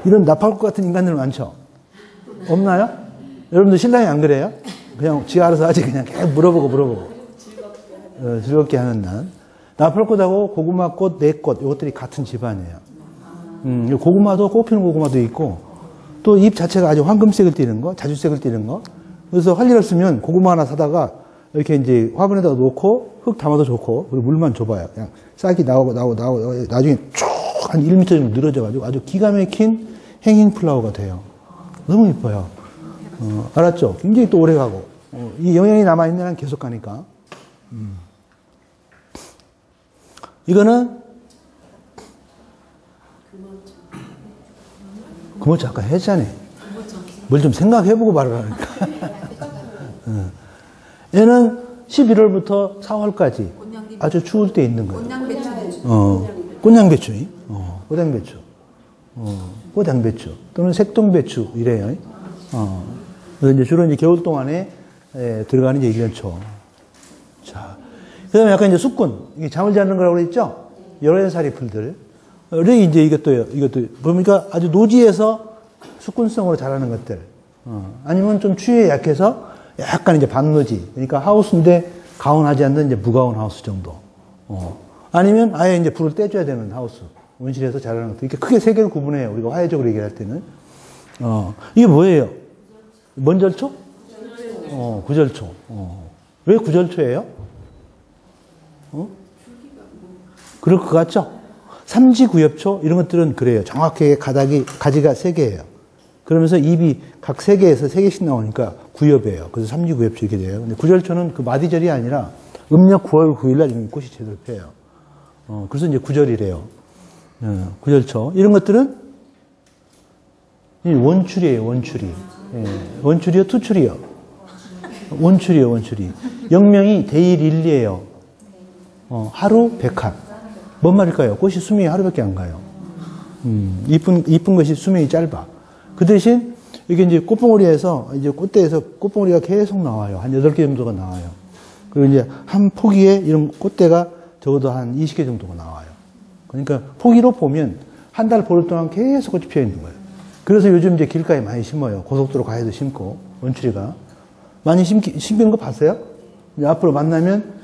이런 나팔꽃 같은 인간들 많죠? 없나요? 여러분들 신랑이 안 그래요? 그냥 지 알아서 하지, 그냥 계속 물어보고. 즐겁게 하는 난. 나팔꽃하고 고구마꽃, 내꽃, 이것들이 같은 집안이에요. 고구마도, 꽃피는 고구마도 있고, 또 잎 자체가 아주 황금색을 띠는 거, 자주색을 띠는 거. 그래서 할 일 없으면 고구마 하나 사다가 이렇게 이제 화분에다가 놓고 흙 담아도 좋고, 그리고 물만 줘봐요. 그냥 싹이 나오고, 나중에 쭉 한 1m 정도 늘어져가지고 아주 기가 막힌 행잉 플라워가 돼요. 너무 이뻐요. 알았죠? 굉장히 또 오래 가고. 이 영양이 남아있는 한 계속 가니까. 이거는 금어초 아까 했잖아요. 뭘 좀 생각해보고 말하라니까. 얘는 11월부터 4월까지 아주 추울 때 있는 거예요. 꽃양배추. 꽃양배추. 꽃양배추. 또는 색동배추 이래요. 이제 주로 이제 겨울 동안에 들어가는 이제 일년초. 자. 그 다음에 약간 이제 숫군. 이게 잠을 자는 거라고 그랬죠? 열애살이 풀들. 이제 이것도, 보니까 아주 노지에서 숫군성으로 자라는 것들. 아니면 좀 추위에 약해서 약간 이제 반노지. 그러니까 하우스인데 가온하지 않는 이제 무가온 하우스 정도. 아니면 아예 이제 불을 떼줘야 되는 하우스. 온실에서 자라는 것들. 이렇게 크게 세 개를 구분해요. 우리가 화훼적으로 얘기할 때는. 이게 뭐예요? 뭔 절초? 구절초. 왜 구절초예요? 그럴 것 같죠? 삼지구엽초 이런 것들은 그래요. 정확하게 가지가 세 개예요. 그러면서 잎이 각 세 개에서 세 개씩 나오니까 구엽이에요. 그래서 삼지구엽초 이렇게 돼요. 근데 구절초는 그 마디절이 아니라 음력 9월 9일날 꽃이 제대로 펴요. 그래서 이제 구절이래요. 구절초. 이런 것들은 원추리예요, 원추리. 원추리요, 투추리요. 원추리요, 원추리. 영명이 대일일리예요. 하루 100학. 뭔 말일까요? 꽃이 수명이 하루밖에 안 가요. 이쁜 것이 수명이 짧아. 그 대신, 이게 이제 꽃봉오리에서, 이제 꽃대에서 꽃봉오리가 계속 나와요. 한 8개 정도가 나와요. 그리고 이제 한 포기에 이런 꽃대가 적어도 한 20개 정도가 나와요. 그러니까 포기로 보면 한 달 보름 동안 계속 꽃이 피어 있는 거예요. 그래서 요즘 이제 길가에 많이 심어요. 고속도로 가에도 심고, 원추리가. 많이 심기는 거 봤어요? 이제 앞으로 만나면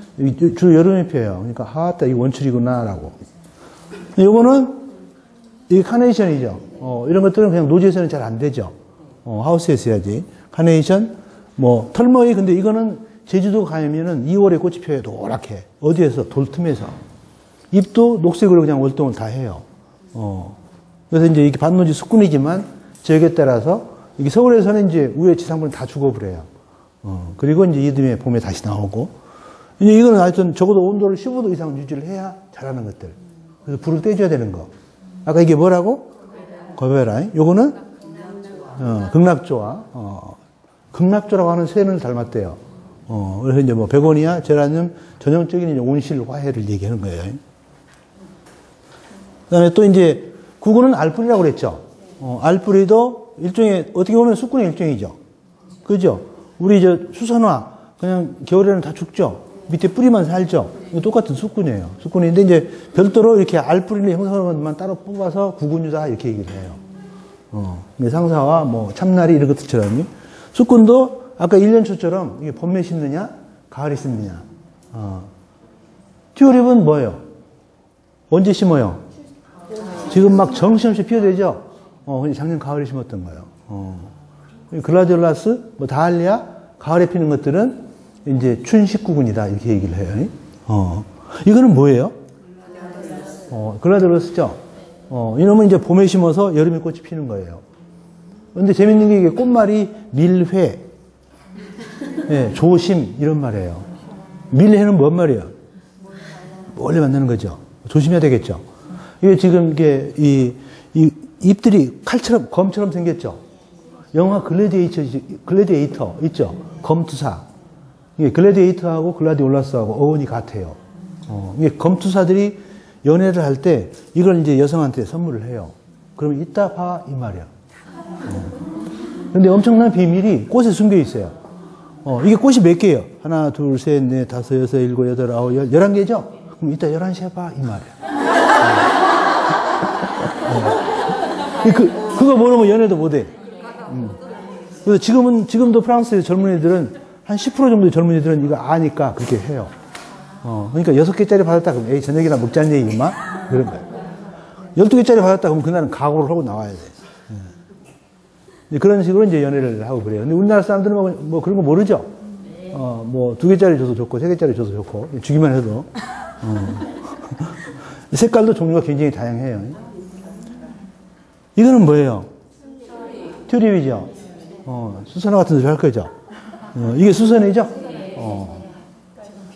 주로 여름에 피어요. 그러니까, 아따, 이거 원추리구나라고. 요거는 이게 카네이션이죠. 이런 것들은 그냥 노지에서는 잘 안 되죠. 하우스에서 해야지. 카네이션, 뭐, 털머이, 근데 이거는 제주도 가면은 2월에 꽃이 펴요. 노랗게. 어디에서? 돌틈에서. 잎도 녹색으로 그냥 월동을 다 해요. 그래서 이제 이게 반노지 숙군이지만 지역에 따라서, 이게 서울에서는 이제 우회 지상분을 다 죽어버려요. 그리고 이제 이듬해 봄에 다시 나오고. 이제 이거는 하여튼 적어도 온도를 15도 이상 유지를 해야 자라는 것들. 그래서 불을 떼줘야 되는 거. 아까 이게 뭐라고? 거베라. 요거는 극락조와 극락조라고 하는 새는 닮았대요. 그래서 이제 뭐 베고니아, 제라늄, 전형적인 이제 온실 화훼를 얘기하는 거예요. 그 다음에 또 이제 9구는 알뿌리라고 그랬죠. 알뿌리도 일종의, 어떻게 보면 쑥군의 일종이죠. 그죠? 우리 이제 수선화, 그냥 겨울에는 다 죽죠. 밑에 뿌리만 살죠. 똑같은 쑥군이에요. 쑥군인데 이제 별도로 이렇게 알뿌리를 형성하는 것만 따로 뽑아서 구근유다 이렇게 얘기를 해요. 상사와 뭐 참나리 이런 것들처럼. 쑥군도 아까 1년초처럼 이게 봄에 심느냐, 가을에 심느냐. 튜립은 뭐예요? 언제 심어요? 지금 막 정신없이 피어대죠? 작년 가을에 심었던 거예요. 글라디올라스, 뭐 다할리아, 가을에 피는 것들은 이제 춘식구근이다 이렇게 얘기를 해요. 이거는 뭐예요? 글라디올라스죠? 이놈은 이제 봄에 심어서 여름에 꽃이 피는 거예요. 근데 재밌는 게 이게 꽃말이 밀회, 네, 조심 이런 말이에요. 밀회는 뭔 말이에요? 원래 만나는 거죠. 조심해야 되겠죠. 이게 지금 이게 이 잎들이 칼처럼 검처럼 생겼죠. 영화 글래디에이터 있죠. 검투사. 이게 글래디에이터하고 글라디올라스하고 어원이 같아요. 이게 검투사들이 연애를 할 때 이걸 이제 여성한테 선물을 해요. 그러면 이따 봐 이 말이야. 근데 엄청난 비밀이 꽃에 숨겨 있어요. 이게 꽃이 몇 개예요? 하나, 둘, 셋, 넷, 다섯, 여섯, 일곱, 여덟, 아홉, 열, 11개죠? 그럼 이따 11시에 봐 이 말이야. 그거 모르면 연애도 못해. 그래서 지금도 프랑스의 젊은이들은 한 10% 정도의 젊은이들은 이거 아니까 그렇게 해요. 그러니까 6개짜리 받았다 그러면 에이 저녁이나 먹자는 얘기 임마 그런 거예요. 12개짜리 받았다 그러면 그날은 각오를 하고 나와야 돼. 그런 식으로 이제 연애를 하고 그래요. 근데 우리나라 사람들은 뭐 그런 거 모르죠? 뭐 2개짜리 줘도 좋고 3개짜리 줘도 좋고 주기만 해도. 색깔도 종류가 굉장히 다양해요. 이거는 뭐예요? 튜립이죠. 수선화 같은 데서 할 거죠. 이게 수선화죠?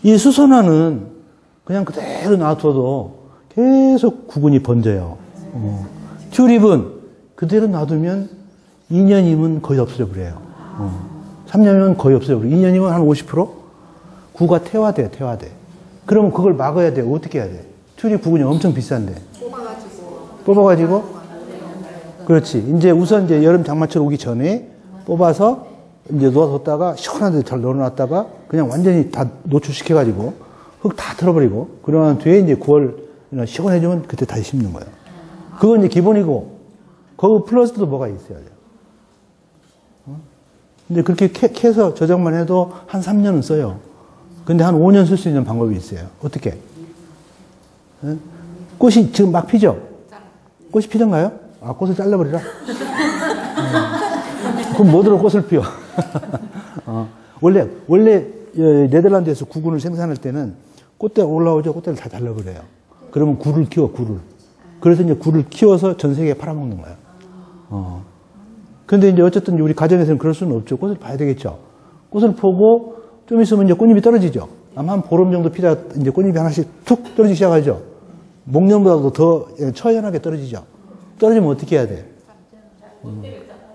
이 수선화는 그냥 그대로 놔둬도 계속 구근이 번져요. 튜립은 그대로 놔두면 2년이면 거의 없어져 버려요. 3년이면 거의 없어져 버려요. 2년이면 한 50%? 구가 태화돼요, 태화돼. 그러면 그걸 막아야 돼요. 어떻게 해야 돼? 튜립 구근이 엄청 비싼데. 뽑아가지고? 그렇지. 이제 우선 이제 여름 장마철 오기 전에 뽑아서 이제 놓아뒀다가 시원한 데 잘 넣어놨다가 그냥 완전히 다 노출시켜가지고 흙 다 털어버리고 그러한 뒤에 이제 9월이나 시원해지면 그때 다시 심는 거예요. 그건 이제 기본이고 거기 플러스도 뭐가 있어야 돼요. 근데 그렇게 캐서 저장만 해도 한 3년은 써요. 근데 한 5년 쓸 수 있는 방법이 있어요. 어떻게? 꽃이 지금 막 피죠? 꽃이 피던가요? 아, 꽃을 잘라버리라? 그럼 뭐더러 꽃을 피워? 원래 네덜란드에서 구근을 생산할 때는 꽃대가 올라오죠? 꽃대를 다 잘라버려요. 그러면 굴을 키워, 굴을. 그래서 이제 굴을 키워서 전 세계에 팔아먹는 거예요. 근데 이제 어쨌든 우리 가정에서는 그럴 수는 없죠. 꽃을 봐야 되겠죠. 꽃을 보고 좀 있으면 이제 꽃잎이 떨어지죠. 아마 한 보름 정도 피다 이제 꽃잎이 하나씩 툭 떨어지기 시작하죠. 목련보다도 더 처연하게 떨어지죠. 떨어지면 어떻게 해야 돼?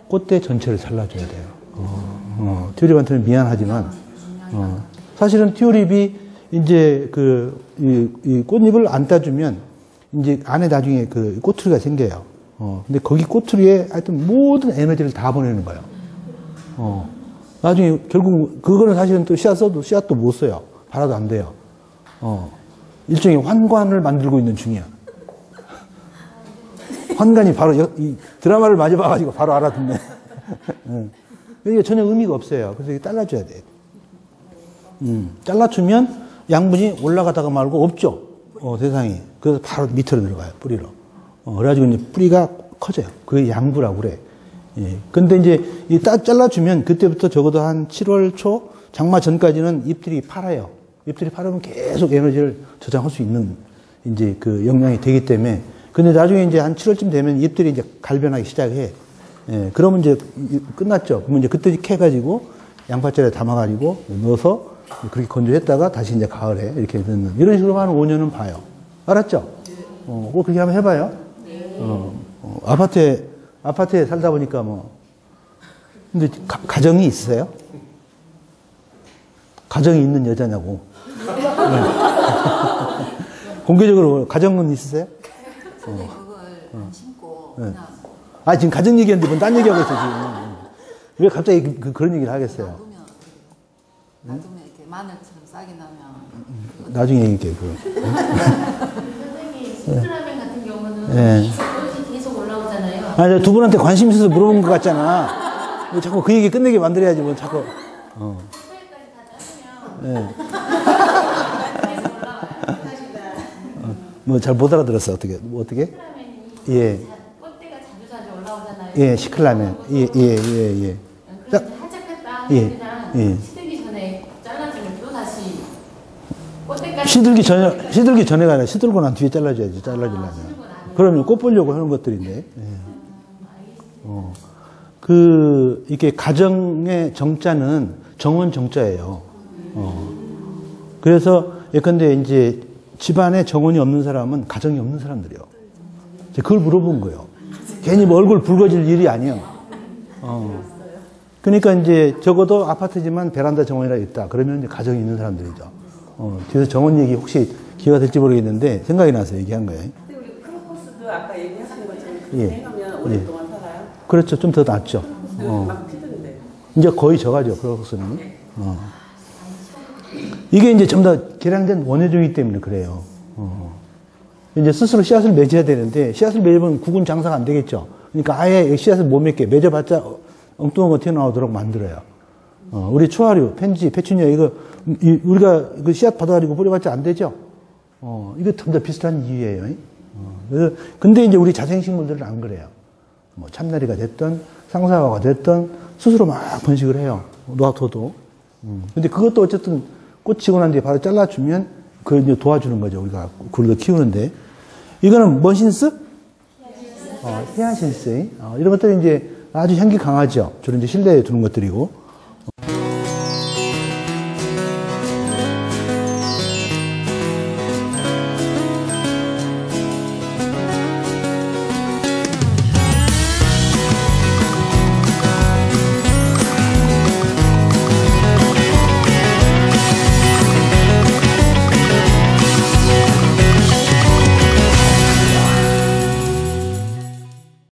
꽃대 전체를 잘라줘야 돼요. 튜립한테는 미안하지만, 사실은 튜립이 이제 이 꽃잎을 안 따주면 이제 안에 나중에 그 꼬투리가 생겨요. 근데 거기 꼬투리에 하여튼 모든 에너지를 다 보내는 거예요. 나중에 결국 그거는 사실은 또 씨앗 써도 씨앗도 못 써요. 발아도 안 돼요. 일종의 환관을 만들고 있는 중이야. 환관이 바로 이 드라마를 많이 봐가지고 바로 알아듣네. 그러니까 전혀 의미가 없어요. 그래서 이게 잘라줘야 돼요. 잘라주면 양분이 올라가다가 말고 없죠. 세상에. 그래서 바로 밑으로 들어가요. 뿌리로. 그래가지고 이제 뿌리가 커져요. 그게 양부라고 그래. 근데 이제 이 잘라주면 그때부터 적어도 한 7월 초 장마 전까지는 잎들이 팔아요. 잎들이 팔으면 계속 에너지를 저장할 수 있는 이제 그 역량이 되기 때문에. 근데 나중에 이제 한 7월쯤 되면 잎들이 이제 갈변하기 시작해. 그러면 이제 끝났죠. 그러면 이제 그때 캐가지고 양파절에 담아가지고 넣어서 그렇게 건조했다가 다시 이제 가을에 이렇게 넣는. 이런 식으로 한 5년은 봐요. 알았죠? 꼭 그렇게 한번 해봐요. 아파트에 살다 보니까 뭐. 근데 가정이 있어요? 가정이 있는 여자냐고. 공개적으로 가정은 있으세요? 선생님 그걸 안 심고 그냥. 아, 지금 가정 얘기했는데 뭔 딴 얘기하고 있어 지금. 왜 갑자기 그런 얘기를 하겠어요? 놔두면 이렇게 마늘처럼 싹이 나면. 나중에 얘기할게요. 선생님 신라면 같은 경우는 네. 계속 올라오잖아요. 아니, 두 분한테 관심 있어서 물어본 것 같잖아. 뭐 자꾸 그 얘기 끝내게 만들어야지 뭐 자꾸. 소개까지 다 짜면. 계속 올라와요. 뭐 잘 못 알아들었어. 어떻게? 뭐 어떻게? 예. 예, 시클라면. 예. 자, 한참 했다. 예. 시들기 전에 잘라주면 또 다시 꽃대까지. 시들기 전에가 아니라 시들고 난 뒤에 잘라줘야지, 잘라주려면. 아, 그러면 꽃 보려고 하는 것들인데. 예. 이게 가정의 정자는 정원 정자예요. 그래서 예컨대 이제 집안에 정원이 없는 사람은 가정이 없는 사람들이요. 그걸 물어본 거예요. 괜히 뭐 얼굴 붉어질 일이 아니에요. 그러니까 이제 적어도 아파트지만 베란다 정원이라 있다. 그러면 이제 가정이 있는 사람들이죠. 뒤에서 정원 얘기 혹시 기회가 될지 모르겠는데 생각이 나서 얘기한 거예요. 근데 우리 크로코스도 아까 얘기하신 것처럼 생하면 오랫동안 살아요? 그렇죠. 좀 더 낫죠. 막 피던데. 이제 거의 저가죠. 크로코스는. 이게 이제 전부 다 개량된 원효종이기 때문에 그래요. 이제 스스로 씨앗을 맺어야 되는데, 씨앗을 맺으면 구근 장사가 안 되겠죠. 그러니까 아예 씨앗을 못 맺게, 맺어봤자 엉뚱한 거 튀어나오도록 만들어요. 우리 초화류, 팬지, 페추니아, 우리가 그 씨앗 받아가지고 뿌려봤자 안 되죠? 이거 좀 더 비슷한 이유예요. 그래서, 근데 이제 우리 자생식물들은 안 그래요. 뭐, 참나리가 됐든, 상사화가 됐든, 스스로 막 번식을 해요. 놔둬도. 근데 그것도 어쨌든 꽃이고 난 뒤에 바로 잘라주면, 그걸 이제 도와주는 거죠. 우리가 그걸 키우는데. 이거는 머신스? 히아신스. 이런 것들이 이제 아주 향기 강하죠. 주로 이제 실내에 두는 것들이고.